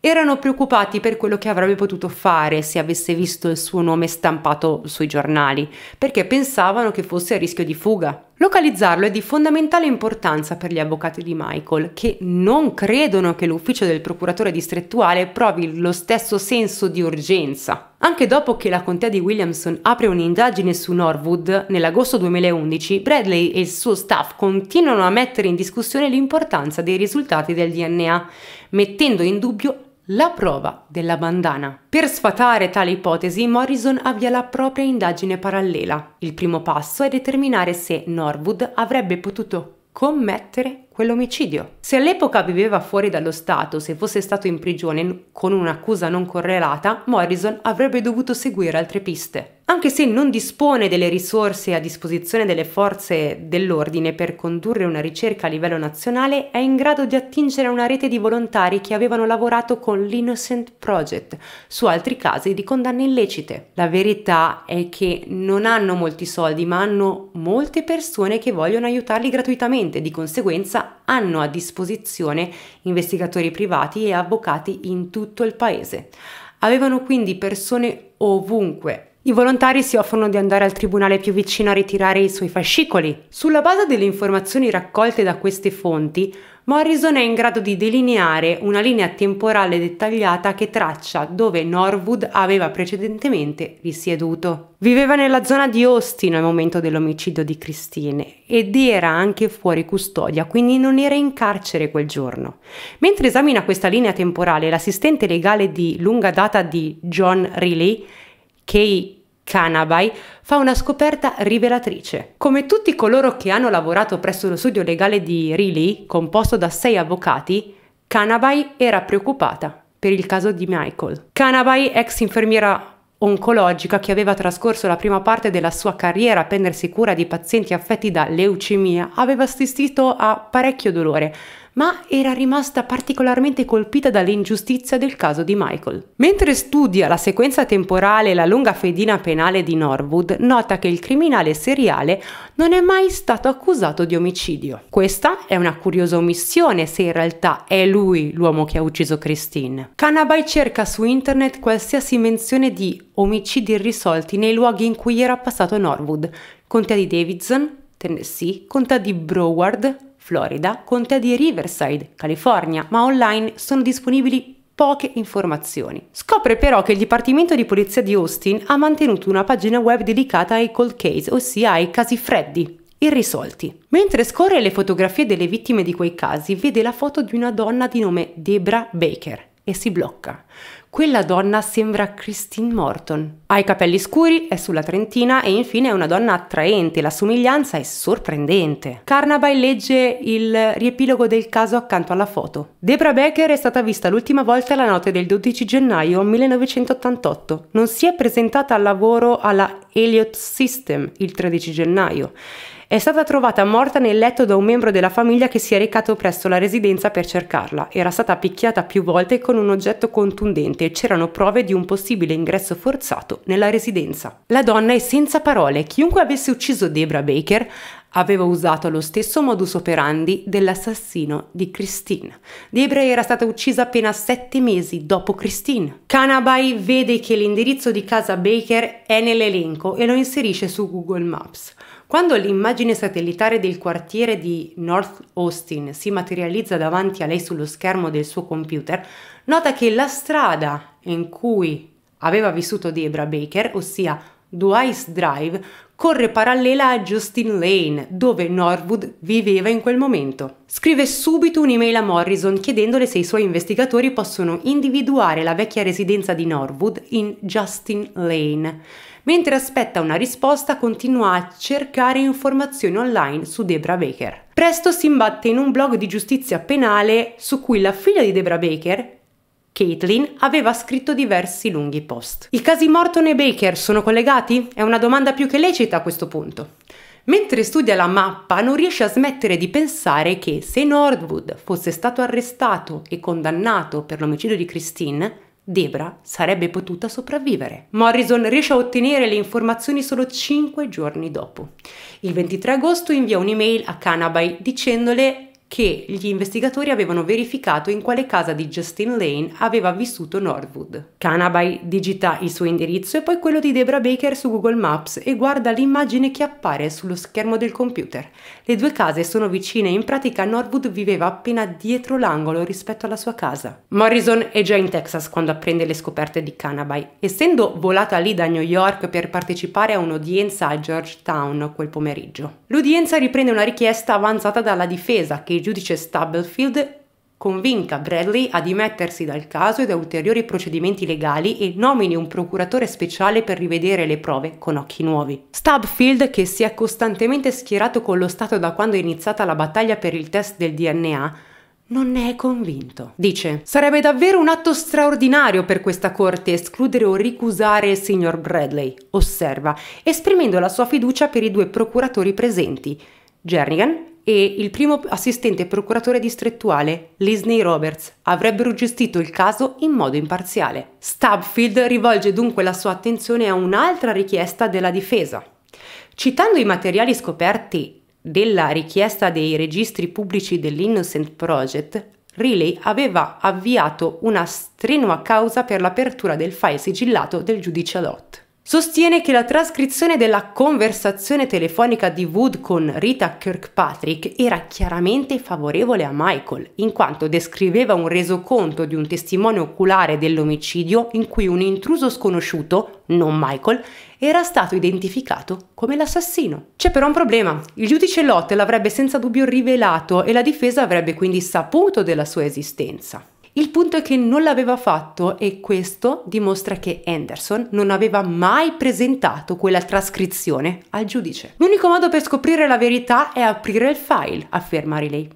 Erano preoccupati per quello che avrebbe potuto fare se avesse visto il suo nome stampato sui giornali, perché pensavano che fosse a rischio di fuga. Localizzarlo è di fondamentale importanza per gli avvocati di Michael, che non credono che l'ufficio del procuratore distrettuale provi lo stesso senso di urgenza. Anche dopo che la contea di Williamson apre un'indagine su Norwood, nell'agosto 2011, Bradley e il suo staff continuano a mettere in discussione l'importanza dei risultati del DNA, mettendo in dubbio la prova della bandana. Per sfatare tale ipotesi, Morrison avvia la propria indagine parallela. Il primo passo è determinare se Norwood avrebbe potuto commettere quell'omicidio. Se all'epoca viveva fuori dallo Stato, se fosse stato in prigione con un'accusa non correlata, Morrison avrebbe dovuto seguire altre piste. Anche se non dispone delle risorse a disposizione delle forze dell'ordine per condurre una ricerca a livello nazionale, è in grado di attingere a una rete di volontari che avevano lavorato con l'Innocent Project su altri casi di condanne illecite. La verità è che non hanno molti soldi, ma hanno molte persone che vogliono aiutarli gratuitamente, di conseguenza hanno a disposizione investigatori privati e avvocati in tutto il paese. Avevano quindi persone ovunque. I volontari si offrono di andare al tribunale più vicino a ritirare i suoi fascicoli. Sulla base delle informazioni raccolte da queste fonti, Morrison è in grado di delineare una linea temporale dettagliata che traccia dove Norwood aveva precedentemente risieduto. Viveva nella zona di Austin al momento dell'omicidio di Christine ed era anche fuori custodia, quindi non era in carcere quel giorno. Mentre esamina questa linea temporale, l'assistente legale di lunga data di John Raleigh, Kay Canabai, fa una scoperta rivelatrice. Come tutti coloro che hanno lavorato presso lo studio legale di Raleigh, composto da 6 avvocati, Canabai era preoccupata per il caso di Michael. Canabai, ex infermiera oncologica che aveva trascorso la prima parte della sua carriera a prendersi cura di pazienti affetti da leucemia, aveva assistito a parecchio dolore, ma era rimasta particolarmente colpita dall'ingiustizia del caso di Michael. Mentre studia la sequenza temporale e la lunga fedina penale di Norwood, nota che il criminale seriale non è mai stato accusato di omicidio. Questa è una curiosa omissione, se in realtà è lui l'uomo che ha ucciso Christine. Canabai cerca su internet qualsiasi menzione di omicidi irrisolti nei luoghi in cui era passato Norwood: contea di Davidson, Tennessee, contea di Broward, Florida, contea di Riverside, California, ma online sono disponibili poche informazioni. Scopre però che il Dipartimento di Polizia di Austin ha mantenuto una pagina web dedicata ai cold case, ossia ai casi freddi, irrisolti. Mentre scorre le fotografie delle vittime di quei casi, vede la foto di una donna di nome Debra Baker e si blocca. Quella donna sembra Christine Morton. Ha i capelli scuri, è sulla trentina e infine è una donna attraente, la somiglianza è sorprendente. Carnaby legge il riepilogo del caso accanto alla foto. Debra Baker è stata vista l'ultima volta la notte del 12 gennaio 1988. Non si è presentata al lavoro alla Elliott System il 13 gennaio. È stata trovata morta nel letto da un membro della famiglia che si è recato presso la residenza per cercarla. Era stata picchiata più volte con un oggetto contundente e c'erano prove di un possibile ingresso forzato nella residenza. La donna è senza parole. Chiunque avesse ucciso Debra Baker aveva usato lo stesso modus operandi dell'assassino di Christine. Debra era stata uccisa appena 7 mesi dopo Christine. Canabai vede che l'indirizzo di casa Baker è nell'elenco e lo inserisce su Google Maps. Quando l'immagine satellitare del quartiere di North Austin si materializza davanti a lei sullo schermo del suo computer, nota che la strada in cui aveva vissuto Debra Baker, ossia Dwight Drive, corre parallela a Justin Lane, dove Norwood viveva in quel momento. Scrive subito un'email a Morrison chiedendole se i suoi investigatori possono individuare la vecchia residenza di Norwood in Justin Lane. Mentre aspetta una risposta, continua a cercare informazioni online su Debra Baker. Presto si imbatte in un blog di giustizia penale su cui la figlia di Debra Baker, Caitlin, aveva scritto diversi lunghi post. I casi Morton e Baker sono collegati? È una domanda più che lecita a questo punto. Mentre studia la mappa non riesce a smettere di pensare che se Norwood fosse stato arrestato e condannato per l'omicidio di Christine, Debra sarebbe potuta sopravvivere. Morrison riesce a ottenere le informazioni solo 5 giorni dopo. Il 23 agosto invia un'email a Canaby dicendole che gli investigatori avevano verificato in quale casa di Justin Lane aveva vissuto Norwood. Canaby digita il suo indirizzo e poi quello di Debra Baker su Google Maps e guarda l'immagine che appare sullo schermo del computer. Le due case sono vicine e in pratica Norwood viveva appena dietro l'angolo rispetto alla sua casa. Morrison è già in Texas quando apprende le scoperte di Canaby. Essendo volata lì da New York per partecipare a un'udienza a Georgetown quel pomeriggio. L'udienza riprende una richiesta avanzata dalla difesa che il giudice Stubblefield convinca Bradley a dimettersi dal caso e da ulteriori procedimenti legali e nomini un procuratore speciale per rivedere le prove con occhi nuovi. Stubblefield, che si è costantemente schierato con lo Stato da quando è iniziata la battaglia per il test del DNA, non ne è convinto. Dice: sarebbe davvero un atto straordinario per questa corte escludere o ricusare il signor Bradley, osserva, esprimendo la sua fiducia per i due procuratori presenti, Jernigan e il primo assistente procuratore distrettuale, Lisney Roberts, avrebbero gestito il caso in modo imparziale. Stubblefield rivolge dunque la sua attenzione a un'altra richiesta della difesa. Citando i materiali scoperti della richiesta dei registri pubblici dell'Innocent Project, Riley aveva avviato una strenua causa per l'apertura del file sigillato del giudice Lott. Sostiene che la trascrizione della conversazione telefonica di Wood con Rita Kirkpatrick era chiaramente favorevole a Michael, in quanto descriveva un resoconto di un testimone oculare dell'omicidio in cui un intruso sconosciuto, non Michael, era stato identificato come l'assassino. C'è però un problema. Il giudice Lott l'avrebbe senza dubbio rivelato e la difesa avrebbe quindi saputo della sua esistenza. Il punto è che non l'aveva fatto e questo dimostra che Anderson non aveva mai presentato quella trascrizione al giudice. L'unico modo per scoprire la verità è aprire il file, afferma Riley.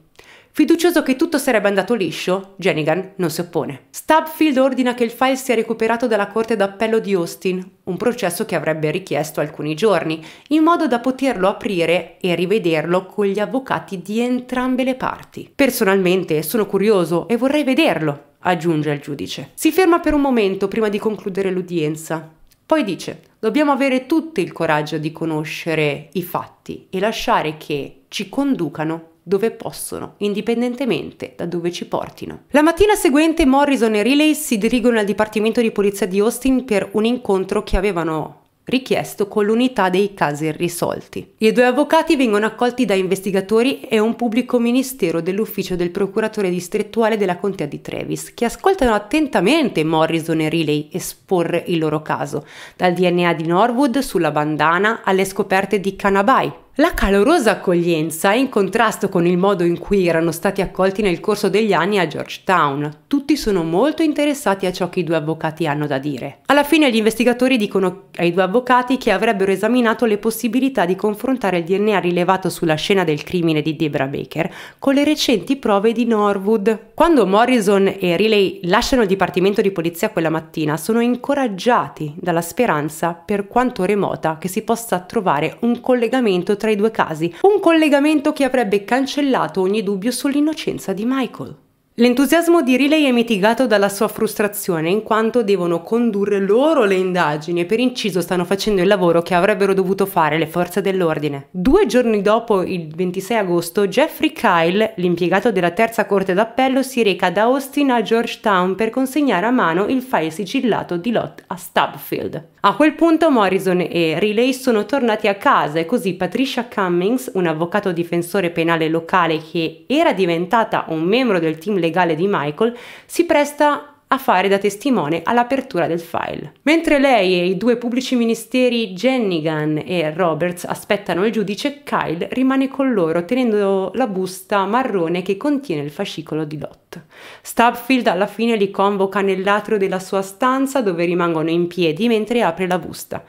Fiducioso che tutto sarebbe andato liscio, Jernigan non si oppone. Stubblefield ordina che il file sia recuperato dalla Corte d'Appello di Austin, un processo che avrebbe richiesto alcuni giorni, in modo da poterlo aprire e rivederlo con gli avvocati di entrambe le parti. Personalmente sono curioso e vorrei vederlo, aggiunge il giudice. Si ferma per un momento prima di concludere l'udienza. Poi dice: dobbiamo avere tutti il coraggio di conoscere i fatti e lasciare che ci conducano dove possono, indipendentemente da dove ci portino. La mattina seguente Morrison e Riley si dirigono al Dipartimento di Polizia di Austin per un incontro che avevano richiesto con l'unità dei casi irrisolti. I due avvocati vengono accolti da investigatori e un pubblico ministero dell'ufficio del procuratore distrettuale della contea di Travis, che ascoltano attentamente Morrison e Riley esporre il loro caso, dal DNA di Norwood sulla bandana alle scoperte di Canaby, La calorosa accoglienza è in contrasto con il modo in cui erano stati accolti nel corso degli anni a Georgetown. Tutti sono molto interessati a ciò che i due avvocati hanno da dire. Alla fine gli investigatori dicono ai due avvocati che avrebbero esaminato le possibilità di confrontare il DNA rilevato sulla scena del crimine di Debra Baker con le recenti prove di Norwood. Quando Morrison e Riley lasciano il dipartimento di polizia quella mattina, sono incoraggiati dalla speranza, per quanto remota, che si possa trovare un collegamento tra i due casi, un collegamento che avrebbe cancellato ogni dubbio sull'innocenza di Michael. L'entusiasmo di Riley è mitigato dalla sua frustrazione, in quanto devono condurre loro le indagini e per inciso stanno facendo il lavoro che avrebbero dovuto fare le forze dell'ordine. 2 giorni dopo, il 26 agosto, Jeffrey Kyle, l'impiegato della terza corte d'appello, si reca da Austin a Georgetown per consegnare a mano il file sigillato di Lott a Stubfield. A quel punto Morrison e Riley sono tornati a casa e così Patricia Cummings, un avvocato difensore penale locale che era diventata un membro del team legale di Michael, si presta a fare da testimone all'apertura del file. Mentre lei e i due pubblici ministeri Jennigan e Roberts aspettano il giudice, Kyle rimane con loro tenendo la busta marrone che contiene il fascicolo di Lott. Stubfield alla fine li convoca nell'atrio della sua stanza, dove rimangono in piedi mentre apre la busta.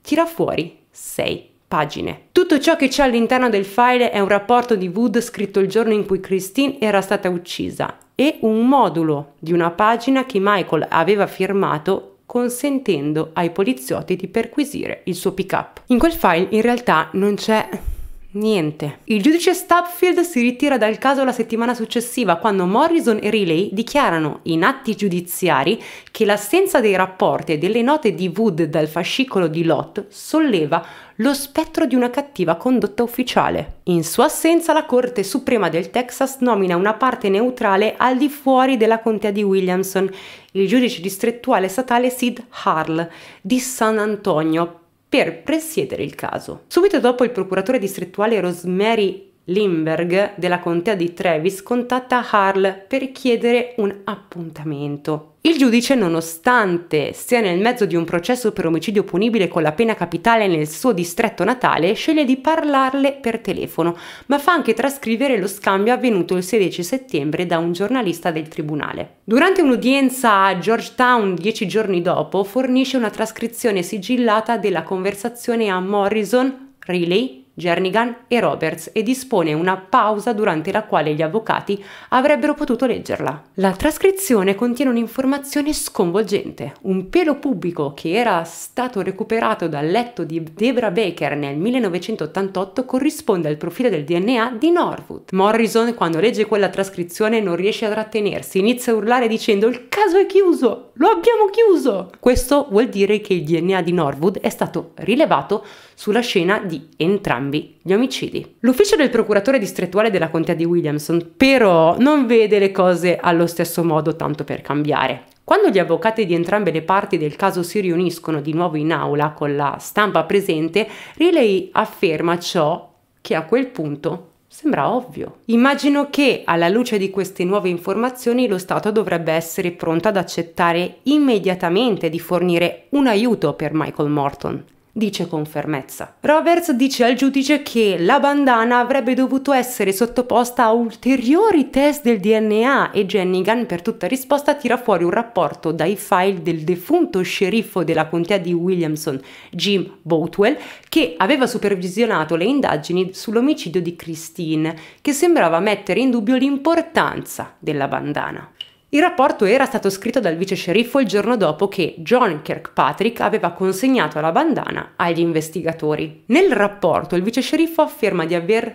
Tira fuori 6 pagine. Tutto ciò che c'è all'interno del file è un rapporto di Wood scritto il giorno in cui Christine era stata uccisa e un modulo di una pagina che Michael aveva firmato consentendo ai poliziotti di perquisire il suo pick-up. In quel file in realtà non c'è niente. Il giudice Stubfield si ritira dal caso la settimana successiva, quando Morrison e Riley dichiarano in atti giudiziari che l'assenza dei rapporti e delle note di Wood dal fascicolo di Lott solleva lo spettro di una cattiva condotta ufficiale. In sua assenza, la Corte Suprema del Texas nomina una parte neutrale al di fuori della contea di Williamson, il giudice distrettuale statale Sid Harle di San Antonio, per presiedere il caso. Subito dopo, il procuratore distrettuale Rosemary Lindbergh della contea di Travis contatta Harle per chiedere un appuntamento. Il giudice, nonostante sia nel mezzo di un processo per omicidio punibile con la pena capitale nel suo distretto natale, sceglie di parlarle per telefono, ma fa anche trascrivere lo scambio avvenuto il 16 settembre da un giornalista del tribunale. Durante un'udienza a Georgetown 10 giorni dopo, fornisce una trascrizione sigillata della conversazione a Morrison, Riley, Jernigan e Roberts e dispone una pausa durante la quale gli avvocati avrebbero potuto leggerla. La trascrizione contiene un'informazione sconvolgente. Un pelo pubblico che era stato recuperato dal letto di Debra Baker nel 1988 corrisponde al profilo del DNA di Norwood. Morrison, quando legge quella trascrizione, non riesce a trattenersi, inizia a urlare dicendo «Il caso è chiuso! Lo abbiamo chiuso!». Questo vuol dire che il DNA di Norwood è stato rilevato sulla scena di entrambi gli omicidi. L'ufficio del procuratore distrettuale della contea di Williamson però non vede le cose allo stesso modo, tanto per cambiare. Quando gli avvocati di entrambe le parti del caso si riuniscono di nuovo in aula con la stampa presente, Riley afferma ciò che a quel punto sembra ovvio. Immagino che, alla luce di queste nuove informazioni, lo Stato dovrebbe essere pronto ad accettare immediatamente di fornire un aiuto per Michael Morton, dice con fermezza. Roberts dice al giudice che la bandana avrebbe dovuto essere sottoposta a ulteriori test del DNA e Jennigan, per tutta risposta, tira fuori un rapporto dai file del defunto sceriffo della contea di Williamson, Jim Boutwell, che aveva supervisionato le indagini sull'omicidio di Christine, che sembrava mettere in dubbio l'importanza della bandana. Il rapporto era stato scritto dal vice sceriffo il giorno dopo che John Kirkpatrick aveva consegnato la bandana agli investigatori. Nel rapporto il vice sceriffo afferma di aver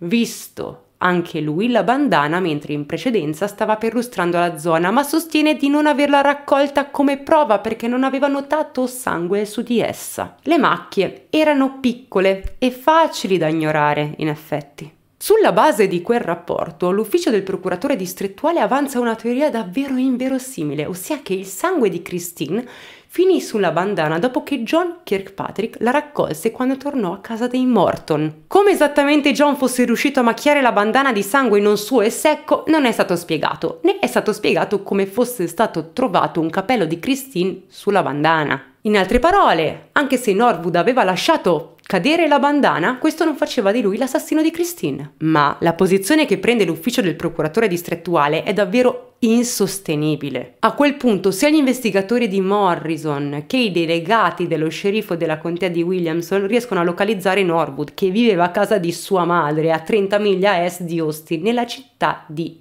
visto anche lui la bandana mentre in precedenza stava perlustrando la zona, ma sostiene di non averla raccolta come prova perché non aveva notato sangue su di essa. Le macchie erano piccole e facili da ignorare, in effetti. Sulla base di quel rapporto, l'ufficio del procuratore distrettuale avanza una teoria davvero inverosimile, ossia che il sangue di Christine finì sulla bandana dopo che John Kirkpatrick la raccolse quando tornò a casa dei Morton. Come esattamente John fosse riuscito a macchiare la bandana di sangue non suo e secco non è stato spiegato, né è stato spiegato come fosse stato trovato un capello di Christine sulla bandana. In altre parole, anche se Norwood aveva lasciato Cadere la bandana? Questo non faceva di lui l'assassino di Christine. Ma la posizione che prende l'ufficio del procuratore distrettuale è davvero insostenibile. A quel punto sia gli investigatori di Morrison che i delegati dello sceriffo della contea di Williamson riescono a localizzare Norwood, che viveva a casa di sua madre a 30 miglia a est di Austin, nella città di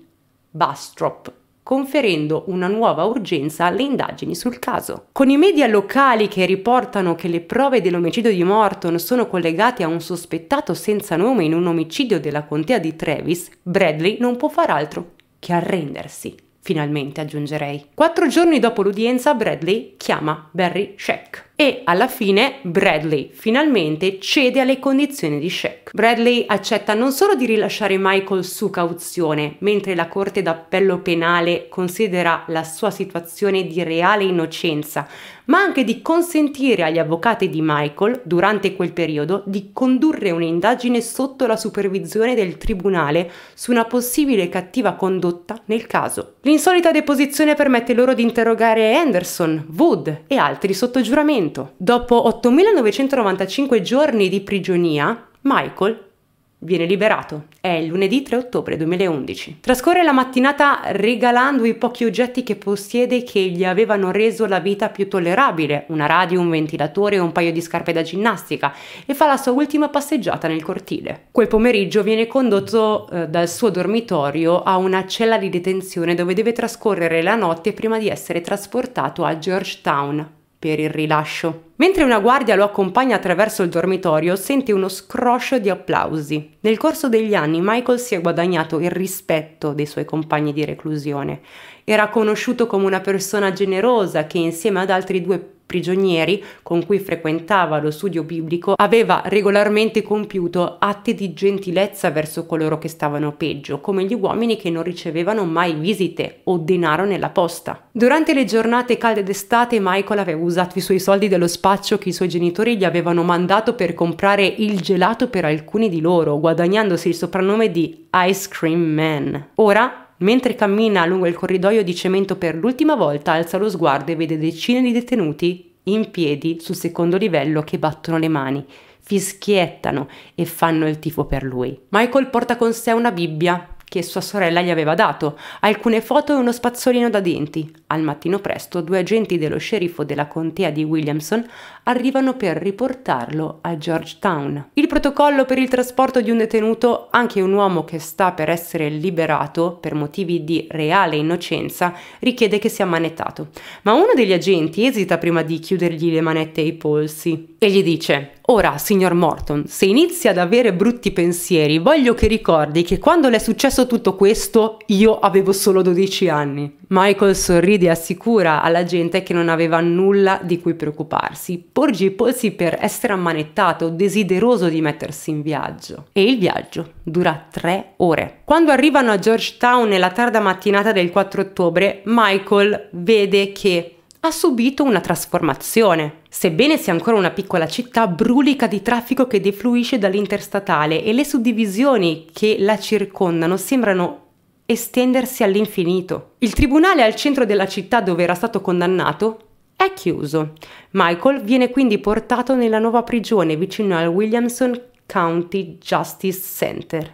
Bastrop, conferendo una nuova urgenza alle indagini sul caso. Con i media locali che riportano che le prove dell'omicidio di Morton sono collegate a un sospettato senza nome in un omicidio della contea di Travis, Bradley non può far altro che arrendersi. Finalmente, aggiungerei. 4 giorni dopo l'udienza, Bradley chiama Barry Scheck e alla fine Bradley finalmente cede alle condizioni di Scheck. Bradley accetta non solo di rilasciare Michael su cauzione, mentre la Corte d'Appello Penale considera la sua situazione di reale innocenza, ma anche di consentire agli avvocati di Michael, durante quel periodo, di condurre un'indagine sotto la supervisione del tribunale su una possibile cattiva condotta nel caso. L'insolita deposizione permette loro di interrogare Anderson, Wood e altri sotto giuramento. Dopo 8.995 giorni di prigionia, Michael viene liberato. È il lunedì 3 ottobre 2011. Trascorre la mattinata regalando i pochi oggetti che possiede che gli avevano reso la vita più tollerabile, una radio, un ventilatore e un paio di scarpe da ginnastica, e fa la sua ultima passeggiata nel cortile. Quel pomeriggio viene condotto dal suo dormitorio a una cella di detenzione dove deve trascorrere la notte prima di essere trasportato a Georgetown per il rilascio. Mentre una guardia lo accompagna attraverso il dormitorio, sente uno scroscio di applausi. Nel corso degli anni Michael si è guadagnato il rispetto dei suoi compagni di reclusione. Era conosciuto come una persona generosa che, insieme ad altri 2 prigionieri con cui frequentava lo studio biblico, aveva regolarmente compiuto atti di gentilezza verso coloro che stavano peggio, come gli uomini che non ricevevano mai visite o denaro nella posta. Durante le giornate calde d'estate Michael aveva usato i suoi soldi dello spaccio che i suoi genitori gli avevano mandato per comprare il gelato per alcuni di loro, guadagnandosi il soprannome di Ice Cream Man. Ora, mentre cammina lungo il corridoio di cemento per l'ultima volta, alza lo sguardo e vede decine di detenuti in piedi sul secondo livello che battono le mani, fischiettano e fanno il tifo per lui. Michael porta con sé una Bibbia che sua sorella gli aveva dato, alcune foto e uno spazzolino da denti. Al mattino presto 2 agenti dello sceriffo della contea di Williamson arrivano per riportarlo a Georgetown. Il protocollo per il trasporto di un detenuto, anche un uomo che sta per essere liberato per motivi di reale innocenza, richiede che sia manettato. Ma uno degli agenti esita prima di chiudergli le manette ai polsi e gli dice: "Ora, signor Morton, se inizi ad avere brutti pensieri, voglio che ricordi che quando le è successo tutto questo io avevo solo 12 anni." Michael sorride e assicura alla gente che non aveva nulla di cui preoccuparsi. Porge i polsi per essere ammanettato, desideroso di mettersi in viaggio. E il viaggio dura 3 ore. Quando arrivano a Georgetown nella tarda mattinata del 4 ottobre, Michael vede che ha subito una trasformazione. Sebbene sia ancora una piccola città brulica di traffico che defluisce dall'interstatale, e le suddivisioni che la circondano sembrano estendersi all'infinito. Il tribunale al centro della città dove era stato condannato è chiuso. Michael viene quindi portato nella nuova prigione vicino al Williamson County Justice Center,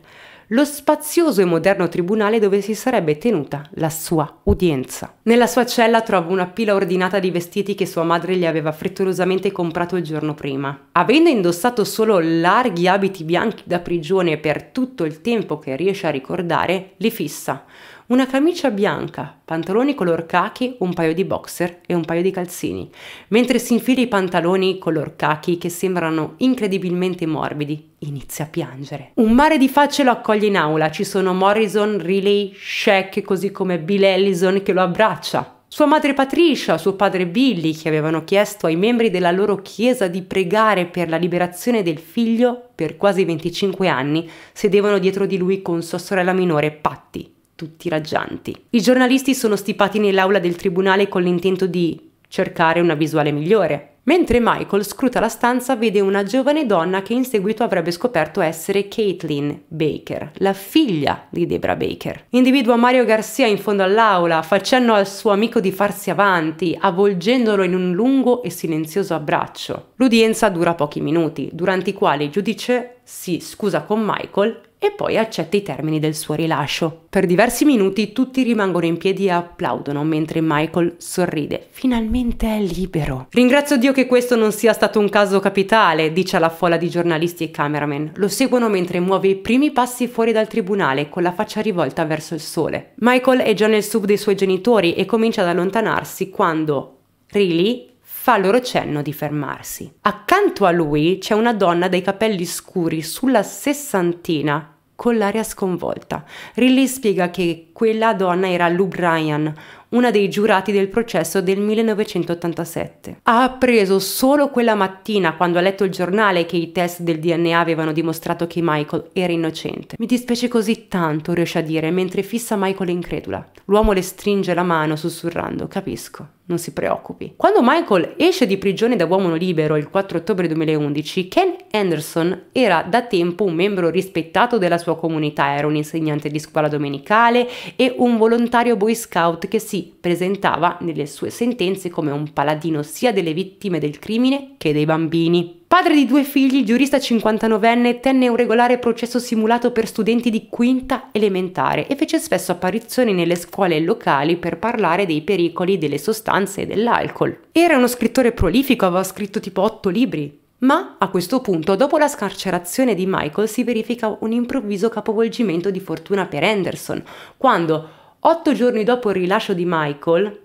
lo spazioso e moderno tribunale dove si sarebbe tenuta la sua udienza. Nella sua cella trova una pila ordinata di vestiti che sua madre gli aveva frettolosamente comprato il giorno prima. Avendo indossato solo larghi abiti bianchi da prigione per tutto il tempo che riesce a ricordare, li fissa. Una camicia bianca, pantaloni color khaki, un paio di boxer e un paio di calzini, mentre si infila i pantaloni color khaki che sembrano incredibilmente morbidi, inizia a piangere. Un mare di facce lo accoglie in aula, ci sono Morrison, Riley, Scheck, così come Bill Allison che lo abbraccia. Sua madre Patricia, suo padre Billy, che avevano chiesto ai membri della loro chiesa di pregare per la liberazione del figlio per quasi 25 anni, sedevano dietro di lui con sua sorella minore Patty, tutti raggianti. I giornalisti sono stipati nell'aula del tribunale con l'intento di cercare una visuale migliore. Mentre Michael scruta la stanza, vede una giovane donna che in seguito avrebbe scoperto essere Caitlin Baker, la figlia di Debra Baker. Individua Mario Garcia in fondo all'aula, facendo al suo amico di farsi avanti, avvolgendolo in un lungo e silenzioso abbraccio. L'udienza dura pochi minuti, durante i quali il giudice si scusa con Michael e poi accetta i termini del suo rilascio. Per diversi minuti tutti rimangono in piedi e applaudono mentre Michael sorride. Finalmente è libero. Ringrazio Dio che questo non sia stato un caso capitale, dice alla folla di giornalisti e cameraman. Lo seguono mentre muove i primi passi fuori dal tribunale con la faccia rivolta verso il sole. Michael è già nel SUV dei suoi genitori e comincia ad allontanarsi quando Riley fa loro cenno di fermarsi. Accanto a lui c'è una donna dai capelli scuri sulla sessantina con l'aria sconvolta. Riley spiega che quella donna era Lou Bryan, una dei giurati del processo del 1987. Ha appreso solo quella mattina, quando ha letto il giornale, che i test del DNA avevano dimostrato che Michael era innocente. Mi dispiace così tanto, riesce a dire, mentre fissa Michael incredula. L'uomo le stringe la mano sussurrando, capisco, non si preoccupi. Quando Michael esce di prigione da uomo libero il 4 ottobre 2011, Ken Anderson era da tempo un membro rispettato della sua comunità, era un insegnante di scuola domenicale e un volontario Boy Scout che si presentava nelle sue sentenze come un paladino sia delle vittime del crimine che dei bambini. Padre di due figli, il giurista 59enne tenne un regolare processo simulato per studenti di quinta elementare e fece spesso apparizioni nelle scuole locali per parlare dei pericoli delle sostanze e dell'alcol. Era uno scrittore prolifico, aveva scritto tipo 8 libri. Ma a questo punto, dopo la scarcerazione di Michael, si verifica un improvviso capovolgimento di fortuna per Anderson, quando 8 giorni dopo il rilascio di Michael,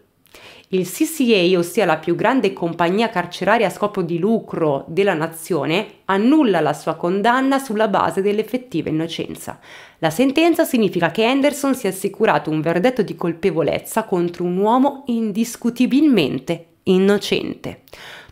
il CCA, ossia la più grande compagnia carceraria a scopo di lucro della nazione, annulla la sua condanna sulla base dell'effettiva innocenza. La sentenza significa che Anderson si è assicurato un verdetto di colpevolezza contro un uomo indiscutibilmente innocente.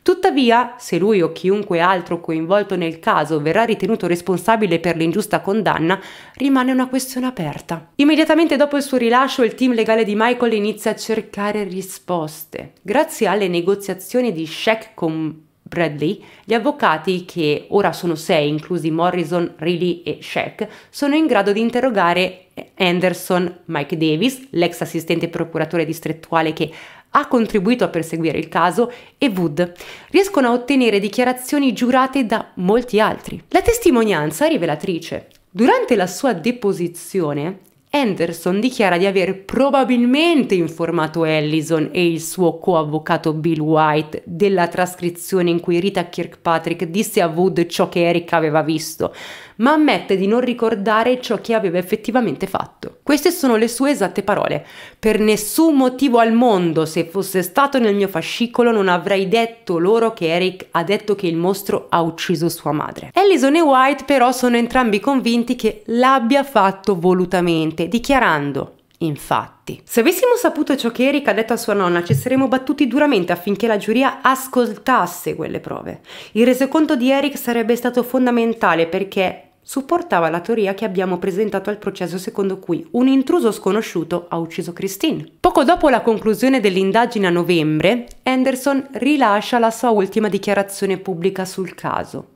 Tuttavia, se lui o chiunque altro coinvolto nel caso verrà ritenuto responsabile per l'ingiusta condanna, rimane una questione aperta. Immediatamente dopo il suo rilascio, il team legale di Michael inizia a cercare risposte. Grazie alle negoziazioni di Scheck con Bradley, gli avvocati, che ora sono 6, inclusi Morrison, Riley e Scheck, sono in grado di interrogare Anderson, Mike Davis, l'ex assistente procuratore distrettuale che ha contribuito a perseguire il caso, e Wood. Riescono a ottenere dichiarazioni giurate da molti altri. La testimonianza è rivelatrice. Durante la sua deposizione, Anderson dichiara di aver probabilmente informato Ellison e il suo coavvocato Bill White della trascrizione in cui Rita Kirkpatrick disse a Wood ciò che Eric aveva visto, ma ammette di non ricordare ciò che aveva effettivamente fatto. Queste sono le sue esatte parole. Per nessun motivo al mondo, se fosse stato nel mio fascicolo, non avrei detto loro che Eric ha detto che il mostro ha ucciso sua madre. Ellison e White però sono entrambi convinti che l'abbia fatto volutamente, dichiarando, infatti, se avessimo saputo ciò che Eric ha detto a sua nonna, ci saremmo battuti duramente affinché la giuria ascoltasse quelle prove. Il resoconto di Eric sarebbe stato fondamentale perché supportava la teoria che abbiamo presentato al processo, secondo cui un intruso sconosciuto ha ucciso Christine. Poco dopo la conclusione dell'indagine a novembre, Anderson rilascia la sua ultima dichiarazione pubblica sul caso.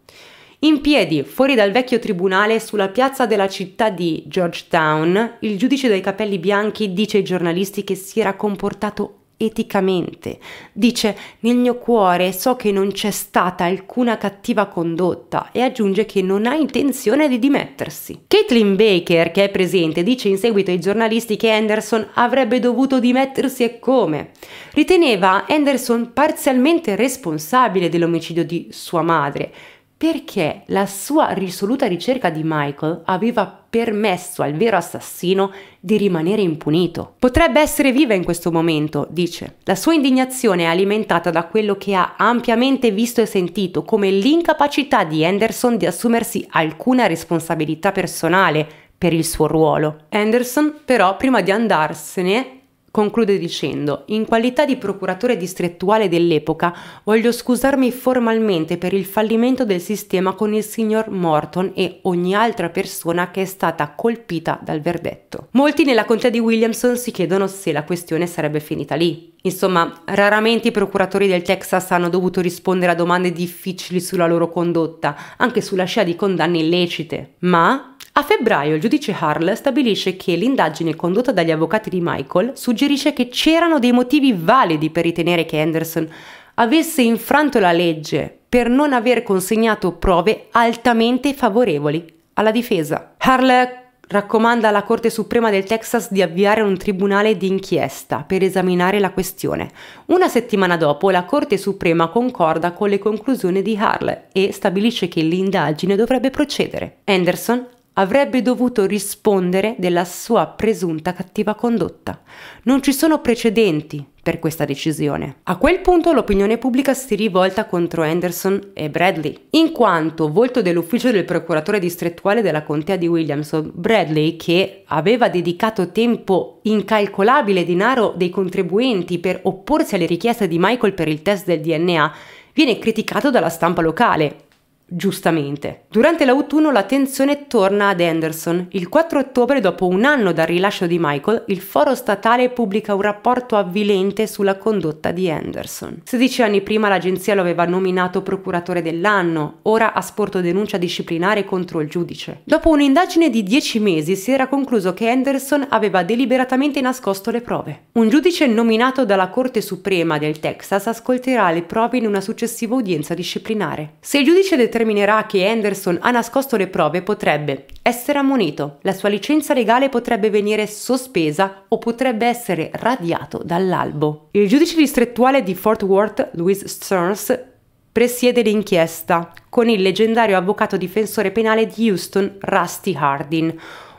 In piedi, fuori dal vecchio tribunale, sulla piazza della città di Georgetown, il giudice dai capelli bianchi dice ai giornalisti che si era comportato eticamente. Dice, nel mio cuore so che non c'è stata alcuna cattiva condotta, e aggiunge che non ha intenzione di dimettersi. Caitlin Baker, che è presente, dice in seguito ai giornalisti che Anderson avrebbe dovuto dimettersi e come. Riteneva Anderson parzialmente responsabile dell'omicidio di sua madre, perché la sua risoluta ricerca di Michael aveva permesso al vero assassino di rimanere impunito. Potrebbe essere viva in questo momento, dice. La sua indignazione è alimentata da quello che ha ampiamente visto e sentito, come l'incapacità di Anderson di assumersi alcuna responsabilità personale per il suo ruolo. Anderson, però, prima di andarsene, Conclude dicendo: in qualità di procuratore distrettuale dell'epoca voglio scusarmi formalmente per il fallimento del sistema con il signor Morton e ogni altra persona che è stata colpita dal verdetto. Molti nella contea di Williamson si chiedono se la questione sarebbe finita lì. Insomma, raramente i procuratori del Texas hanno dovuto rispondere a domande difficili sulla loro condotta, anche sulla scia di condanne illecite. Ma a febbraio il giudice Harle stabilisce che l'indagine condotta dagli avvocati di Michael suggerisce che c'erano dei motivi validi per ritenere che Anderson avesse infranto la legge per non aver consegnato prove altamente favorevoli alla difesa. Harle raccomanda alla Corte Suprema del Texas di avviare un tribunale d'inchiesta per esaminare la questione. Una settimana dopo la Corte Suprema concorda con le conclusioni di Harle e stabilisce che l'indagine dovrebbe procedere. Anderson avrebbe dovuto rispondere della sua presunta cattiva condotta. Non ci sono precedenti per questa decisione. A quel punto l'opinione pubblica si rivolta contro Anderson e Bradley, in quanto volto dell'ufficio del procuratore distrettuale della contea di Williamson, Bradley, che aveva dedicato tempo incalcolabile, denaro dei contribuenti, per opporsi alle richieste di Michael per il test del DNA, viene criticato dalla stampa locale. Giustamente. Durante l'autunno l'attenzione torna ad Anderson. Il 4 ottobre, dopo un anno dal rilascio di Michael, il Foro Statale pubblica un rapporto avvilente sulla condotta di Anderson. 16 anni prima l'agenzia lo aveva nominato procuratore dell'anno, ora ha sporto denuncia disciplinare contro il giudice. Dopo un'indagine di 10 mesi si era concluso che Anderson aveva deliberatamente nascosto le prove. Un giudice nominato dalla Corte Suprema del Texas ascolterà le prove in una successiva udienza disciplinare. Se il giudice determinerà che Anderson ha nascosto le prove, potrebbe essere ammonito, la sua licenza legale potrebbe venire sospesa o potrebbe essere radiato dall'albo. Il giudice distrettuale di Fort Worth, Louis Stearns, presiede l'inchiesta con il leggendario avvocato difensore penale di Houston, Rusty Hardin,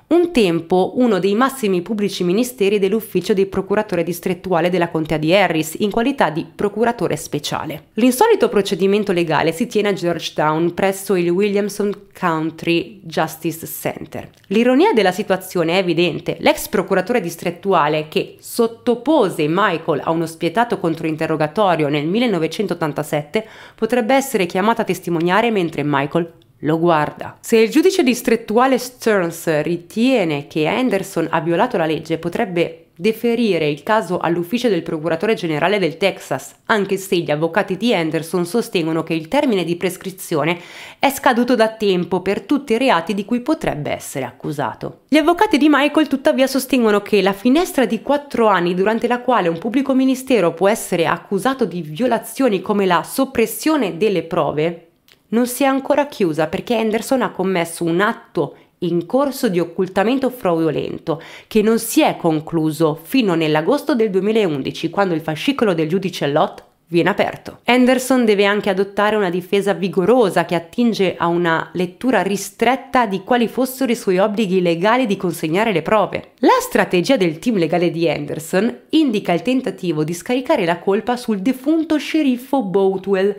un tempo uno dei massimi pubblici ministeri dell'ufficio del procuratore distrettuale della contea di Harris, in qualità di procuratore speciale. L'insolito procedimento legale si tiene a Georgetown, presso il Williamson County Justice Center. L'ironia della situazione è evidente. L'ex procuratore distrettuale, che sottopose Michael a uno spietato controinterrogatorio nel 1987, potrebbe essere chiamato a testimoniare mentre Michael lo guarda. Se il giudice distrettuale Stearns ritiene che Anderson ha violato la legge, potrebbe deferire il caso all'ufficio del procuratore generale del Texas, anche se gli avvocati di Anderson sostengono che il termine di prescrizione è scaduto da tempo per tutti i reati di cui potrebbe essere accusato. Gli avvocati di Michael tuttavia sostengono che la finestra di 4 anni durante la quale un pubblico ministero può essere accusato di violazioni come la soppressione delle prove non si è ancora chiusa, perché Anderson ha commesso un atto in corso di occultamento fraudolento che non si è concluso fino nell'agosto del 2011, quando il fascicolo del giudice Lott viene aperto. Anderson deve anche adottare una difesa vigorosa che attinge a una lettura ristretta di quali fossero i suoi obblighi legali di consegnare le prove. La strategia del team legale di Anderson indica il tentativo di scaricare la colpa sul defunto sceriffo Boutwell,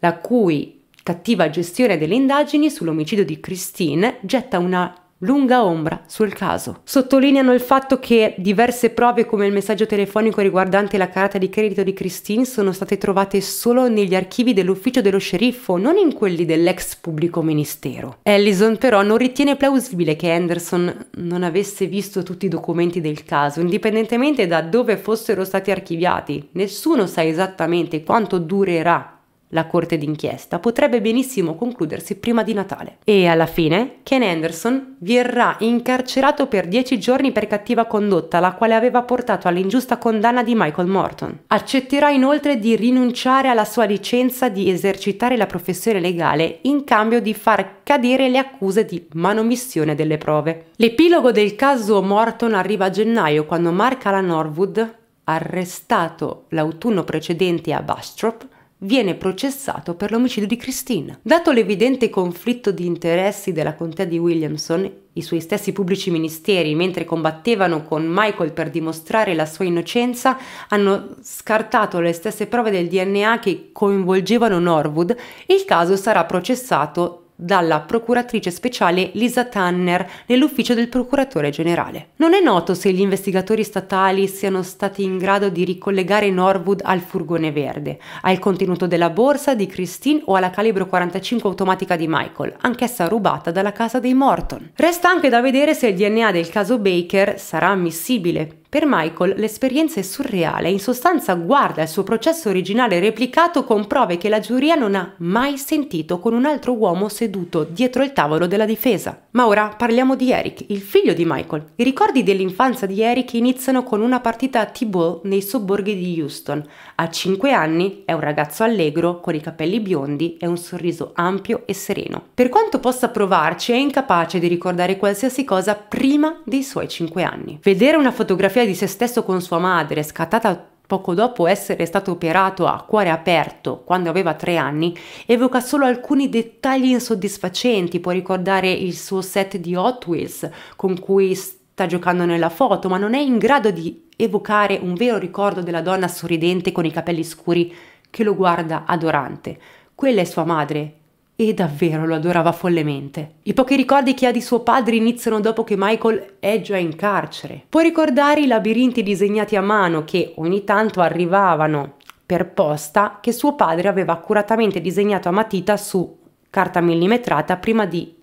la cui cattiva gestione delle indagini sull'omicidio di Christine getta una lunga ombra sul caso. Sottolineano il fatto che diverse prove, come il messaggio telefonico riguardante la carta di credito di Christine, sono state trovate solo negli archivi dell'ufficio dello sceriffo, non in quelli dell'ex pubblico ministero. Allison però non ritiene plausibile che Anderson non avesse visto tutti i documenti del caso, indipendentemente da dove fossero stati archiviati. Nessuno sa esattamente quanto durerà la corte d'inchiesta, potrebbe benissimo concludersi prima di Natale. E alla fine Ken Anderson verrà incarcerato per 10 giorni per cattiva condotta, la quale aveva portato all'ingiusta condanna di Michael Morton. Accetterà inoltre di rinunciare alla sua licenza di esercitare la professione legale in cambio di far cadere le accuse di manomissione delle prove. L'epilogo del caso Morton arriva a gennaio, quando Mark Alan Norwood, arrestato l'autunno precedente a Bastrop, viene processato per l'omicidio di Christine. Dato l'evidente conflitto di interessi della contea di Williamson, i suoi stessi pubblici ministeri, mentre combattevano con Michael per dimostrare la sua innocenza, hanno scartato le stesse prove del DNA che coinvolgevano Norwood. Il caso sarà processato dalla procuratrice speciale Lisa Tanner nell'ufficio del procuratore generale. Non è noto se gli investigatori statali siano stati in grado di ricollegare Norwood al furgone verde, al contenuto della borsa di Christine o alla calibro 45 automatica di Michael, anch'essa rubata dalla casa dei Morton. Resta anche da vedere se il DNA del caso Baker sarà ammissibile. Per Michael l'esperienza è surreale e in sostanza guarda il suo processo originale replicato con prove che la giuria non ha mai sentito con un altro uomo seduto dietro il tavolo della difesa. Ma ora parliamo di Eric, il figlio di Michael. I ricordi dell'infanzia di Eric iniziano con una partita a t-ball nei sobborghi di Houston. A 5 anni è un ragazzo allegro, con i capelli biondi e un sorriso ampio e sereno. Per quanto possa provarci, è incapace di ricordare qualsiasi cosa prima dei suoi 5 anni. Vedere una fotografia di se stesso con sua madre, scattata poco dopo essere stato operato a cuore aperto quando aveva 3 anni, evoca solo alcuni dettagli insoddisfacenti. Può ricordare il suo set di Hot Wheels con cui sta giocando nella foto, ma non è in grado di evocare un vero ricordo della donna sorridente con i capelli scuri che lo guarda adorante. Quella è sua madre. E davvero lo adorava follemente. I pochi ricordi che ha di suo padre iniziano dopo che Michael è già in carcere. Può ricordare i labirinti disegnati a mano che ogni tanto arrivavano per posta, che suo padre aveva accuratamente disegnato a matita su carta millimetrata prima di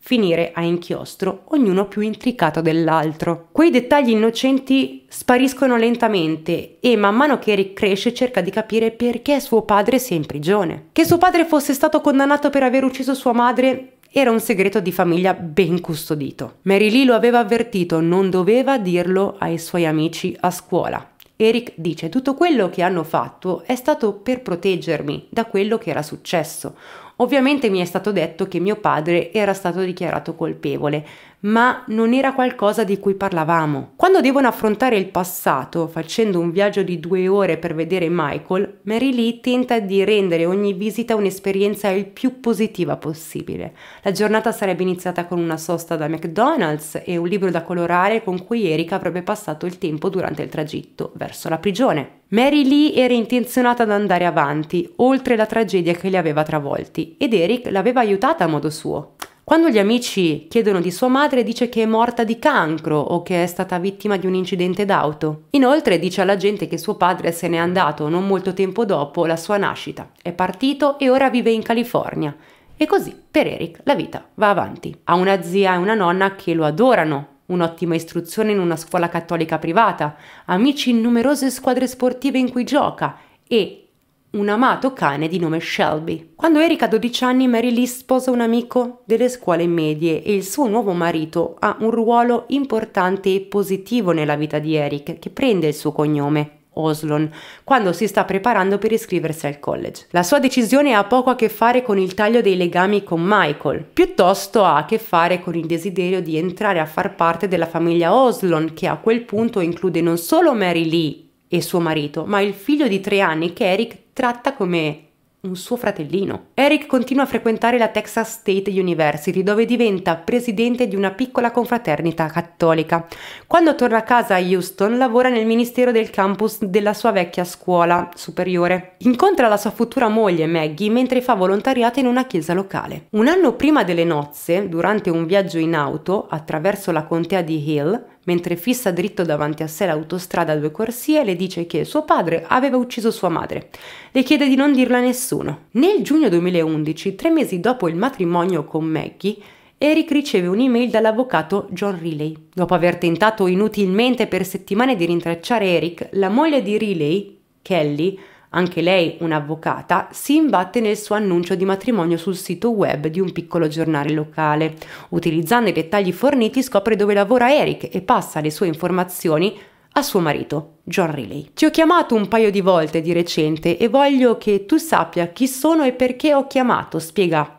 finire a inchiostro, ognuno più intricato dell'altro. Quei dettagli innocenti spariscono lentamente e man mano che Eric cresce cerca di capire perché suo padre sia in prigione. Che suo padre fosse stato condannato per aver ucciso sua madre era un segreto di famiglia ben custodito. Mary Lee lo aveva avvertito, non doveva dirlo ai suoi amici a scuola. Eric dice: tutto quello che hanno fatto è stato per proteggermi da quello che era successo. Ovviamente mi è stato detto che mio padre era stato dichiarato colpevole, ma non era qualcosa di cui parlavamo. Quando devono affrontare il passato, facendo un viaggio di 2 ore per vedere Michael, Mary Lee tenta di rendere ogni visita un'esperienza il più positiva possibile. La giornata sarebbe iniziata con una sosta da McDonald's e un libro da colorare con cui Eric avrebbe passato il tempo durante il tragitto verso la prigione. Mary Lee era intenzionata ad andare avanti, oltre la tragedia che li aveva travolti, ed Eric l'aveva aiutata a modo suo. Quando gli amici chiedono di sua madre, dice che è morta di cancro o che è stata vittima di un incidente d'auto. Inoltre dice alla gente che suo padre se n'è andato non molto tempo dopo la sua nascita, è partito e ora vive in California. E così, per Eric, la vita va avanti. Ha una zia e una nonna che lo adorano, un'ottima istruzione in una scuola cattolica privata, amici in numerose squadre sportive in cui gioca e un amato cane di nome Shelby. Quando Eric ha 12 anni, Mary Lee sposa un amico delle scuole medie e il suo nuovo marito ha un ruolo importante e positivo nella vita di Eric, che prende il suo cognome, Oslon, quando si sta preparando per iscriversi al college. La sua decisione ha poco a che fare con il taglio dei legami con Michael, piuttosto ha a che fare con il desiderio di entrare a far parte della famiglia Oslon, che a quel punto include non solo Mary Lee e suo marito, ma il figlio di 3 anni che Eric tratta come un suo fratellino. Eric continua a frequentare la Texas State University, dove diventa presidente di una piccola confraternita cattolica. Quando torna a casa a Houston, lavora nel ministero del campus della sua vecchia scuola superiore. Incontra la sua futura moglie Maggie mentre fa volontariato in una chiesa locale. Un anno prima delle nozze, durante un viaggio in auto attraverso la contea di Hill, mentre fissa dritto davanti a sé l'autostrada a 2 corsie, le dice che suo padre aveva ucciso sua madre. Le chiede di non dirlo a nessuno. Nel giugno 2011, 3 mesi dopo il matrimonio con Maggie, Eric riceve un'email dall'avvocato John Raleigh. Dopo aver tentato inutilmente per settimane di rintracciare Eric, la moglie di Raleigh, Kelly, anche lei un'avvocata, si imbatte nel suo annuncio di matrimonio sul sito web di un piccolo giornale locale. Utilizzando i dettagli forniti scopre dove lavora Eric e passa le sue informazioni a suo marito, John Raleigh. Ti ho chiamato un paio di volte di recente e voglio che tu sappia chi sono e perché ho chiamato, spiega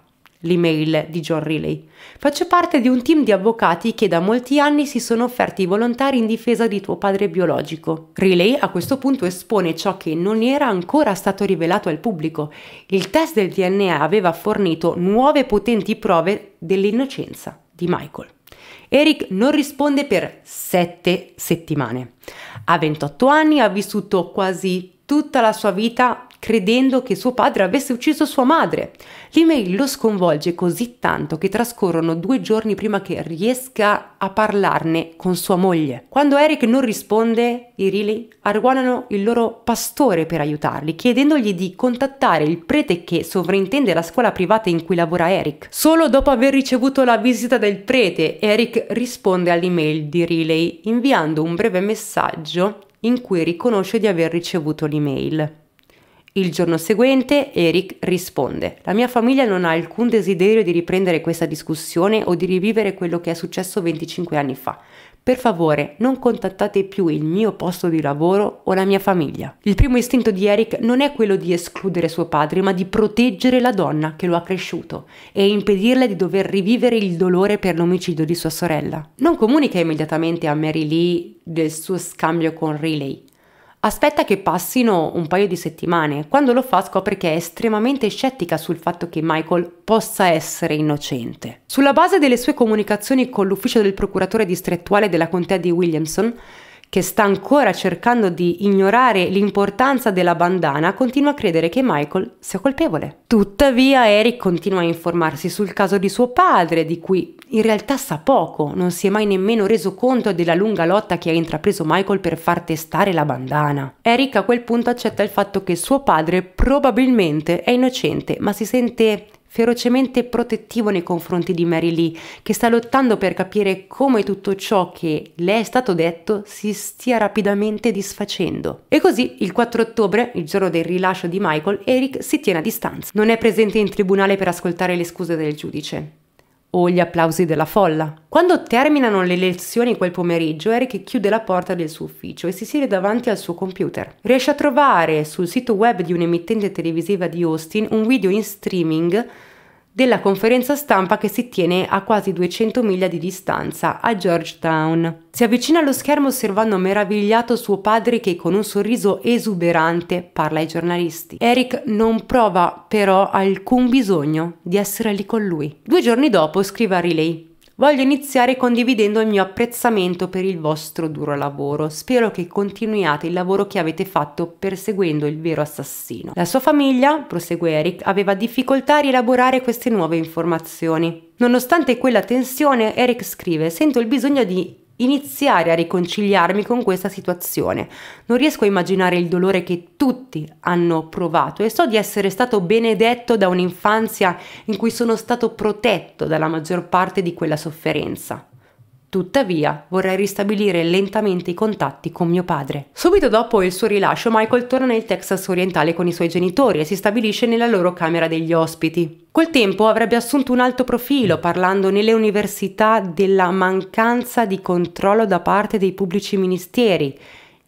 l'email di John Raleigh. Faccio parte di un team di avvocati che da molti anni si sono offerti volontari in difesa di tuo padre biologico. Raleigh a questo punto espone ciò che non era ancora stato rivelato al pubblico. Il test del DNA aveva fornito nuove potenti prove dell'innocenza di Michael. Eric non risponde per 7 settimane. A 28 anni ha vissuto quasi tutta la sua vita credendo che suo padre avesse ucciso sua madre. L'email lo sconvolge così tanto che trascorrono 2 giorni prima che riesca a parlarne con sua moglie. Quando Eric non risponde, i Riley arruolano il loro pastore per aiutarli, chiedendogli di contattare il prete che sovrintende la scuola privata in cui lavora Eric. Solo dopo aver ricevuto la visita del prete, Eric risponde all'email di Riley inviando un breve messaggio in cui riconosce di aver ricevuto l'email. Il giorno seguente Eric risponde: la mia famiglia non ha alcun desiderio di riprendere questa discussione o di rivivere quello che è successo 25 anni fa. Per favore, non contattate più il mio posto di lavoro o la mia famiglia. Il primo istinto di Eric non è quello di escludere suo padre, ma di proteggere la donna che lo ha cresciuto e impedirle di dover rivivere il dolore per l'omicidio di sua sorella. Non comunica immediatamente a Mary Lee del suo scambio con Riley. Aspetta che passino un paio di settimane. Quando lo fa scopre che è estremamente scettica sul fatto che Michael possa essere innocente. Sulla base delle sue comunicazioni con l'ufficio del procuratore distrettuale della contea di Williamson, che sta ancora cercando di ignorare l'importanza della bandana, continua a credere che Michael sia colpevole. Tuttavia Eric continua a informarsi sul caso di suo padre, di cui in realtà sa poco, non si è mai nemmeno reso conto della lunga lotta che ha intrapreso Michael per far testare la bandana. Eric a quel punto accetta il fatto che suo padre probabilmente è innocente, ma si sente ferocemente protettivo nei confronti di Mary Lee, che sta lottando per capire come tutto ciò che le è stato detto si stia rapidamente disfacendo. E così il 4 ottobre, il giorno del rilascio di Michael, Eric si tiene a distanza. Non è presente in tribunale per ascoltare le scuse del giudice o gli applausi della folla. Quando terminano le lezioni quel pomeriggio, Eric chiude la porta del suo ufficio e si siede davanti al suo computer. Riesce a trovare sul sito web di un'emittente televisiva di Austin un video in streaming della conferenza stampa che si tiene a quasi 200 miglia di distanza a Georgetown. Si avvicina allo schermo osservando meravigliato suo padre che con un sorriso esuberante parla ai giornalisti. Eric non prova però alcun bisogno di essere lì con lui. 2 giorni dopo scrive a Riley: voglio iniziare condividendo il mio apprezzamento per il vostro duro lavoro. Spero che continuiate il lavoro che avete fatto perseguendo il vero assassino. La sua famiglia, prosegue Eric, aveva difficoltà a rielaborare queste nuove informazioni. Nonostante quella tensione, Eric scrive: sento il bisogno di iniziare a riconciliarmi con questa situazione. Non riesco a immaginare il dolore che tutti hanno provato e so di essere stato benedetto da un'infanzia in cui sono stato protetto dalla maggior parte di quella sofferenza. Tuttavia, vorrei ristabilire lentamente i contatti con mio padre. Subito dopo il suo rilascio, Michael torna nel Texas orientale con i suoi genitori e si stabilisce nella loro camera degli ospiti. Col tempo avrebbe assunto un alto profilo, parlando nelle università della mancanza di controllo da parte dei pubblici ministeri,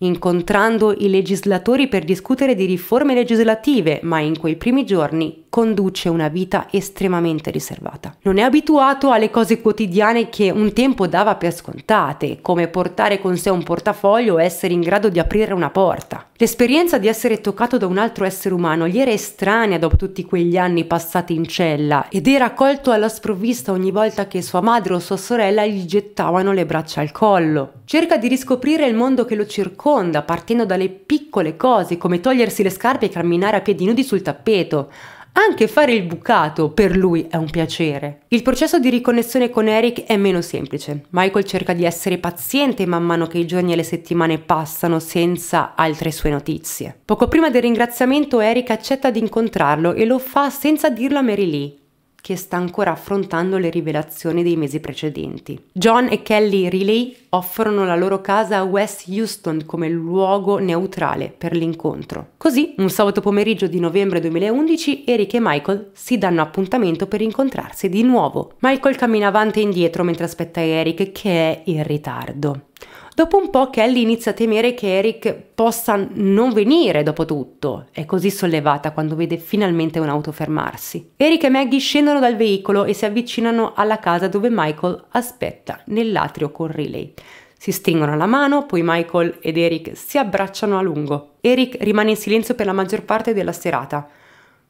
incontrando i legislatori per discutere di riforme legislative, ma in quei primi giorni conduce una vita estremamente riservata. Non è abituato alle cose quotidiane che un tempo dava per scontate, come portare con sé un portafoglio o essere in grado di aprire una porta. L'esperienza di essere toccato da un altro essere umano gli era estranea dopo tutti quegli anni passati in cella ed era colto alla sprovvista ogni volta che sua madre o sua sorella gli gettavano le braccia al collo. Cerca di riscoprire il mondo che lo circonda, partendo dalle piccole cose come togliersi le scarpe e camminare a piedi nudi sul tappeto. Anche fare il bucato per lui è un piacere. Il processo di riconnessione con Eric è meno semplice. Michael cerca di essere paziente man mano che i giorni e le settimane passano senza altre sue notizie. Poco prima del ringraziamento Eric accetta di incontrarlo e lo fa senza dirlo a Mary Lee, che sta ancora affrontando le rivelazioni dei mesi precedenti. John e Kelly Riley offrono la loro casa a West Houston come luogo neutrale per l'incontro. Così, un sabato pomeriggio di novembre 2011, Eric e Michael si danno appuntamento per incontrarsi di nuovo. Michael cammina avanti e indietro mentre aspetta Eric, che è in ritardo. Dopo un po' Kelly inizia a temere che Eric possa non venire dopo tutto. È così sollevata quando vede finalmente un'auto fermarsi. Eric e Maggie scendono dal veicolo e si avvicinano alla casa dove Michael aspetta nell'atrio con Riley. Si stringono la mano, poi Michael ed Eric si abbracciano a lungo. Eric rimane in silenzio per la maggior parte della serata,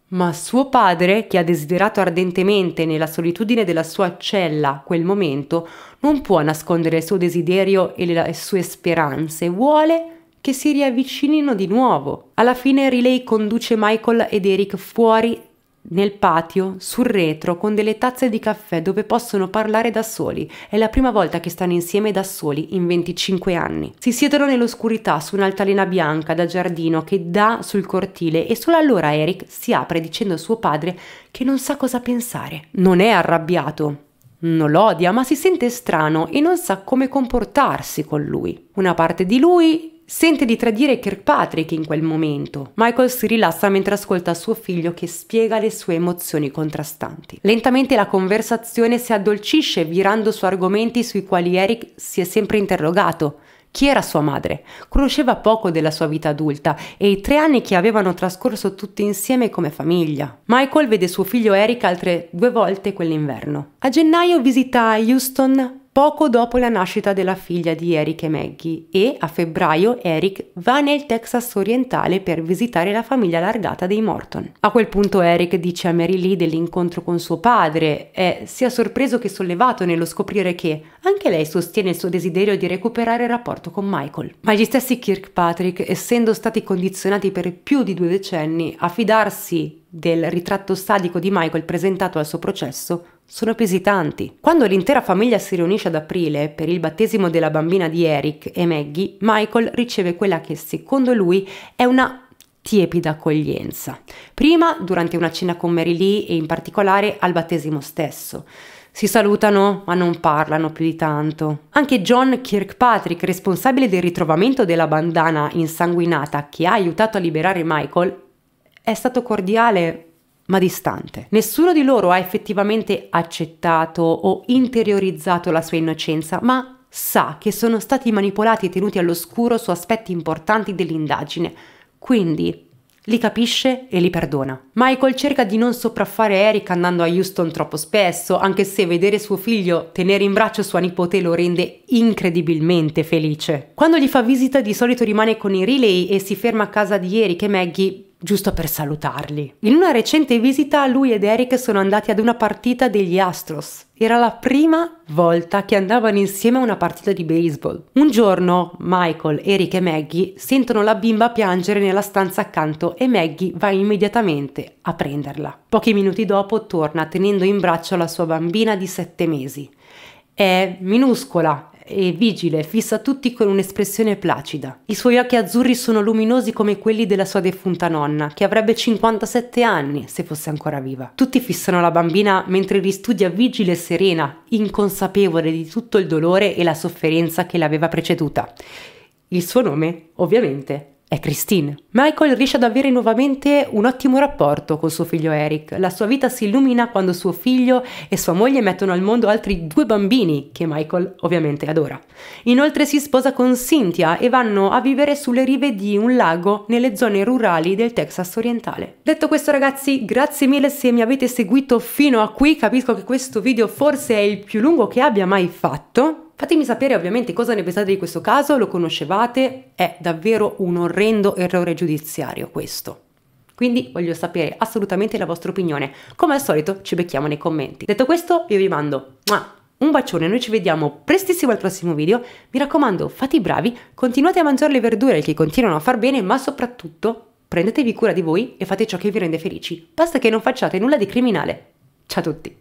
ma suo padre, che ha desiderato ardentemente nella solitudine della sua cella quel momento, non può nascondere il suo desiderio e le sue speranze. Vuole che si riavvicinino di nuovo. Alla fine Riley conduce Michael ed Eric fuori nel patio, sul retro, con delle tazze di caffè dove possono parlare da soli. È la prima volta che stanno insieme da soli in 25 anni. Si siedono nell'oscurità su un'altalena bianca da giardino che dà sul cortile e solo allora Eric si apre dicendo a suo padre che non sa cosa pensare. Non è arrabbiato, non lo odia, ma si sente strano e non sa come comportarsi con lui. Una parte di lui sente di tradire Kirkpatrick in quel momento. Michael si rilassa mentre ascolta suo figlio che spiega le sue emozioni contrastanti. Lentamente la conversazione si addolcisce virando su argomenti sui quali Eric si è sempre interrogato. Chi era sua madre? Conosceva poco della sua vita adulta e i 3 anni che avevano trascorso tutti insieme come famiglia. Michael vede suo figlio Eric altre 2 volte quell'inverno. A gennaio visita Houston poco dopo la nascita della figlia di Eric e Maggie e a febbraio Eric va nel Texas orientale per visitare la famiglia allargata dei Morton. A quel punto Eric dice a Mary Lee dell'incontro con suo padre e sia sorpreso che sollevato nello scoprire che anche lei sostiene il suo desiderio di recuperare il rapporto con Michael. Ma gli stessi Kirkpatrick, essendo stati condizionati per più di 2 decenni a fidarsi del ritratto sadico di Michael presentato al suo processo, sono esitanti. Quando l'intera famiglia si riunisce ad aprile per il battesimo della bambina di Eric e Maggie, Michael riceve quella che secondo lui è una tiepida accoglienza. Prima durante una cena con Mary Lee e in particolare al battesimo stesso. Si salutano ma non parlano più di tanto. Anche John Kirkpatrick, responsabile del ritrovamento della bandana insanguinata che ha aiutato a liberare Michael, è stato cordiale ma distante. Nessuno di loro ha effettivamente accettato o interiorizzato la sua innocenza, ma sa che sono stati manipolati e tenuti all'oscuro su aspetti importanti dell'indagine, quindi li capisce e li perdona. Michael cerca di non sopraffare Eric andando a Houston troppo spesso, anche se vedere suo figlio tenere in braccio sua nipote lo rende incredibilmente felice. Quando gli fa visita di solito rimane con i Riley e si ferma a casa di Eric e Maggie giusto per salutarli. In una recente visita lui ed Eric sono andati ad una partita degli Astros. Era la prima volta che andavano insieme a una partita di baseball. Un giorno Michael, Eric e Maggie sentono la bimba piangere nella stanza accanto e Maggie va immediatamente a prenderla. Pochi minuti dopo torna tenendo in braccio la sua bambina di 7 mesi. È minuscola e vigile, fissa tutti con un'espressione placida. I suoi occhi azzurri sono luminosi come quelli della sua defunta nonna, che avrebbe 57 anni se fosse ancora viva. Tutti fissano la bambina mentre ristudia vigile e serena, inconsapevole di tutto il dolore e la sofferenza che l'aveva preceduta. Il suo nome, ovviamente, è Christine. Michael riesce ad avere nuovamente un ottimo rapporto con suo figlio Eric. La sua vita si illumina quando suo figlio e sua moglie mettono al mondo altri 2 bambini, che Michael ovviamente adora. Inoltre si sposa con Cynthia e vanno a vivere sulle rive di un lago nelle zone rurali del Texas orientale. Detto questo ragazzi, grazie mille se mi avete seguito fino a qui. Capisco che questo video forse è il più lungo che abbia mai fatto. Fatemi sapere ovviamente cosa ne pensate di questo caso, lo conoscevate? È davvero un orrendo errore giudiziario questo. Quindi voglio sapere assolutamente la vostra opinione. Come al solito ci becchiamo nei commenti. Detto questo io vi mando un bacione, noi ci vediamo prestissimo al prossimo video. Mi raccomando, fate i bravi, continuate a mangiare le verdure che continuano a far bene, ma soprattutto prendetevi cura di voi e fate ciò che vi rende felici. Basta che non facciate nulla di criminale. Ciao a tutti!